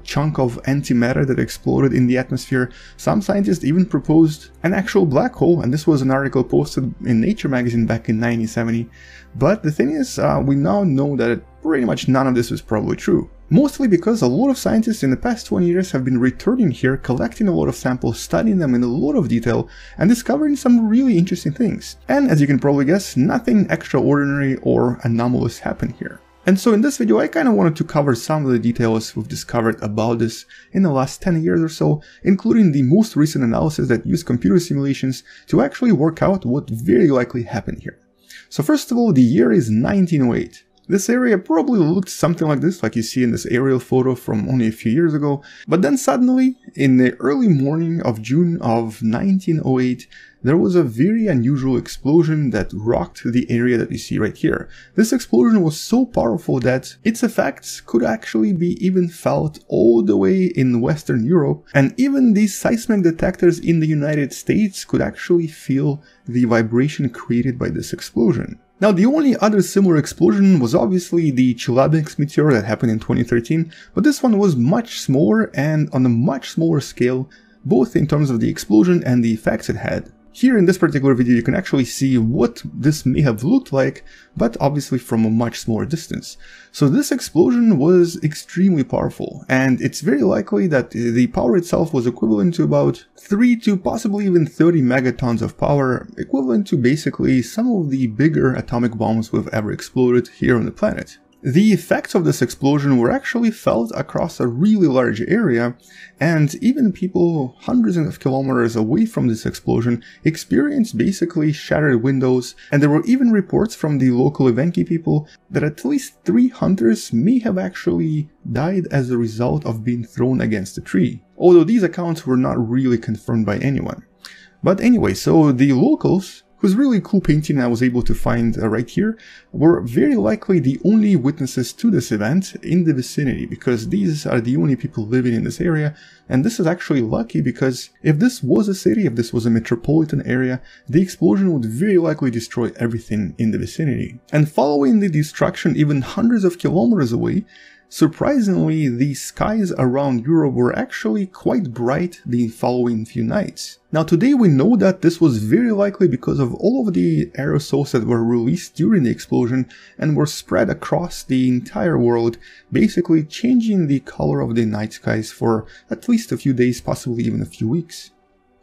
chunk of antimatter that exploded in the atmosphere. Some scientists even proposed an actual black hole, and this was an article posted in Nature magazine back in 1970. But the thing is, we now know that pretty much none of this is probably true. Mostly because a lot of scientists in the past 20 years have been returning here, collecting a lot of samples, studying them in a lot of detail, and discovering some really interesting things. And as you can probably guess, nothing extraordinary or anomalous happened here. And so in this video, I kind of wanted to cover some of the details we've discovered about this in the last 10 years or so, including the most recent analysis that used computer simulations to actually work out what very likely happened here. So first of all, the year is 1908. This area probably looked something like this, like you see in this aerial photo from only a few years ago. But then suddenly, in the early morning of June of 1908, there was a very unusual explosion that rocked the area that you see right here. This explosion was so powerful that its effects could actually be even felt all the way in Western Europe, and even these seismic detectors in the United States could actually feel the vibration created by this explosion. Now, the only other similar explosion was obviously the Chelyabinsk meteor that happened in 2013, but this one was much smaller and on a much smaller scale, both in terms of the explosion and the effects it had. Here in this particular video, you can actually see what this may have looked like, but obviously from a much smaller distance. So this explosion was extremely powerful, and it's very likely that the power itself was equivalent to about 3 to possibly even 30 megatons of power, equivalent to basically some of the bigger atomic bombs we've ever exploded here on the planet. The effects of this explosion were actually felt across a really large area, and even people hundreds of kilometers away from this explosion experienced basically shattered windows, and there were even reports from the local Evenki people that at least 3 hunters may have actually died as a result of being thrown against a tree, although these accounts were not really confirmed by anyone. But anyway, so the locals whose really cool painting I was able to find right here, were very likely the only witnesses to this event in the vicinity, because these are the only people living in this area. And this is actually lucky, because if this was a city, if this was a metropolitan area, the explosion would very likely destroy everything in the vicinity. And following the destruction even hundreds of kilometers away, surprisingly, the skies around Europe were actually quite bright the following few nights. Now today we know that this was very likely because of all of the aerosols that were released during the explosion and were spread across the entire world, basically changing the color of the night skies for at least a few days, possibly even a few weeks.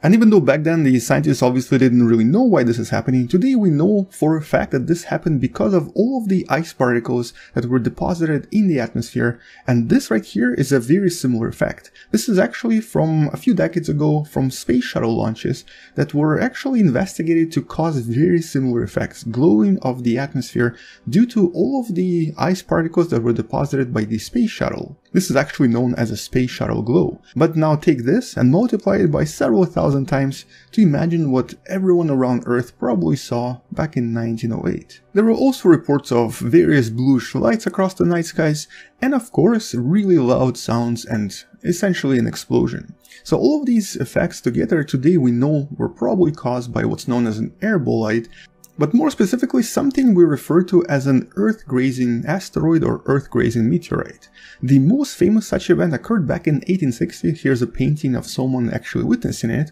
And even though back then the scientists obviously didn't really know why this is happening, today we know for a fact that this happened because of all of the ice particles that were deposited in the atmosphere, and this right here is a very similar effect. This is actually from a few decades ago, from space shuttle launches that were actually investigated to cause very similar effects, glowing of the atmosphere due to all of the ice particles that were deposited by the space shuttle. This is actually known as a space shuttle glow. But now take this and multiply it by several thousand times to imagine what everyone around Earth probably saw back in 1908. There were also reports of various bluish lights across the night skies, and of course really loud sounds and essentially an explosion. So all of these effects together today we know were probably caused by what's known as an air bolide, but more specifically something we refer to as an Earth-grazing asteroid or Earth-grazing meteorite. The most famous such event occurred back in 1860, here's a painting of someone actually witnessing it,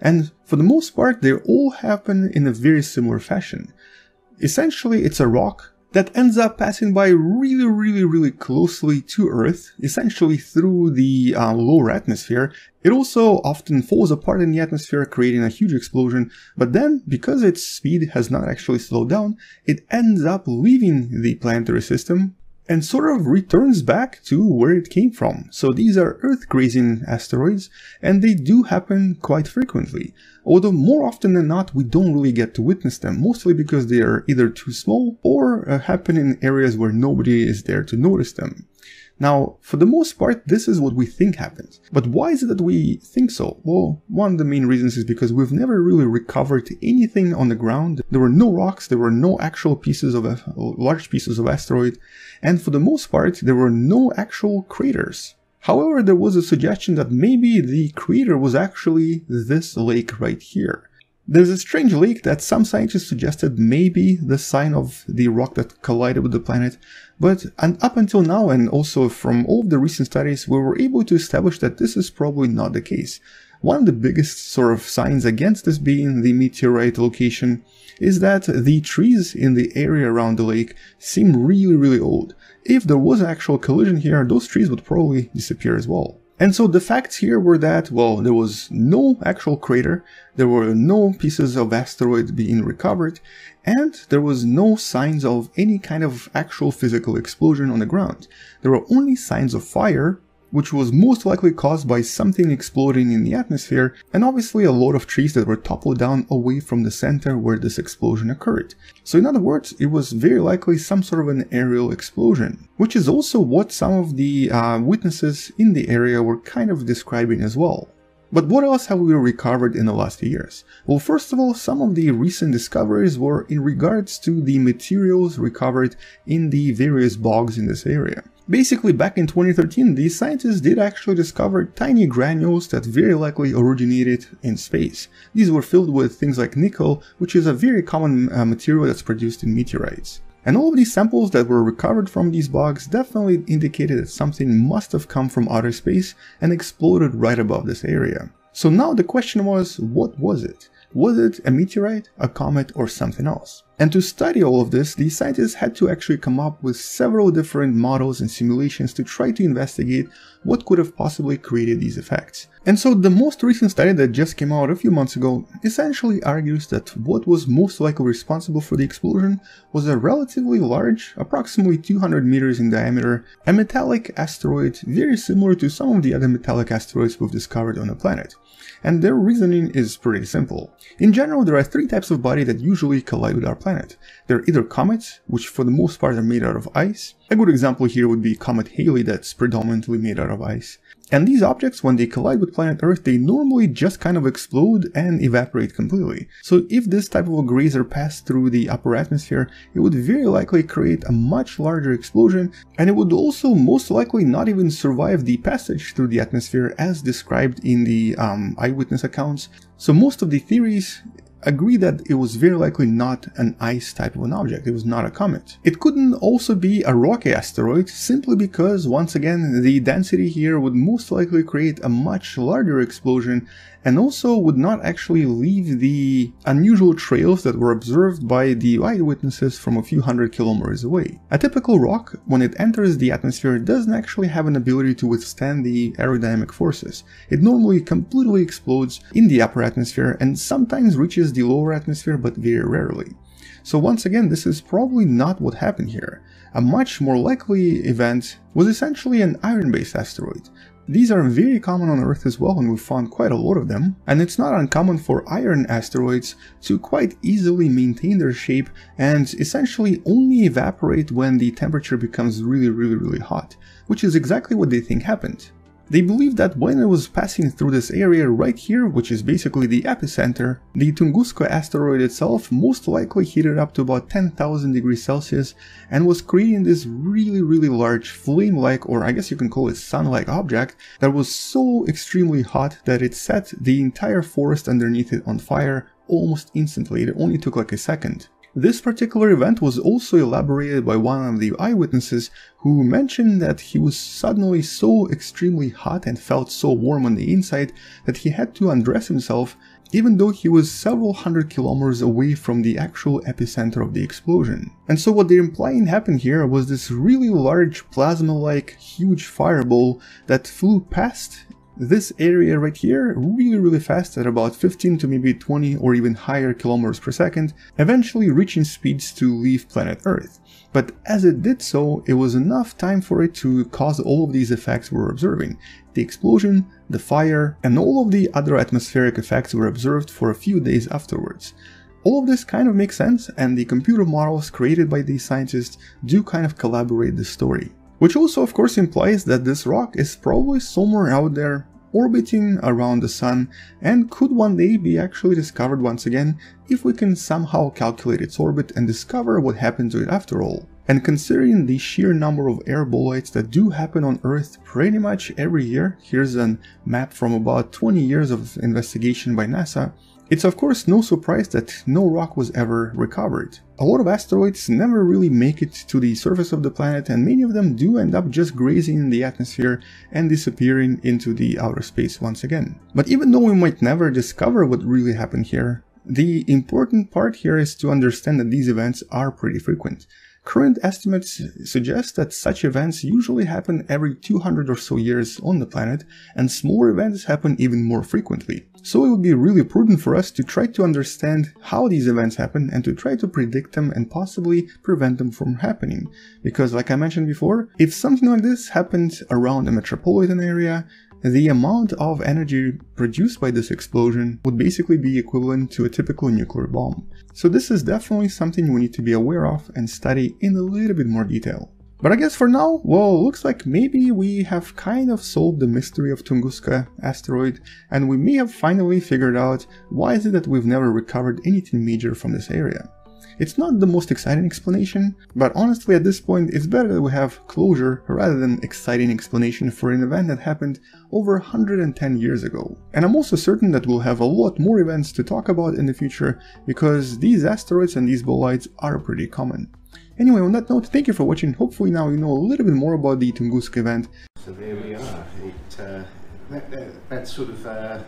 and for the most part they all happen in a very similar fashion. Essentially it's a rock that ends up passing by really closely to Earth, essentially through the lower atmosphere. It also often falls apart in the atmosphere, creating a huge explosion, but then, because its speed has not actually slowed down, it ends up leaving the planetary system and sort of returns back to where it came from. So these are Earth-grazing asteroids, and they do happen quite frequently, although more often than not we don't really get to witness them, mostly because they are either too small or happen in areas where nobody is there to notice them. Now, for the most part, this is what we think happens. But why is it that we think so? Well, one of the main reasons is because we've never really recovered anything on the ground. There were no rocks, there were no actual pieces of large pieces of asteroid, and for the most part, there were no actual craters. However, there was a suggestion that maybe the crater was actually this lake right here. There's a strange lake that some scientists suggested may be the sign of the rock that collided with the planet, but up until now, and also from all of the recent studies, we were able to establish that this is probably not the case. One of the biggest sort of signs against this being the meteorite location is that the trees in the area around the lake seem really old. If there was an actual collision here, those trees would probably disappear as well. And so the facts here were that, well, there was no actual crater, there were no pieces of asteroid being recovered, and there was no signs of any kind of actual physical explosion on the ground. There were only signs of fire, which was most likely caused by something exploding in the atmosphere, and obviously a lot of trees that were toppled down away from the center where this explosion occurred. So in other words, it was very likely some sort of an aerial explosion, which is also what some of the witnesses in the area were kind of describing as well. But what else have we recovered in the last few years? Well, first of all, some of the recent discoveries were in regards to the materials recovered in the various bogs in this area. Basically, back in 2013, these scientists did actually discover tiny granules that very likely originated in space. These were filled with things like nickel, which is a very common material that's produced in meteorites. And all of these samples that were recovered from these bogs definitely indicated that something must have come from outer space and exploded right above this area. So now the question was, what was it? Was it a meteorite, a comet, or something else? And to study all of this, the scientists had to actually come up with several different models and simulations to try to investigate what could have possibly created these effects. And so the most recent study that just came out a few months ago essentially argues that what was most likely responsible for the explosion was a relatively large, approximately 200 meters in diameter, a metallic asteroid very similar to some of the other metallic asteroids we've discovered on the planet. And their reasoning is pretty simple. In general, there are three types of body that usually collide with our planet. planet. They're either comets, which for the most part are made out of ice. A good example here would be Comet Halley, that's predominantly made out of ice. And these objects, when they collide with planet Earth, they normally just kind of explode and evaporate completely. So if this type of a grazer passed through the upper atmosphere, it would very likely create a much larger explosion, and it would also most likely not even survive the passage through the atmosphere as described in the eyewitness accounts. So most of the theories agree that it was very likely not an ice type of an object, it was not a comet. It couldn't also be a rocky asteroid, simply because, once again, the density here would most likely create a much larger explosion and also would not actually leave the unusual trails that were observed by the eyewitnesses from a few hundred kilometers away. A typical rock, when it enters the atmosphere, doesn't actually have an ability to withstand the aerodynamic forces. It normally completely explodes in the upper atmosphere and sometimes reaches the lower atmosphere, but very rarely. So once again, this is probably not what happened here. A much more likely event was essentially an iron-based asteroid. These are very common on Earth as well, and we found quite a lot of them, and it's not uncommon for iron asteroids to quite easily maintain their shape and essentially only evaporate when the temperature becomes really hot, which is exactly what they think happened. They believe that when it was passing through this area right here, which is basically the epicenter, the Tunguska asteroid itself most likely heated up to about 10,000 degrees Celsius and was creating this really large flame-like, or I guess you can call it sun-like object that was so extremely hot that it set the entire forest underneath it on fire almost instantly. It only took like a second. This particular event was also elaborated by one of the eyewitnesses, who mentioned that he was suddenly so extremely hot and felt so warm on the inside that he had to undress himself, even though he was several hundred kilometers away from the actual epicenter of the explosion. And so what they're implying happened here was this really large plasma-like huge fireball that flew past this area right here really fast at about 15 to maybe 20 or even higher kilometers per second, eventually reaching speeds to leave planet Earth. But as it did so, it was enough time for it to cause all of these effects we're observing. The explosion, the fire, and all of the other atmospheric effects were observed for a few days afterwards. All of this kind of makes sense, and the computer models created by these scientists do kind of corroborate the story. Which also of course implies that this rock is probably somewhere out there orbiting around the sun and could one day be actually discovered once again if we can somehow calculate its orbit and discover what happened to it after all. And considering the sheer number of air bolides that do happen on Earth pretty much every year, here's a map from about 20 years of investigation by NASA, it's of course no surprise that no rock was ever recovered. A lot of asteroids never really make it to the surface of the planet, and many of them do end up just grazing in the atmosphere and disappearing into the outer space once again. But even though we might never discover what really happened here, the important part here is to understand that these events are pretty frequent. Current estimates suggest that such events usually happen every 200 or so years on the planet, and smaller events happen even more frequently. So it would be really prudent for us to try to understand how these events happen and to try to predict them and possibly prevent them from happening. Because like I mentioned before, if something like this happened around a metropolitan area, the amount of energy produced by this explosion would basically be equivalent to a typical nuclear bomb. So this is definitely something we need to be aware of and study in a little bit more detail. But I guess for now, well, looks like maybe we have kind of solved the mystery of Tunguska asteroid, and we may have finally figured out why is it that we've never recovered anything major from this area. It's not the most exciting explanation, but honestly at this point it's better that we have closure rather than exciting explanation for an event that happened over 110 years ago. And I'm also certain that we'll have a lot more events to talk about in the future, because these asteroids and these bolides are pretty common. Anyway, on that note, thank you for watching. Hopefully now you know a little bit more about the Tunguska event. So there we are. That sort of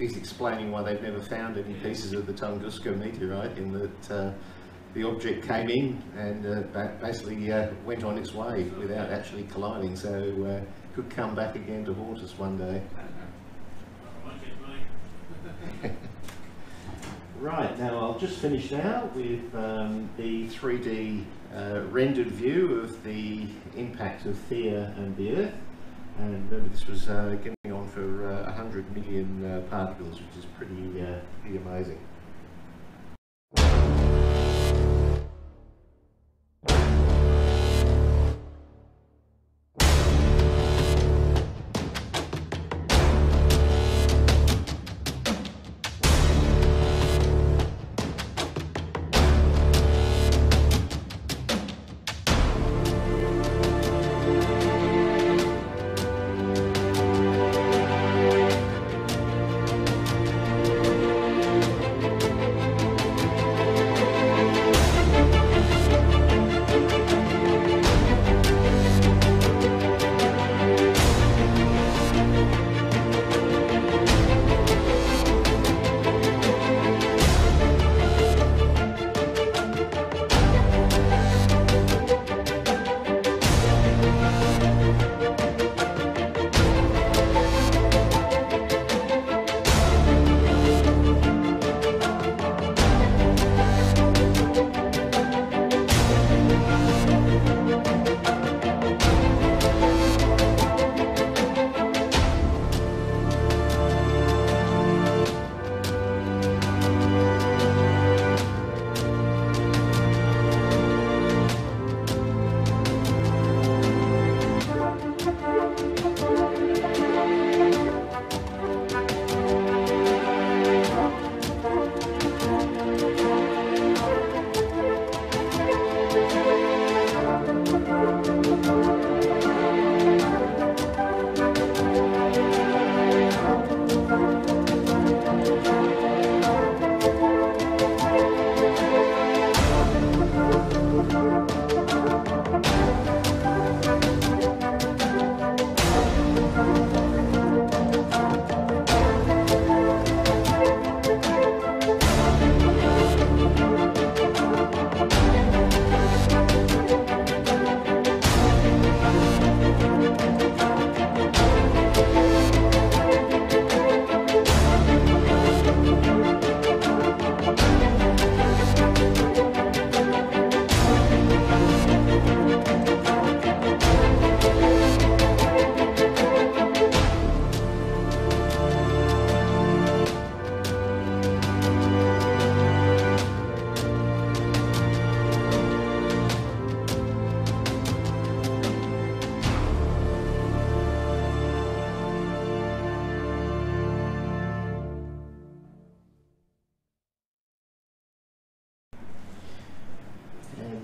is explaining why they've never found any pieces of the Tunguska meteorite, in that the object came in and basically went on its way without actually colliding, so could come back again to haunt us one day. Right, now I'll just finish now with the 3D rendered view of the impact of Theia and the Earth. And remember, this was getting on for 100 million particles, which is pretty amazing.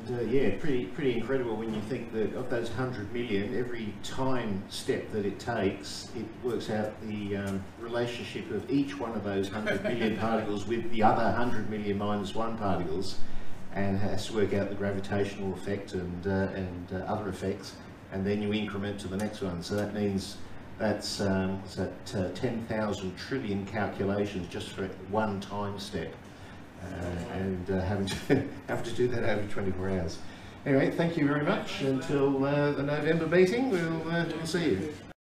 yeah, pretty incredible when you think that of those 100 million, every time step that it takes, it works out the relationship of each one of those 100 million particles with the other 100 million minus one particles, and has to work out the gravitational effect and other effects, and then you increment to the next one. So that means that's 10,000 trillion calculations just for one time step. Having to do that over 24 hours. Anyway, thank you very much. Until the November meeting, we'll see you.